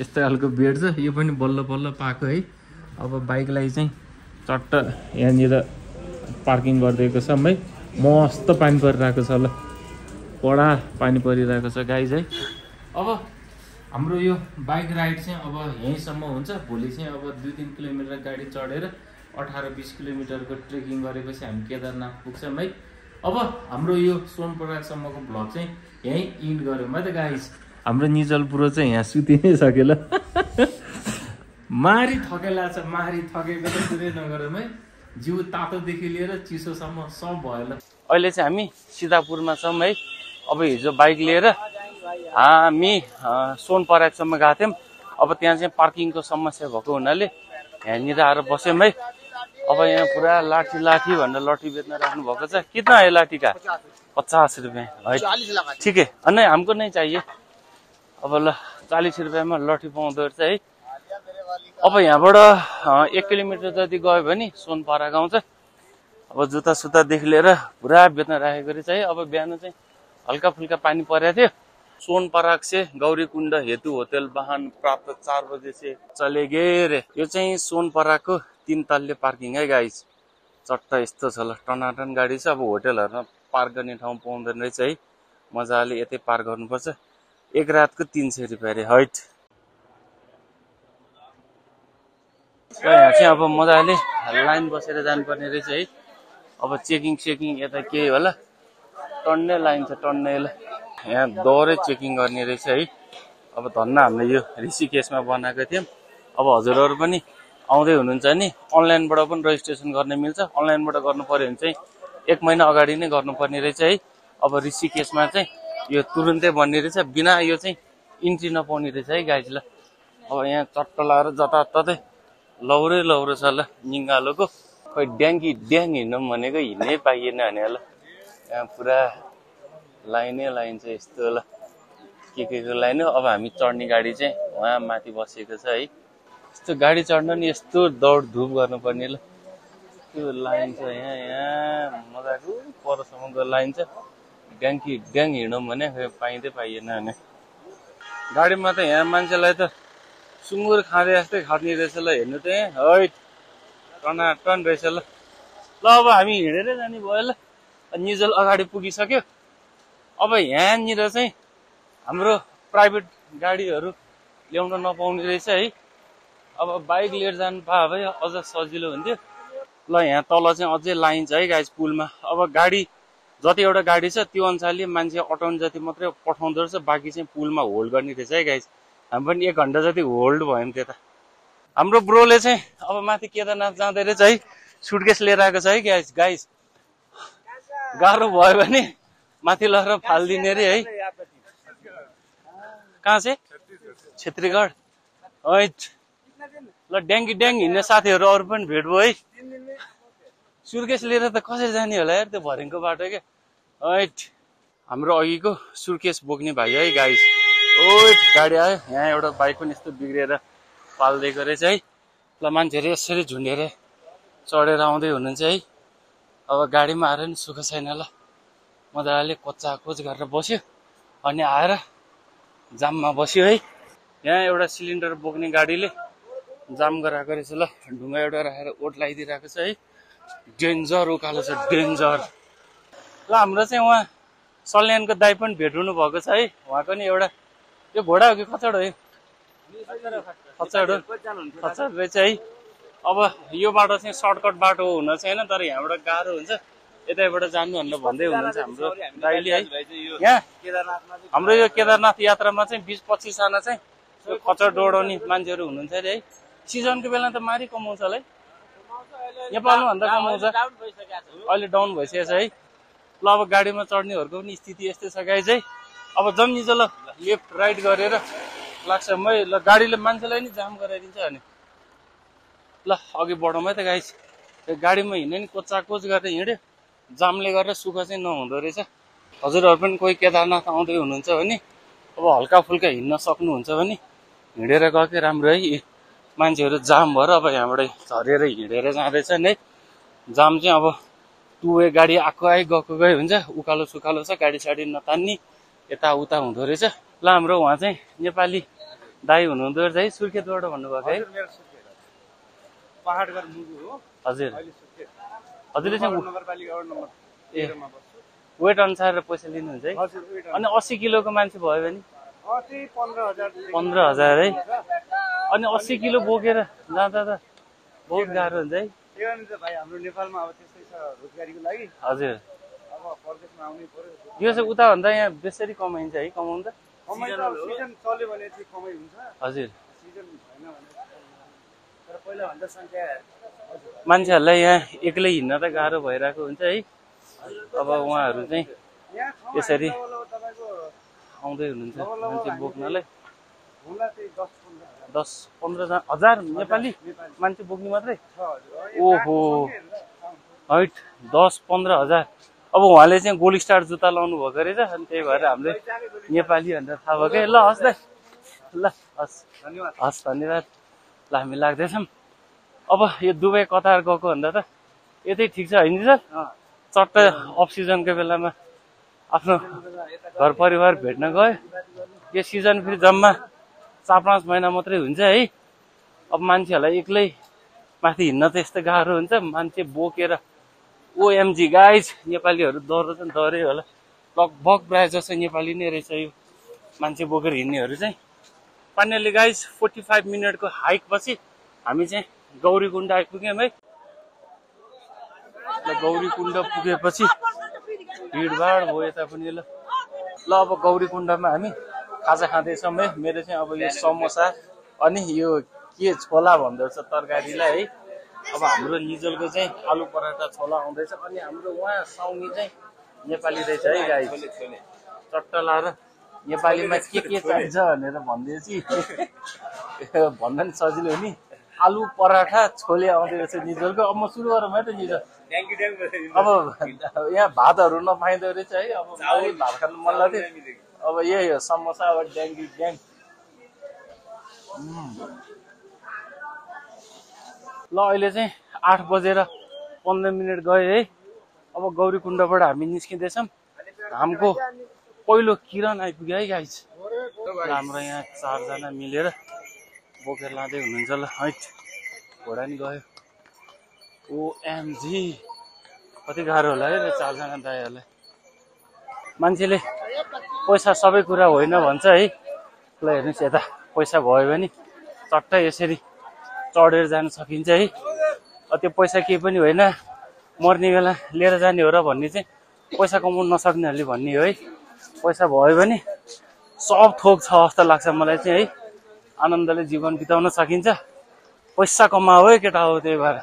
यस्तो खालको बेड छ, यो पनि बल्ल बल्ल पाएको है। अब बाइकलाई चाहिँ चट्ट यहाँनिर पार्किङ गरिदिएको छ है। मस्त पानी परिरहेको छ ल, कडा पानी परिरहेको छ गाइज है। अब हाम्रो यो बाइक राइड चाहिँ अब यहीँसम्म हुन्छ। भोलि चाहिँ अब 2-3 किलोमिटर गाडी चढेर 18-20 किलोमिटरको ट्रेकिङ गरेपछि हामी केदारनाथ पुग्छौँ है। अब हाम्रो यो सोनपराकसम्मको भ्लग चाहिँ यहीँ इन्ड गऱ्यौँ है त गाइस। हाम्रो निजल पुरो चाहिँ यहाँ सुति नै सकेल। मारी थकेला छ, मारी थकेको त कुरै नगरौँ है। जिउ तातोदेखि लिएर चिसोसम्म सब भयो ल। अहिले चाहिँ हामी सीतापुरमा छौँ है। अब हिजो बाइक लिएर हामी सोनपराकसम्म गएको थियौँ। अब त्यहाँ चाहिँ पार्किङको समस्या भएको हुनाले यहाँनिर आएर बस्यौँ है। अब यहाँ पुरा लाठी लाठी भनेर लट्ठी बेच्न राख्नु भएको छ। कितना है लाठी का? 50 रुपये है, ठिक है। अनि हमको नै चाहिए। अब ल 40 रुपयाँमा लट्ठी पाउँदो रहेछ है। अब यहाँबाट 1 किलोमिटर जति गयो भने सोनपराक आउँछ। अब जुत्ता सुत्तादेखि लिएर पुरा बेच्न राखेको रहेछ है। अब बिहान चाहिँ हल्का फुल्का पानी परेको थियो। सोनपराक से गौरीकुण्ड हेतु होटल वाहन प्राप्त 4 बजे से चले गए रे। यो चाहिँ सोनपराकको 3 तल्ले पार्किङ है गाइस। चट्ट यस्तो छ ल, टनाटन गाडी छ। अब होटलहरूमा पार्क गर्ने ठाउँ पाउँदैन रहेछ है, मजाले यतै पार्क गर्नुपर्छ। 1 रातको 300 रुपियाँ रे हैट। यहाँ चाहिँ अब मजाले लाइन बसेर जानुपर्ने रहेछ है। अब चेकिङ सेकिङ यता केही होला, टन्नै लाइन छ टन्नै ल। यहाँ दौरै चेकिङ गर्ने रहेछ है। अब धन्न हामीले यो ऋषिकेशमा बनाएको थियौँ। अब हजुरहरू पनि आउँदै हुनुहुन्छ नि, अनलाइनबाट पनि रेजिस्ट्रेसन गर्न मिल्छ। अनलाइनबाट गर्नु पऱ्यो भने चाहिँ 1 महिना अगाडि नै गर्नुपर्ने रहेछ है। अब ऋषिकेशमा चाहिँ यो तुरुन्तै बन्ने रहेछ, बिना यो चाहिँ इन्ट्री नपाउने रहेछ है गाइज। ल अब यहाँ चट्ट लाएर जताततै लौरे लौरो छ ल निङ्गालोको। खै ड्याङ्गी ड्याङ हिँड्नु भनेको हिँड्नै पाइएन भने ल यहाँ पुरा लाइनै लाइन छ यस्तो ल के को लाइन हो। अब हामी चढ्ने गाडी चाहिँ उहाँ माथि बसेको छ है। यस्तो गाडी चढ्न नि यस्तो दौडधुप गर्नुपर्ने ल। त्यो लाइन छ यहाँ मजाको परसम्मको लाइन छ। ड्याङ्की ड्याङ हिँडौँ भने पाइँदै पाइएन भने गाडीमा त यहाँ मान्छेलाई त सुँगुर खाँदै जस्तै खाट्ने रहेछ ल। हेर्नु त यहाँ है टनाटन रहेछ ल। ल अब हामी हिँडेरै जाने भयो ल। निजल अगाडि पुगिसक्यो। अब यहाँनिर चाहिँ हाम्रो प्राइभेट गाडीहरू ल्याउन नपाउने रहेछ है। अब बाइक लिएर जानु पाए भए अझ सजिलो हुन्थ्यो। ल यहाँ तल चाहिँ अझै लाइन छ है गाइज पुलमा। अब गाडी जतिवटा गाडी छ त्यो अनुसारले मान्छे अटाउने जति मात्रै पठाउँदो रहेछ, बाँकी चाहिँ पुलमा होल्ड गर्ने रहेछ है गाइज। हामी पनि 1 घन्टा जति होल्ड भयौँ त्यता। हाम्रो ब्रोले चाहिँ अब माथि केदारनाथ जाँदै रहेछ है। सुटकेस लिएर आएको छ है गाइज। गाइज गाह्रो भयो भने माथि लगेर फालिदिने अरे है। कहाँ चाहिँ छेत्रीगढ हैट। ल ड्याङ्गी ड्याङ हिँड्ने साथीहरू अरू पनि भेट भयो है। सुर्केस लिएर त कसरी जाने होला यार त्यो भरिङको बाटो क्या हैट। हाम्रो अघिको सुर्केस बोक्ने भाइ है गाइज। ओइट गाडी आयो। यहाँ एउटा बाइक पनि यस्तो बिग्रेर पालिदिएको रहेछ है। ल मान्छेहरू यसरी झुन्डेर चढेर आउँदै हुनुहुन्छ है। अब गाडीमा आएर नि सुख छैन ल। मजाले कोचाकोच गरेर बस्यो अनि आएर जाममा बस्यो है। यहाँ एउटा सिलिन्डर बोक्ने गाडीले जाम गराएको रहेछ ल। ढुङ्गा एउटा राखेर ओट लगाइदिइरहेको छ है। डेन्जर उकालो छ डेन्जर। ल हाम्रो चाहिँ उहाँ सल्यानको दाइ पनि भेट हुनु भएको छ है। उहाँको नि एउटा यो घोडा हो कि खचड हो? खचड हो, खचड रहेछ है। अब यो बाटो चाहिँ सर्टकट बाटो हुन छैन तर यहाँबाट गाह्रो हुन्छ, यतैबाट जानु भनेर भन्दै हुनुहुन्छ हाम्रो दाइले है। यहाँ हाम्रो यो केदारनाथ यात्रामा चाहिँ 20-25जना चाहिँ यो खचड दौडाउने मान्छेहरू हुनुहुन्छ अरे है। सिजनको बेला त मारी कमाउँछ होला है, नेपालभन्दा कमाउँछ, अहिले डाउन भइसकेको छ है। ल अब गाडीमा चढ्नेहरूको पनि स्थिति यस्तै छ गाइज है। अब जम्निजो ल लेफ्ट राइट गरेर लाग्छ मै। ल गाडीले मान्छेलाई नि जाम गराइदिन्छ भने। ल अघि बढौँ है त गाइज। गाडीमा हिँड्ने नि कोचाकोच गरेर हिँड्यो, जामले गरेर सुख चाहिँ नहुँदो रहेछ। हजुरहरू पनि कोही केदारनाथ आउँदै हुनुहुन्छ भने अब हल्का फुल्का हिँड्न सक्नुहुन्छ भने हिँडेर गएकै राम्रो है। मान्छेहरू जाम भएर अब यहाँबाट झरेर हिँडेर जाँदैछ नि है। जाम चाहिँ अब टु वे गाडी आएको आइ गएको गए हुन्छ, उकालो सुकालो छ, गाडी साडी नतान्ने, यताउता हुँदो रहेछ। ल हाम्रो उहाँ चाहिँ नेपाली दाई हुनुहुँदो रहेछ है। सुर्खेतबाट भन्नुभएको है? हजुर हजुरले चाहिँ वेट अनुसार पैसा लिनुहुन्छ है? अनि 80 किलोको मान्छे भयो भने 15,000 है। अनि 80 किलो बोकेर जाँदा त बहुत गाह्रो हुन्छ है। हजुर यो चाहिँ उताभन्दा यहाँ बेसरी कमाइन्छ है। कमाउँदा हजुर मान्छेहरूलाई यहाँ एक्लै हिँड्न त गाह्रो भइरहेको हुन्छ है। अब उहाँहरू चाहिँ यसरी आउँदै हुनुहुन्छ मान्छे बोक्नलाई। 10-15 हजार नेपाली मान्छे बोक्ने मात्रै? ओहो हैट 10-15 हजार। अब उहाँले चाहिँ गोल्ड स्टार जुत्ता लाउनु भएको रहेछ अनि त्यही भएर हामीले नेपाली भनेर थाहा भयो क्या। ल हस् दाइ, ल हस्, हस् धन्यवाद। ल हामी लाग्दैछौँ। अब यो दुबई कतार गएको भन्दा त यतै ठिक छ होइन सर? चट्ट अफ सिजनको बेलामा आफ्नो घर परिवार भेट्न गयो। यो सिजन फेरि जम्मा 4-5 महिना मात्रै हुन्छ है। अब मान्छेहरूलाई एक्लै माथि हिँड्न त यस्तो गाह्रो हुन्छ, मान्छे बोकेर। ओएमजी गाइज नेपालीहरू डराउँछन्, डरै होला लगभग प्रायः जस्तो नेपाली नै रहेछ यो मान्छे बोकेर हिँड्नेहरू चाहिँ। फाइनली गाइज 45 मिनटको हाइक पछि हामी चाहिँ गौरीकुण्ड आइपुग्यौँ है। ल गौरीकुण्ड पुगेपछि भिडभाड भयो यता पनि ल। ल अब गौरीकुण्डमा हामी खाजा खाँदैछौँ है। मेरो चाहिँ अब यो समोसा अनि यो के छोला भन्दो रहेछ तरकारीलाई है। अब हाम्रो निजलको चाहिँ आलु पराठा छोला आउँदैछ अनि हाम्रो उहाँ साउमी चाहिँ नेपाली रहेछ है गाई। चट्टा लाएर नेपालीमा के चाहिन्छ भनेर भन्दैछि भन्न नि सजिलो हो नि। आलु पराठा छोले आउँदै रहेछ निजलको। अब म सुरु गरौँ है त निजल। अब यहाँ भातहरू नपाइँदो रहेछ है, अब मलाई भात खान मन लाग्थ्यो। अब यही हो समोसा अब ड्याङ्गी ड्याङ। ल अहिले चाहिँ 8:15 गए है। अब गौरीकुण्डबाट हामी निस्किँदैछौँ। घामको पहिलो किरण आइपुग्यो है गाइस। हाम्रो यहाँ 4 जना मिलेर बोकेर लाँदै हुनुहुन्छ। ल हैट घोडा नि गयो। OMG कति गाह्रो होला है 4 जना दाइहरूलाई। मान्छेले पैसा सबै कुरा होइन भन्छ है। ल हेर्नुहोस् यता पैसा भयो भने चट्टै यसरी चढेर जान सकिन्छ है। त्यो पैसा केही पनि होइन, मर्ने बेला लिएर जाने हो र भन्ने चाहिँ पैसा कमाउन नसक्नेहरूले भन्ने हो है। पैसा भयो भने सब थोक छ जस्तो लाग्छ मलाई चाहिँ है। आनन्दले जीवन बिताउन सकिन्छ। पैसा कमाओ है केटा हो, त्यही भएर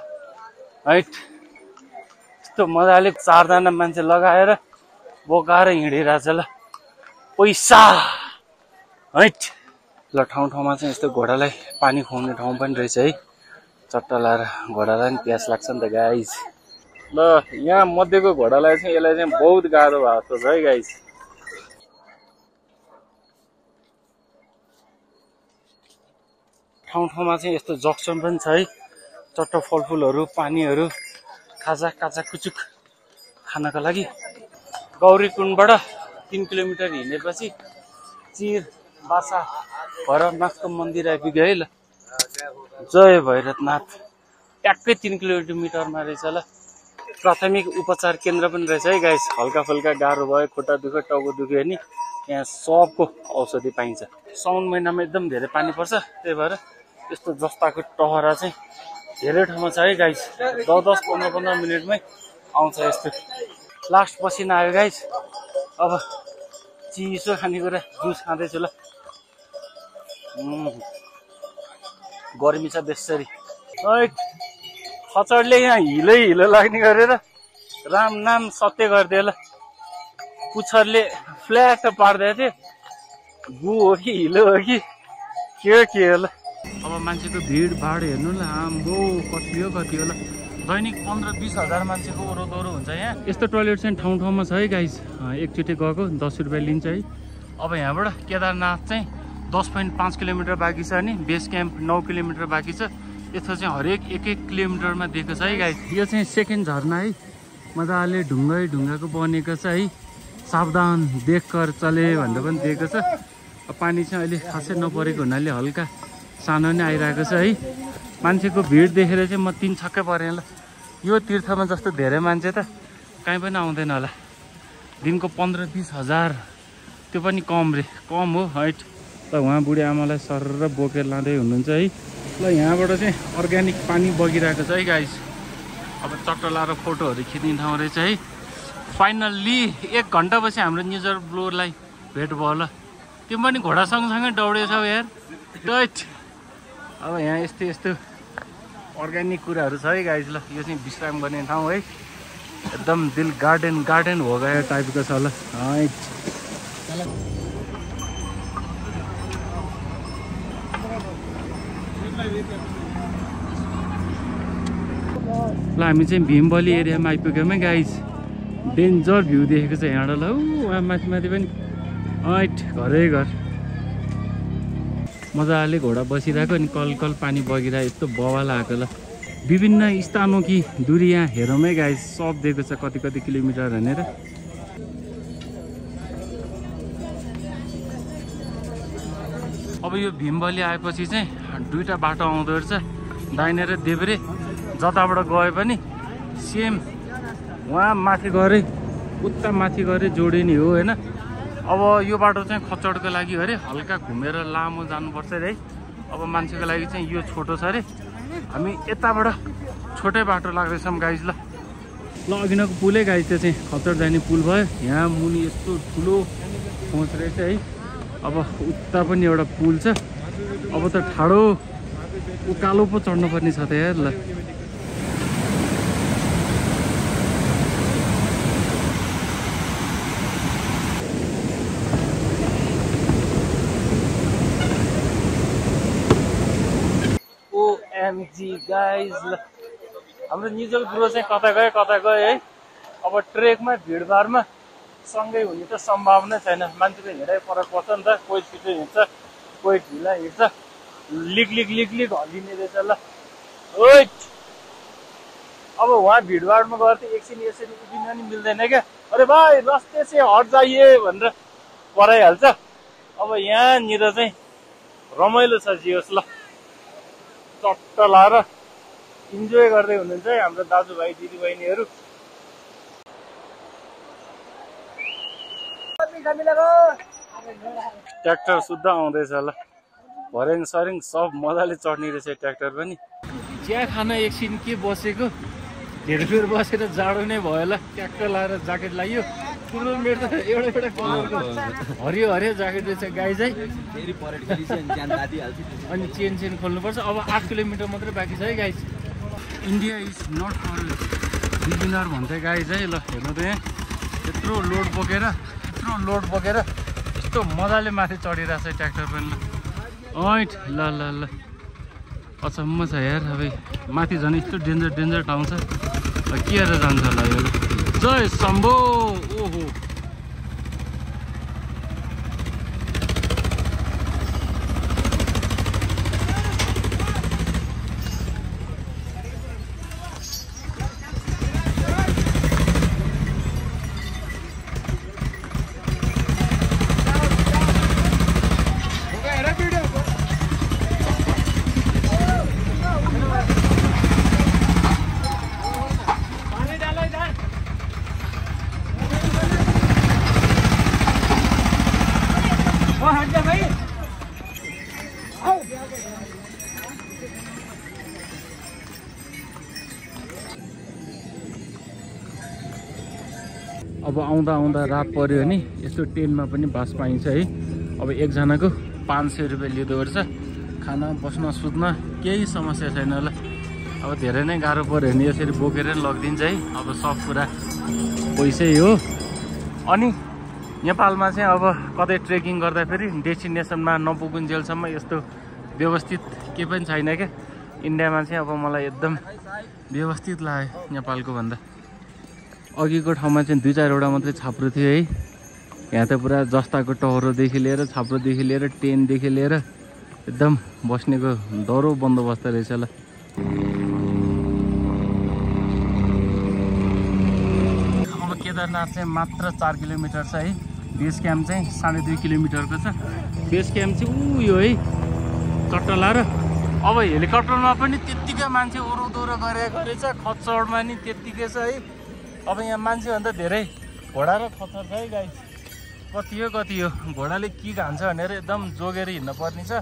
हैट यस्तो मजाले 4 जना मान्छे लगाएर बोकाएर हिँडिरहेछ। ल पैसा हैट। ल ठाउँ ठाउँमा चाहिँ यस्तो घोडालाई पानी खुवाउने ठाउँ पनि रहेछ है। चट्टा लाएर घोडालाई पनि प्यास लाग्छ नि त गाइस। ल यहाँ मध्येको घोडालाई चाहिँ यसलाई चाहिँ बहुत गाह्रो भएको छ है गाइस। ठाउँ ठाउँमा चाहिँ यस्तो जक्सन पनि छ है। चट्टो फलफुलहरू पानीहरू खाजा काचा कुचुक खानका लागि। गौरीकुण्डबाट 3 किलोमिटर हिँडेपछि चिर बासा भैरवनाथको मन्दिर आइपुग्यो है। ल जय भैरवनाथ। ट्याक्कै 3 किलोमिटरमा रहेछ। ल प्राथमिक उपचार केन्द्र पनि रहेछ है गाइस। हल्का फुल्का गाह्रो भयो, खुट्टा दुख्यो टाउको दुख्यो भने यहाँ सबको औषधि पाइन्छ। साउन महिनामा एकदम धेरै पानी पर्छ, त्यही भएर यस्तो जस्ताको टहरा चाहिँ धेरै ठाउँमा छ है गाइस। 10-15 मिनटमै आउँछ यस्तो। लास्ट पसिना आयो गाइस। अब चिसो खानेकुरा जुस खाँदैछु। ल गर्मी छ बेसरी। खचडले यहाँ हिलै हिलो लाग्ने गरेर राम नाम सत्य गरिदियो। ल पुच्छरले फ्ल्याट पार्दै थिए। गु हो कि हिलो हो कि के हो। ल अब मान्छेको भिडभाड हेर्नु। ल आम्बो कति हो कति हो। ल दैनिक 15-20 हजार मान्छेको ओहोरोदोहोरो हुन्छ यहाँ। यस्तो टोयलेट चाहिँ ठाउँ ठाउँमा छ है गाइस। एकचोटि गएको 10 रुपियाँ लिन्छ है। अब यहाँबाट केदारनाथ चाहिँ 10.5 किलोमिटर बाँकी छ अनि बेस क्याम्प 9 किलोमिटर बाँकी छ। यस्तो चाहिँ हरेक एक किलोमिटरमा दिएको छ है गाइस। यो चाहिँ सेकेन्ड झरना है। मजाले ढुङ्गाको बनेको छ है। सावधान देखकर चले भनेर पनि दिएको छ। पानी चाहिँ अहिले खासै नपरेको हुनाले हल्का सानो नै आइरहेको छ है। मान्छेको भिड देखेर चाहिँ म 3 छक्कै परेँ। ल यो तीर्थमा जस्तो धेरै मान्छे त कहीँ पनि आउँदैन होला। दिनको 15-20 हजार त्यो पनि कम हो हैट। र उहाँ बुढी आमालाई सरर बोकेर लाँदै हुनुहुन्छ है। ल यहाँबाट चाहिँ अर्ग्यानिक पानी बगिरहेको छ है गाइस। अब चट्टा लाएर फोटोहरू खिच्ने ठाउँ रहेछ है। फाइनल्ली 1 घन्टापछि हाम्रो निजर ब्लोरलाई भेट भयो। ल त्यो पनि घोडा सँगसँगै दौडेछौ यार टच। अब यहाँ यस्तो यस्तो अर्ग्यानिक कुराहरू छ है गाइस। ल यो चाहिँ विश्राम गर्ने ठाउँ है। एकदम दिल गार्डन गार्डन हो गयो टाइपको छ। ल ल हामी चाहिँ भीमबली एरियामा आइपुग्यौँ है गाइस। डेन्जर भ्यू देखेको छ यहाँबाट। ल माथि माथि पनि ऐट घरै घर। मजाले घोडा बसिरहेको अनि कलकल पानी बगिरहेको यस्तो बवाल आएको। ल विभिन्न स्थानों कि दूरी यहाँ हेरौँ है गाइस। सब दिएको छ कति कति किलोमिटर भनेर। अब यो भीमबली आएपछि चाहिँ 2टा बाटो आउँदो रहेछ, दाहिने र देब्रे। जताबाट गए पनि सेम वहाँ माथि गरे उता माथि गरे जोडिने हो होइन। अब यो बाटो चाहिँ खचडको लागि अरे हल्का घुमेर लामो जानुपर्छ अरे है। अब मान्छेको लागि चाहिँ यो छोटो छ अरे। हामी यताबाट छोटै बाटो लाग्दैछौँ गाइस। ल अघिल्लोको पुलै गाइस त्यो चाहिँ खचड जाने पुल भयो। यहाँ मुनि यस्तो ठुलो खोच रहेछ है। अब उता पनि एउटा पुल छ। अब त ठाडो उकालो पो चढ्नुपर्ने छ त यार। ल OMG guys, हाम्रो निजल ब्रो चाहिँ कता गए है। अब ट्रेकमा भिडभाडमा सँगै हुने त सम्भावना छैन। मान्छेले धेरै फरक पर्छ नि त, कोही छिटो हिँड्छ कोही ढिला हिँड्छ, लिक हल्लिने रहेछ ल। अब वहाँ भिडभाडमा गएर त एकछिन उभिन पनि मिल्दैन क्या, अरे भाइ रस्ते से हट जाइए भनेर कराइहाल्छ। अब यहाँनिर चाहिँ रमाइलो छ जियोस् ल, चट्ट लाएर इन्जोय गर्दै हुनुहुन्छ हाम्रो दाजुभाइ दिदीबहिनीहरू। ट्र्याक्टर सुद्धा आउँदैछ ल, भरिङ सरिङ सब मजाले चढ्ने रहेछ ट्र्याक्टर पनि। चिया खान एकछिन के बसेको, धेरै बेर बसेर जाडो नै भयो होला, ट्र्याक्टर लाएर ज्याकेट लाग्यो। टुर्नामेन्ट त एउटा हरियो हरियो ज्याकेट रहेछ गाई चाहिँ, अनि चेन खोल्नुपर्छ। अब 8 किलोमिटर मात्रै बाँकी छ है गाई। India is not for beginner भन्छ गाई चाहिँ ल। हेर्नु त यहाँ यत्रो लोड बोकेर यस्तो मजाले माथि चढिरहेको छ ट्र्याक्टर पनि ल। ऐट ल ल ल अचम्म छ यार, अब माथि झन् यस्तो डेन्जर ठाउँ छ, के हेरेर जान्छ होला यो। जय शम्भो। ओहो अब आउँदा रात पर्यो नि, यस्तो टेन्टमा पनि बास पाइन्छ है। अब एकजनाको 500 रुपियाँ लिँदो रहेछ, खाना बस्न सुत्न केही समस्या छैन ल। अब धेरै नै गाह्रो पऱ्यो भने यसरी बोकेर लगिदिन्छ है, अब सब कुरा पैसै हो। अनि नेपालमा चाहिँ अब कतै ट्रेकिङ गर्दाखेरि डेस्टिनेसनमा नपुगुन्जेलसम्म यस्तो व्यवस्थित के पनि छैन क्या। इन्डियामा चाहिँ अब मलाई एकदम व्यवस्थित लाग्यो नेपालको भन्दा। अघिको ठाउँमा चाहिँ 2-4 वटा मात्रै छाप्रो थियो है, यहाँ त पुरा जस्ताको टहरोदेखि लिएर छाप्रोदेखि लिएर टेन्टदेखि लिएर एकदम बस्नेको डह्रो बन्दोबस्त रहेछ ल। अब केदारनाथ चाहिँ मात्र 4 किलोमिटर छ है, बेस क्याम्प चाहिँ 2.5 किलोमिटरको छ। बेस क्याम्प चाहिँ उयो है चट्टला र। अब हेलिकप्टरमा पनि त्यत्तिकै मान्छे ओह्रोदोह्रो गरेको रहेछ, खचडमा नि त्यत्तिकै छ है। अब यहाँ मान्छेभन्दा धेरै घोडा र खच्चर छ है गाई। कति हो घोडाले के खान्छ भनेर एकदम जोगेर हिँड्न पर्ने छ।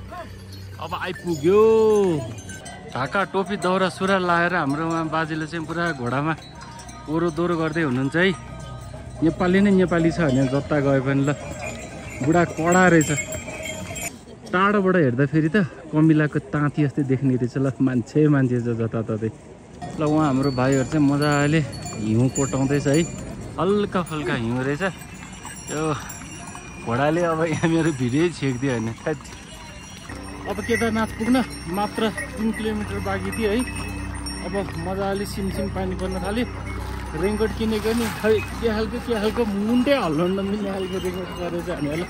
अब आइपुग्यो, ढाका टोपी दौरा सुरुवाल लगाएर हाम्रो उहाँ बाजेले चाहिँ पुरा घोडामा ओहोरोदोहोरो गर्दै हुनुहुन्छ है। नेपाली नै नेपाली छ भने जता गए पनि ल। बुढा कडा रहेछ, टाढोबाट हेर्दाखेरि त कमिलाको ताँती जस्तै देख्ने रहेछ ल, मान्छे छ जताततै ल। उहाँ हाम्रो भाइहरू चाहिँ मजाले हिउँ कोटाउँदैछ है, हल्का हिउँ रहेछ। त्यो घोडाले अब यहाँ मेरो भिडियो छेकिदियो होइन। अब केदारनाथ पुग्न मात्र 3 किलोमिटर बाँकी थियो है। अब मजाले सिमसिम पानी पर्न थाल्यो। रेनकोट किनेको नि खै के खालको मुन्टै हल्लाउन नमिल्ने खालको रेनकोट गरेछ हामीलाई।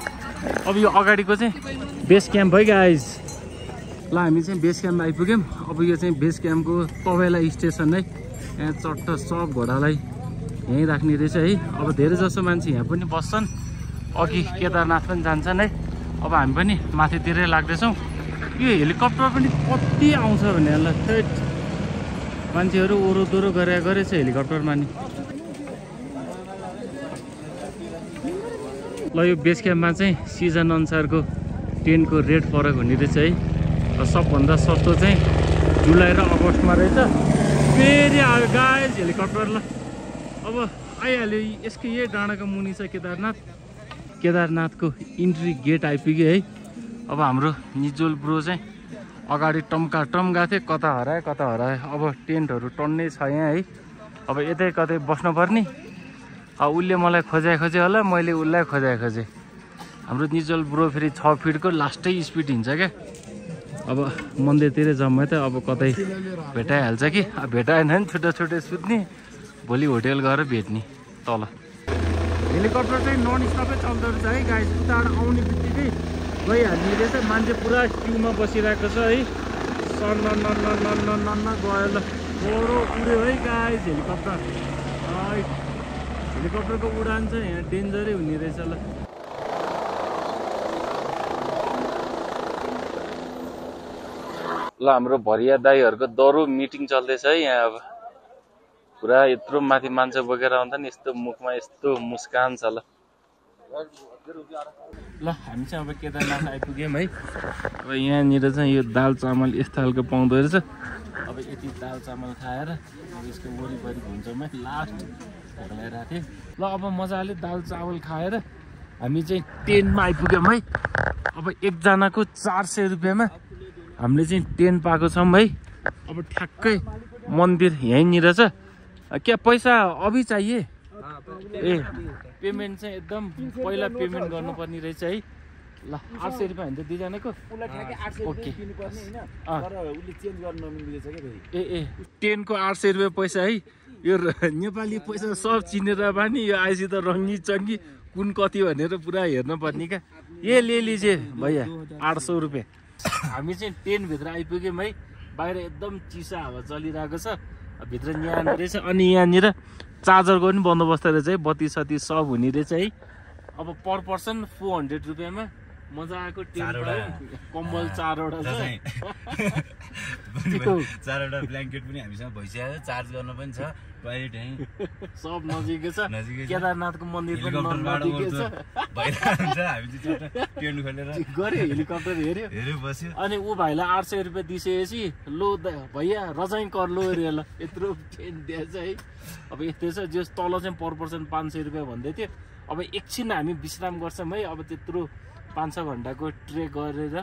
अब यो अगाडिको चाहिँ बेस क्याम्प है गाइज ल, हामी चाहिँ बेस क्याम्पमा आइपुग्यौँ। अब यो चाहिँ बेस क्याम्पको तबेला स्टेसन है। यहाँ चट्ट सब घोडालाई यहीँ राख्ने रहेछ है। अब धेरै जसो मान्छे यहाँ पनि बस्छन्, अघि केदारनाथ पनि जान्छन् है। अब हामी पनि माथितिरै लाग्दैछौँ। यो हेलिकप्टर पनि कति आउँछ भने ल, थेट मान्छेहरू ओहोरोदोहोरो गरेछ हेलिकप्टरमा नि ल। यो बेस क्याम्पमा चाहिँ सिजन अनुसारको टेन्टको रेट फरक हुने रहेछ है। सबभन्दा सस्तो चाहिँ जुलाई र अगस्तमा रहेछ। फेरि आयो गाइज हेलिकप्टर ल। अब आइहाल्यो, यसको यही डाँडाको मुनि छ केदारनाथको इन्ट्री गेट आइपुग्यो है। अब हाम्रो निजोल ब्रो चाहिँ अगाडि टम्काटम गएको थिएँ, कता हरायो। अब टेन्टहरू टन्नै छ यहाँ है। अब यतै कतै बस्नुपर्ने। उसले मलाई खोज्या होला, मैले उसलाई खोज्या। हाम्रो निजोल ब्रो फेरि 6 फिटको लास्टै स्पिड हिँड्छ क्या, अब मन्दिरतिर जम्मै त अब कतै भेटाइहाल्छ कि भेटाएन नि छुट्टा छुट्टै सुत्ने भोलि होटल गएर भेट्ने तल। हेलिकप्टर चाहिँ नन स्टपै चल्दो रहेछ है गाइस, उताबाट आउने बित्तिकै गइहाल्ने रहेछ। मान्छे पुरा क्युमा बसिरहेको छ है। सन गयो ल बडो उड्यो है गाइस हेलिकप्टर। हेलिकप्टरको उडान चाहिँ यहाँ डेन्जरै हुने रहेछ ल। ल हाम्रो भरिया दाईहरूको दरो मिटिङ चल्दैछ है यहाँ। अब पुरा यत्रो माथि मान्छे बोकेर आउँछ नि, यस्तो मुखमा यस्तो मुस्कान छ। ल हामी चाहिँ अब केदारनाथ आइपुग्यौँ है। अब यहाँनिर चाहिँ यो दाल चामल यस्तो खालको पाउँदो रहेछ। अब यति दाल चामल खाएर यसको वरिपरि घुम्छौँ है। लास्ट भोक लगाइरहेको थिएँ। ल अब मजाले दाल चामल खाएर हामी चाहिँ टेन्टमा आइपुग्यौँ है। अब एकजनाको 400 रुपियाँमा हामीले चाहिँ टेन्ट पाएको छौँ है। अब ठ्याक्कै मन्दिर यहीँनिर छ। क्या पैसा अभी चाहिए? ए पेमेन्ट चाहिँ एकदम पहिला पेमेन्ट गर्नुपर्ने रहेछ है। ल 800 रुपियाँ हुन्छ दुईजनाको। ओके ए टेन्टको 800 रुपियाँ पैसा है। यो नेपाली पैसा सब चिनेर पनि यो आइसी त रङ्गी चङ्गी कुन कति भनेर पुरा हेर्नुपर्ने क्या। ए ले लिजे भैया 800 रुपियाँ। हामी चाहिँ टेन्टभित्र आइपुग्यौँ है। बाहिर एकदम चिसा हावा चलिरहेको छ। भित्र यहाँ रहेछ अनि यहाँनिर चार्जरको पनि बन्दोबस्त रहेछ है। बत्ती सत्ती सब हुने रहेछ है। अब पर पर्सन 400 रुपियाँमा मजा आएको टेन्ट कम्बल 4वटा छ। ब्ल्याङ्केट पनि हामीसँग भइसक्यो, चार्ज गर्न पनि छ। टोयलेट है सब नजिकै छ। केदारनाथको मन्दिर पनि नजिकै छ। टेन्ट खोलेर गऱ्यो हेलिकप्टर हेऱ्यो बस्यो। अनि ऊ भाइलाई 800 रुपियाँ दिइसकेपछि लो भैया रजाइ कर लो अरे। ल यत्रो टेन्ट दिएछ है। अब यस्तो छ जस तल चाहिँ पर पर्सन 500 रुपियाँ भन्दै थियो। अब एकछिन हामी विश्राम गर्छौँ है। अब त्यत्रो 5-6 घन्टाको ट्रेक गरेर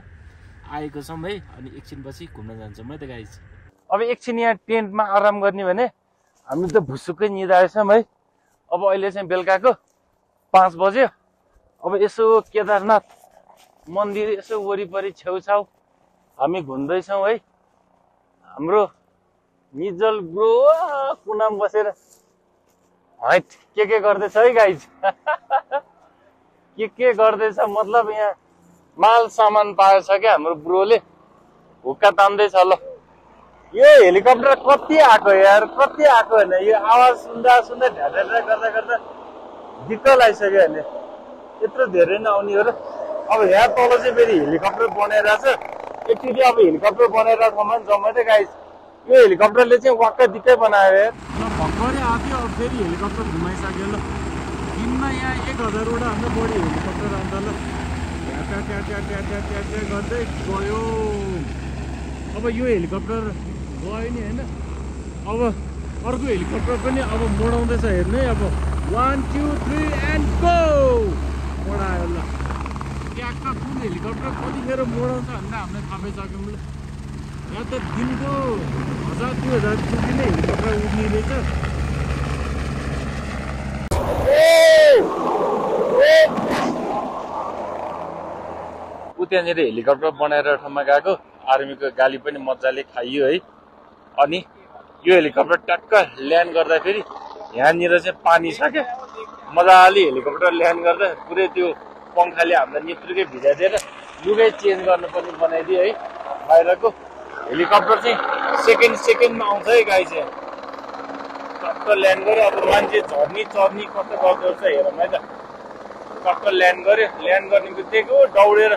आएको छौँ है। अनि एकछिनपछि घुम्न जान्छौँ है त गाइस। अब एकछिन यहाँ टेन्टमा आराम गर्ने भने हामी त भुसुक्कै निदाएछौँ है। अब अहिले चाहिँ बेलुकाको 5 बज्यो। अब यसो केदारनाथ मन्दिर यसो वरिपरि छेउछाउ हामी घुम्दैछौँ है। हाम्रो निजल ब्रो कुनाम बसेर हैट के गर्दैछ है गाइस। के गर्दैछ मतलब यहाँ माल सामान पाएको छ क्या। हाम्रो ब्रोले हुक्का तान्दैछ। ल यो हेलिकप्टर कति आएको यार, कति आएको होइन। यो आवाज सुन्दा सुन्दै ढ्याढ्या गर्दा गर्दा दिक्क लागिसक्यो होइन। यत्रो धेरै नआउने हो र। अब यहाँ तल चाहिँ फेरि हेलिकप्टर बनाइरहेछ। एकचोटि अब हेलिकप्टर बनाइरहेको ठाउँमा जम्मै त गाइस यो हेलिकप्टरले चाहिँ वाक्क दिक्कै बनायो यार। भर्खरै आएको अब फेरि हेलिकप्टर घुमाइसक्यो। ल दिनमा यहाँ 1000वटा हाम्रो बढी हेलिकप्टर आउँछ। ल ट्या गर्दै गयो। अब यो हेलिकप्टर गयो नि होइन। अब अर्को हेलिकप्टर पनि अब मोडाउँदैछ हेर्नै। अब 1 2 3 एन्ड गो मोडायो। ल ट्याक्क कुन हेलिकप्टर कतिखेर मोडाउँछ भनेर हामीले थाहा पाइसक्यौँ। ल यहाँ त दिनको 1000 2000 चुकी नै हेलिकप्टर उड्ने रहेछ। ऊ त्यहाँनिर हेलिकप्टर बनाएर ठाउँमा गएको आर्मीको गाली पनि मजाले खाइयो है। अनि यो हेलिकप्टर टक्क ल्यान्ड गर्दाखेरि यहाँनिर चाहिँ पानी छ क्या। मजाले हेलिकप्टर ल्यान्ड गर्दा पुरै त्यो पङ्खाले हामीलाई नेत्रुकै भिजाइदिएर लुगै चेन्ज गर्नुपर्ने बनाइदियो है। बाहिरको हेलिकप्टर चाहिँ सेकेन्डमा आउँछ है गाई। चाहिँ टक्क ल्यान्ड गर्यो। अब मान्छे झर्नी चर्नी कस्तो गर्दो रहेछ हेरौँ है त। टक्क ल्यान्ड गर्यो। ल्यान्ड गर्ने बित्तिकै दौडेर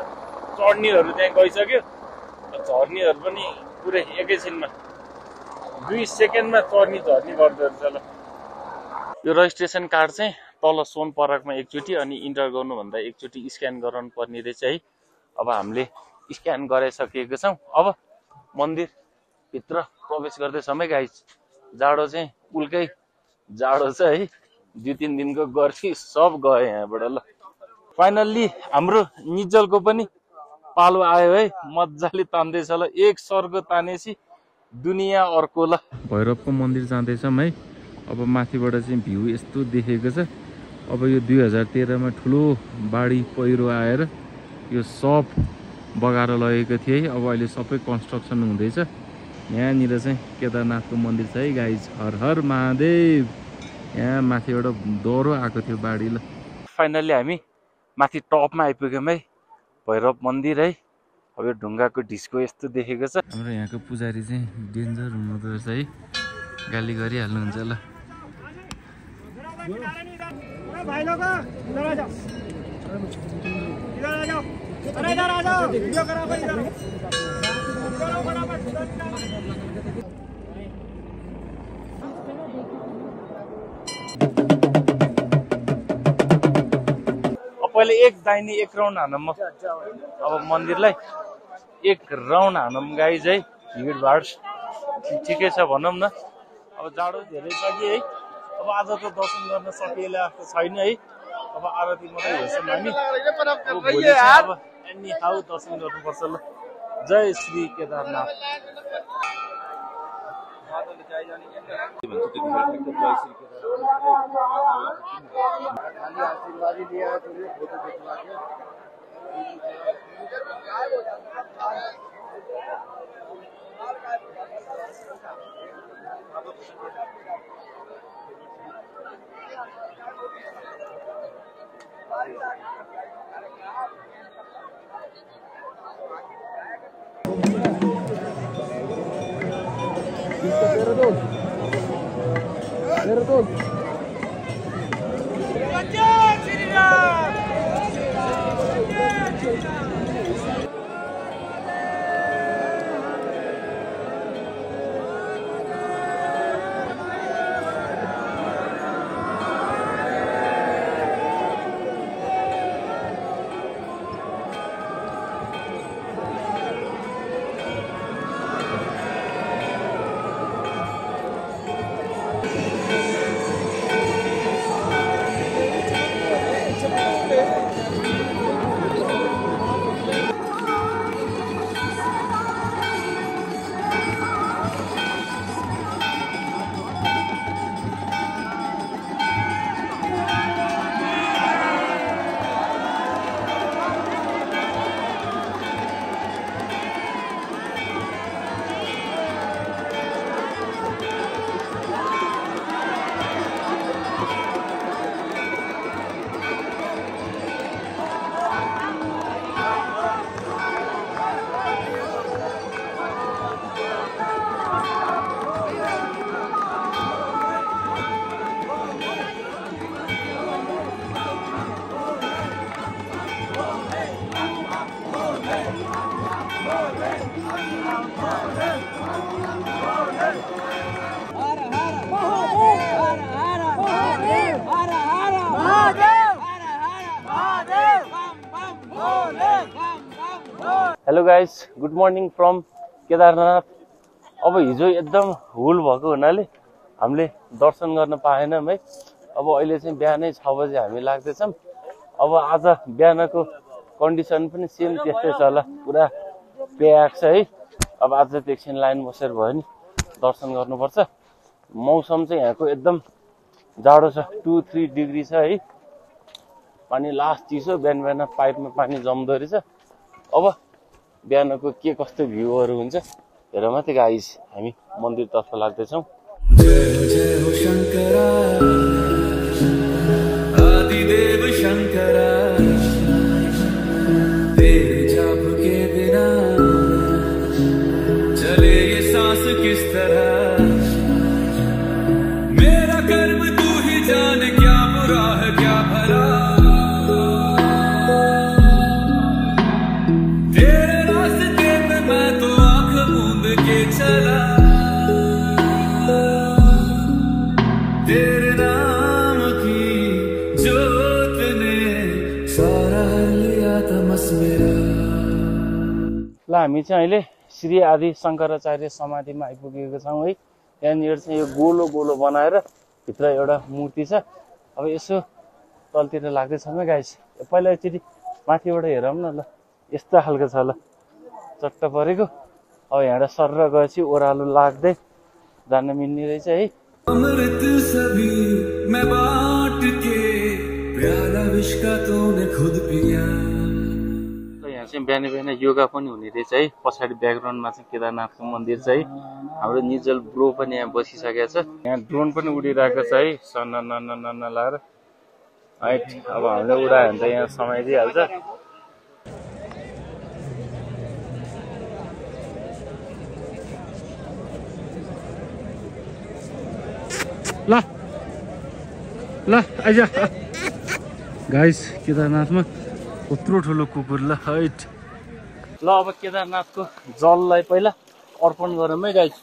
चढ्नेहरू त्यहाँ गइसक्यो। झर्नेहरू पनि पुरै एकैछिनमा 2 सेकेन्डमा चढ्ने गर्दो रहेछ। ल यो रजिस्ट्रेसन कार्ड चाहिँ तल सोन परकमा एकचोटि अनि इन्टर गर्नुभन्दा एकचोटि स्क्यान गराउनु पर्ने रहेछ है। अब हामीले स्क्यान गराइसकेको छौँ। अब मन्दिरभित्र प्रवेश गर्दैछौँ है गाइस। जाडो चाहिँ उल्कै जाडो छ है। 2-3 दिनको गर्छु सब गयो यहाँबाट। ल फाइनल्ली हाम्रो निजलको पनि पालो आयो है। मजाले तान्दैछ। ल एक सरको तानेपछि दुनियाँ अर्को। ल भैरवको मन्दिर जाँदैछौँ है। अब माथिबाट चाहिँ भ्यू यस्तो देखेको छ। अब यो 2013मा ठुलो बाढी पहिरो आएर यो सब बगाएर लगेको थिएँ। अब अहिले सबै कन्स्ट्रक्सन हुँदैछ। यहाँनिर चाहिँ केदारनाथको मन्दिर छ है गाइज। हर हर महादेव। यहाँ माथि एउटा डरो आएको थियो बाढी। ल फाइनल्ली हामी माथि टपमा आइपुग्यौँ है, भैरव मन्दिर है। अब यो ढुङ्गाको ढिस्को यस्तो देखेको छ। हाम्रो यहाँको पुजारी चाहिँ डेन्जर हुनुहुँदो रहेछ है, गाली गरिहाल्नुहुन्छ। ल पहले एक दाइनी एक राउन्ड हानम। अब मन्दिरलाई एक राउन्ड हानम गाइज है। भिडभाड ठिकै छ भनौँ न। अब जाडो धेरै छ कि है। अब आज त दर्शन गर्न सकिएला जस्तो छैन है। अब आरती मात्रै हेर्छौँ हामी। अब एनी हाउ दर्शन गर्नुपर्छ। ल जय Shri Kedarnath. Hello guys, good morning from Kedarnath. अब हिजो एकदम हुल भएको हुनाले हामीले दर्शन गर्न पाएनौँ है। अब अहिले चाहिँ बिहानै 6 बजे हामी लाग्दैछौँ। अब आज बिहानको कन्डिसन पनि सेम त्यस्तै छ। ल पुरा प्याक छ है। अब आज एकछिन लाइन बसेर भयो नि दर्शन गर्नुपर्छ। मौसम चाहिँ यहाँको एकदम जाडो छ, 2-3 डिग्री छ है। पानी लास्ट चिसो, बिहान बिहान पाइपमा पानी जम्दो रहेछ। अब बिहानको के कस्तो भ्यूहरू हुन्छ हेर मात्रै गाइज। हामी मन्दिरतर्फ लाग्दैछौँ। ल हामी चाहिँ अहिले श्री आदि शङ्कराचार्य समाधिमा आइपुगेको छौँ है। त्यहाँनिर चाहिँ यो गोलो गोलो बनाएर भित्र एउटा मूर्ति छ। अब यसो तलतिर लाग्दैछौँ है गाइस। पहिला एकचोटि माथिबाट हेरौँ न। ल यस्तो खालको छ। ल चट्ट परेको। अब यहाँबाट सर्र गएपछि ओह्रालो लाग्दै जान मिल्ने रहेछ है। अमृत सभी मैं बाट के प्याला विश्व तूने खुद पिया। बिहान बिहान योगा पनि हुने रहेछ है। पछाडी ब्याकग्राउन्डमा चाहिँ केदारनाथको मन्दिर चाहिँ हाम्रो निजल ब्रो पनि यहाँ बसिसकेको छ। यहाँ ड्रोन पनि उडिरहेको छ है। सन न न न न लाएर राइट अब हामीले उडायो भने त यहाँ समय दिइहाल्छ। ल ल आइजा गाइस केदारनाथमा कत्रो ठुलो कुकुर ल हैट। ल अब केदारनाथको जललाई पहिला अर्पण गरौँ है गाइस।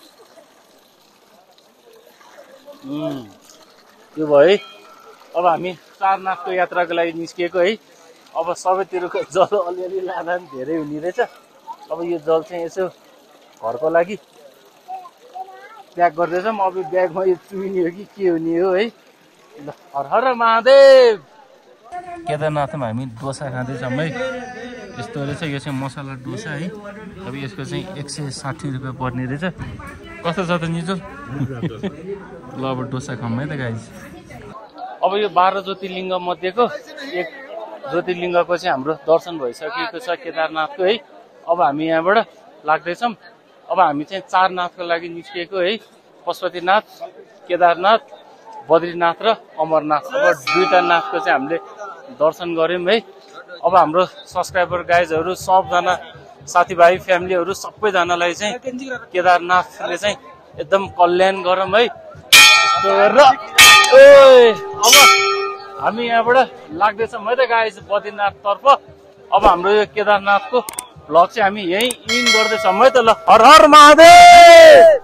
त्यो भयो। अब हामी चारनाथको यात्राको लागि निस्किएको है। अब सबैतिरको जल अलिअलि लाँदा पनि धेरै हुने रहेछ। अब यो जल चाहिँ यसो घरको लागि प्याक गर्दैछौँ। अब ब्यागमा यो चुइने हो कि के हुने हो है। ल हर हर महादेव। केदारनाथमा हामी डोसा खाँदैछौँ है। यस्तो रहेछ यो चाहिँ मसाला डोसा है। अब यसको चाहिँ 160 रुपियाँ पर्ने रहेछ। कस्तो छ त निजल? ल अब डोसा खाऊँ है त गाइस। अब यो 12 ज्योतिर्लिङ्ग मध्येको एक ज्योतिर्लिङ्गको चाहिँ हाम्रो दर्शन भइसकेको छ केदारनाथको है। अब हामी यहाँबाट लाग्दैछौँ। अब हामी चाहिँ चारनाथको लागि निस्किएको है। पशुपतिनाथ, केदारनाथ, बद्रीनाथ र अमरनाथ। अब दुईटा नाथको चाहिँ हामीले दर्शन गऱ्यौँ है। अब हाम्रो सब्सक्राइबर गाइजहरू सबजना साथीभाइ फ्यामिलीहरू सबैजनालाई चाहिँ केदारनाथले चाहिँ एकदम कल्याण गरौँ है। अब हामी यहाँबाट लाग्दैछौँ है त गाइज बद्रीनाथतर्फ। अब हाम्रो यो केदारनाथको भ्लग चाहिँ हामी यहीँ इन गर्दैछौँ है त। ल हर हर महादेव।